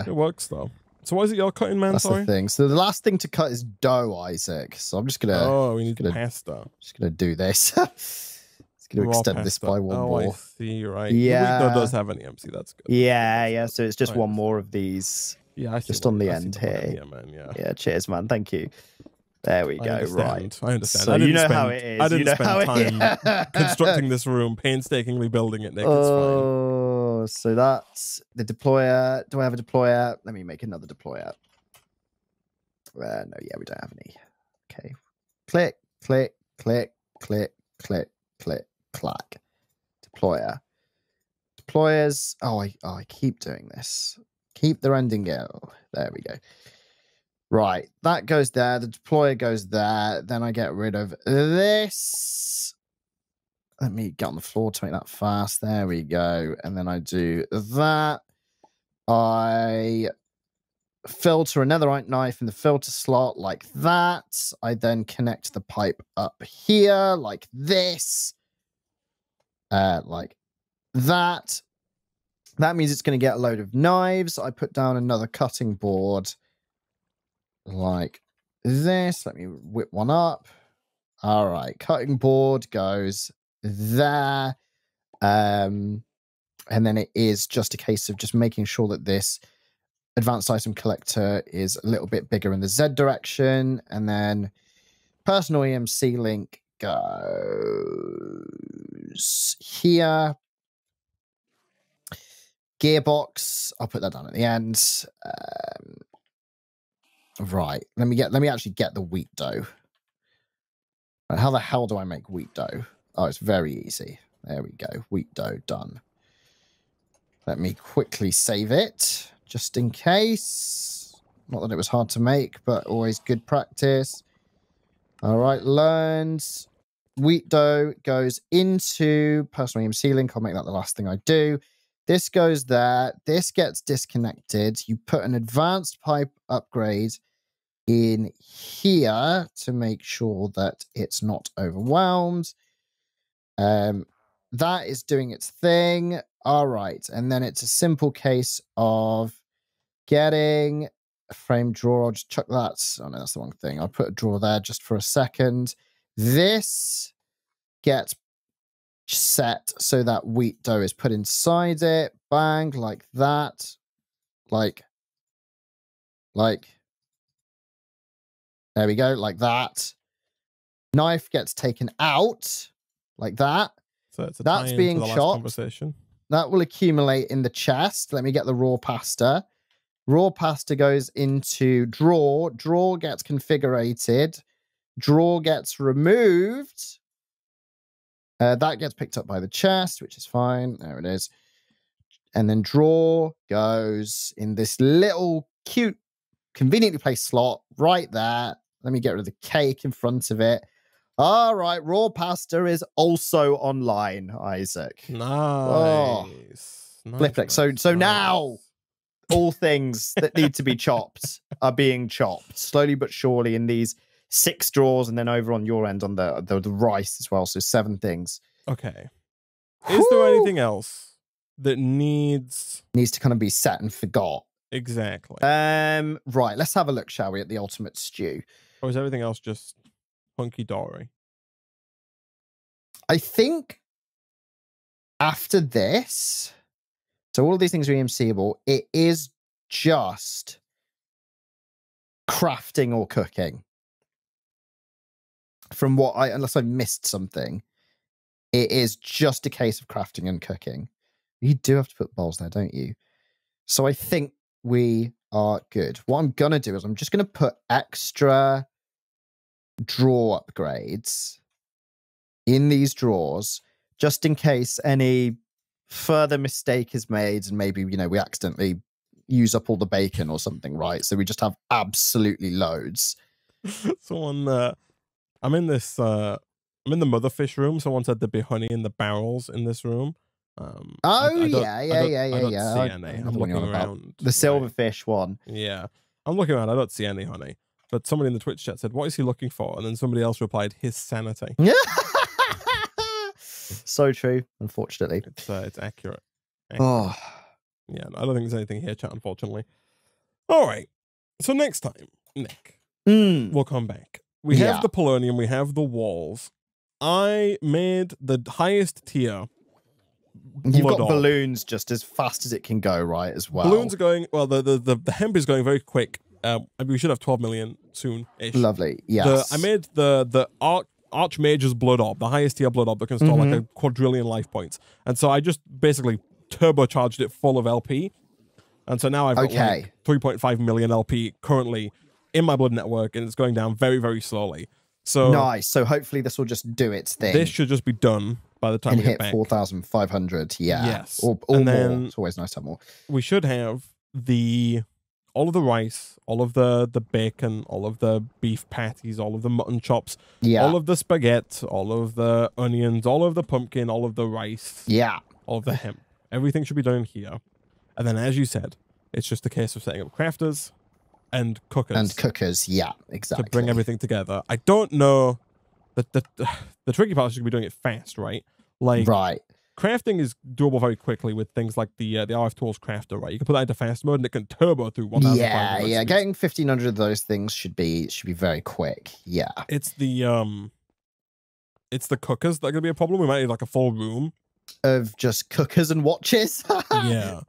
it works though. So why is it you're cutting, man? That's sorry. The thing. So the last thing to cut is dough, Isaac. So I'm just gonna. Oh, we need pasta. Just gonna do this. It's gonna extend pasta. This by one more. I see, right? Yeah. The wheat dough does have an EMC. That's good. Yeah, yeah. So it's just one more of these. Yeah, I see just on the end here. Yeah, man. Yeah. Yeah. Cheers, man. Thank you. There we go. Right. I understand. So I didn't how it is. I didn't spend time constructing this room, painstakingly building it. Nick, it's fine. So that's the deployer. Do I have a deployer? Let me make another deployer. No, yeah, we don't have any. Okay. Click, click, click, click, click, click, clack. Deployer. Deployers. Oh, I keep doing this. Keep the ending go. There we go. Right, that goes there. The deployer goes there. Then I get rid of this. Let me get on the floor to make that fast. There we go. And then I do that. I filter another knife in the filter slot like that. I then connect the pipe up here like this. Like that. That means it's going to get a load of knives. I put down another cutting board like this. Let me whip one up. All right, cutting board goes there. And then it is just a case of just making sure that this advanced item collector is a little bit bigger in the Z direction. And then personal EMC link goes here. Gearbox, I'll put that down at the end. Right, let me actually get the wheat dough. How the hell do I make wheat dough? Oh, it's very easy. There we go. Wheat dough done. Let me quickly save it, just in case. Not that it was hard to make, but always good practice. All right, learned. Wheat dough goes into personal EMC link. I'll make that the last thing I do. This goes there. This gets disconnected. You put an advanced pipe upgrade in here to make sure that it's not overwhelmed. That is doing its thing. All right. And then it's a simple case of getting a frame drawer. I'll just chuck that. Oh, no, that's the wrong thing. I'll put a drawer there just for a second. This gets set so that wheat dough is put inside it. Bang, like that. Like. There we go, like that. Knife gets taken out, like that. So it's a that's being chopped. That will accumulate in the chest. Let me get the raw pasta. Raw pasta goes into drawer. Drawer gets configurated. Drawer gets removed. That gets picked up by the chest, which is fine. There it is. And then drawer goes in this little cute, conveniently placed slot right there. Let me get rid of the cake in front of it. All right, raw pasta is also online, Isaac. Nice. Oh. Nice. So nice. Now all things that need to be chopped are being chopped slowly but surely in these 6 drawers, and then over on your end on the rice as well. So 7 things. Okay. Whew. Is there anything else that needs to kind of be set and forgot? Exactly. Right. Let's have a look, shall we, at the ultimate stew? Or is everything else just hunky-dory? I think after this, so all of these things are EMCable. It is just crafting or cooking. From what I, unless I missed something, it is just a case of crafting and cooking. You do have to put bowls there, don't you? So I think we are good. What I'm going to do is I'm just going to put extra drawer upgrades in these drawers, just in case any further mistake is made and maybe, you know, we accidentally use up all the bacon or something, right? So we just have absolutely loads. Someone, I'm in the motherfish room. Someone said there'd be honey in the barrels in this room. I don't see any. I'm looking around. The silverfish one. Yeah. I'm looking around. I don't see any honey. But somebody in the Twitch chat said, what is he looking for? And then somebody else replied, his sanity. So true, unfortunately. It's accurate. Oh. Yeah, I don't think there's anything here, chat, unfortunately. All right. So next time, Nick, we'll come back. We have the polonium. We have the walls. I made the highest tier. You've got balloons just as fast as it can go, right, as well. Balloons are going, well, the hemp is going very quick. We should have 12 million soon-ish. Lovely, yes. I made the Archmage's Blood Orb, the highest tier Blood Orb that can store like a quadrillion life points. And so I just basically turbocharged it full of LP. And so now I've got like 3.5 million LP currently in my blood network, and it's going down very, very slowly. So nice. So hopefully this will just do its thing. This should just be done by the time and we hit 4,500. Yeah. Yes. Or and more. Then it's always nice to have more. We should have the all of the rice, all of the bacon, all of the beef patties, all of the mutton chops, yeah, all of the spaghetti, all of the onions, all of the pumpkin, all of the rice, yeah, all of the hemp. Everything should be done here. And then, as you said, it's just a case of setting up crafters and cookers. And cookers, yeah, exactly. To bring everything together. I don't know. The tricky part is you should be doing it fast, right? Like, right. Crafting is doable very quickly with things like the RF Tools crafter, right? You can put that into fast mode and it can turbo through 1,000. Yeah, yeah. Getting 1,500 of those things should be very quick. Yeah. It's the cookers that are gonna be a problem. We might need like a full room of just cookers and watches. Yeah.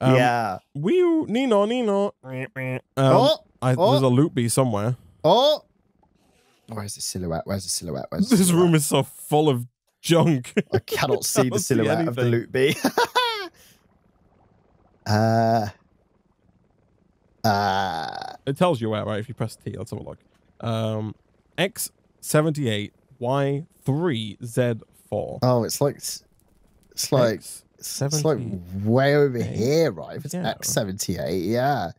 Yeah. There's a loop bee somewhere. Oh. Where's the silhouette? Where's the silhouette? Where's the silhouette? This room is so full of junk. I cannot see the silhouette of the loot bee. It tells you where, right? If you press T, let's have a look. X78Y3Z4. Oh, it's like way over here, right? If it's X78, yeah.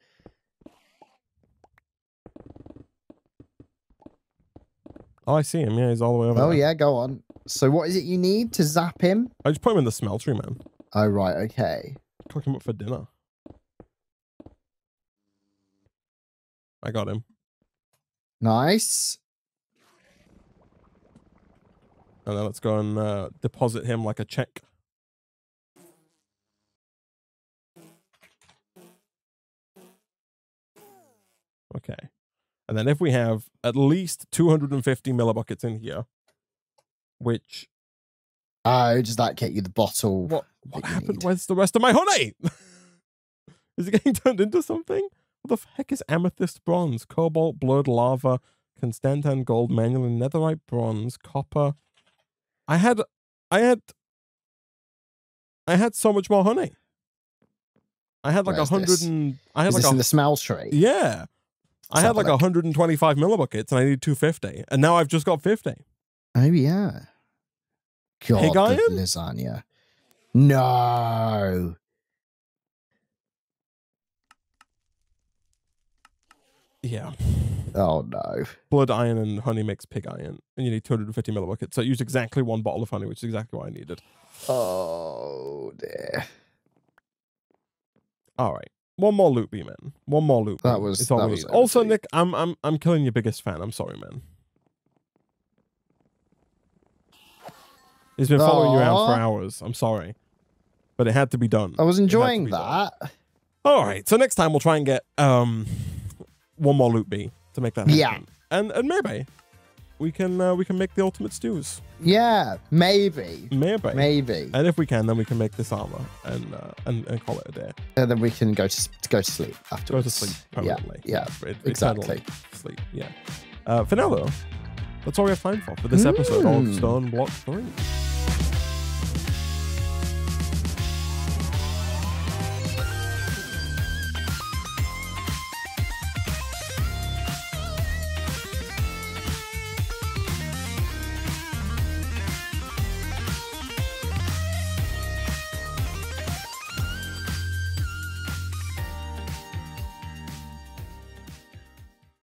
Oh, I see him. Yeah, he's all the way over there. Oh, yeah, go on. So what is it you need to zap him? I just put him in the smeltery, man. Oh, right. Okay. Cook him up for dinner. I got him. Nice. And then let's go and deposit him like a check. Okay. And then if we have at least 250 millibuckets in here, which does that get you the bottle? What happened? Where's the rest of my honey? Is it getting turned into something? What the heck is amethyst bronze, cobalt, blood, lava, constantan gold, manulin, netherite bronze, copper? I had so much more honey. I had like 100 and I had like in the smell tree. Yeah. I had like 125 millibuckets and I needed 250. And now I've just got 50. Oh, yeah. God, pig iron? Lasagna. No. Yeah. Oh, no. Blood iron and honey makes pig iron. And you need 250 millibuckets. So I used exactly one bottle of honey, which is exactly what I needed. Oh, dear. All right. One more loop, man. One more loop. That was, that was also, Nick, I'm killing your biggest fan. I'm sorry, man. It's been following you around for hours. I'm sorry. But it had to be done. I was enjoying that. All right. So next time we'll try and get one more loot bee to make that happen. Yeah. And maybe we can make the ultimate stews. Yeah, maybe. Maybe. Maybe. And if we can, then we can make this armor and call it a day. And then we can go to sleep afterwards. Go to sleep permanently. Yeah, yeah, exactly. Sleep. Yeah. For now though, that's all we have time for this episode of Stone Block 3.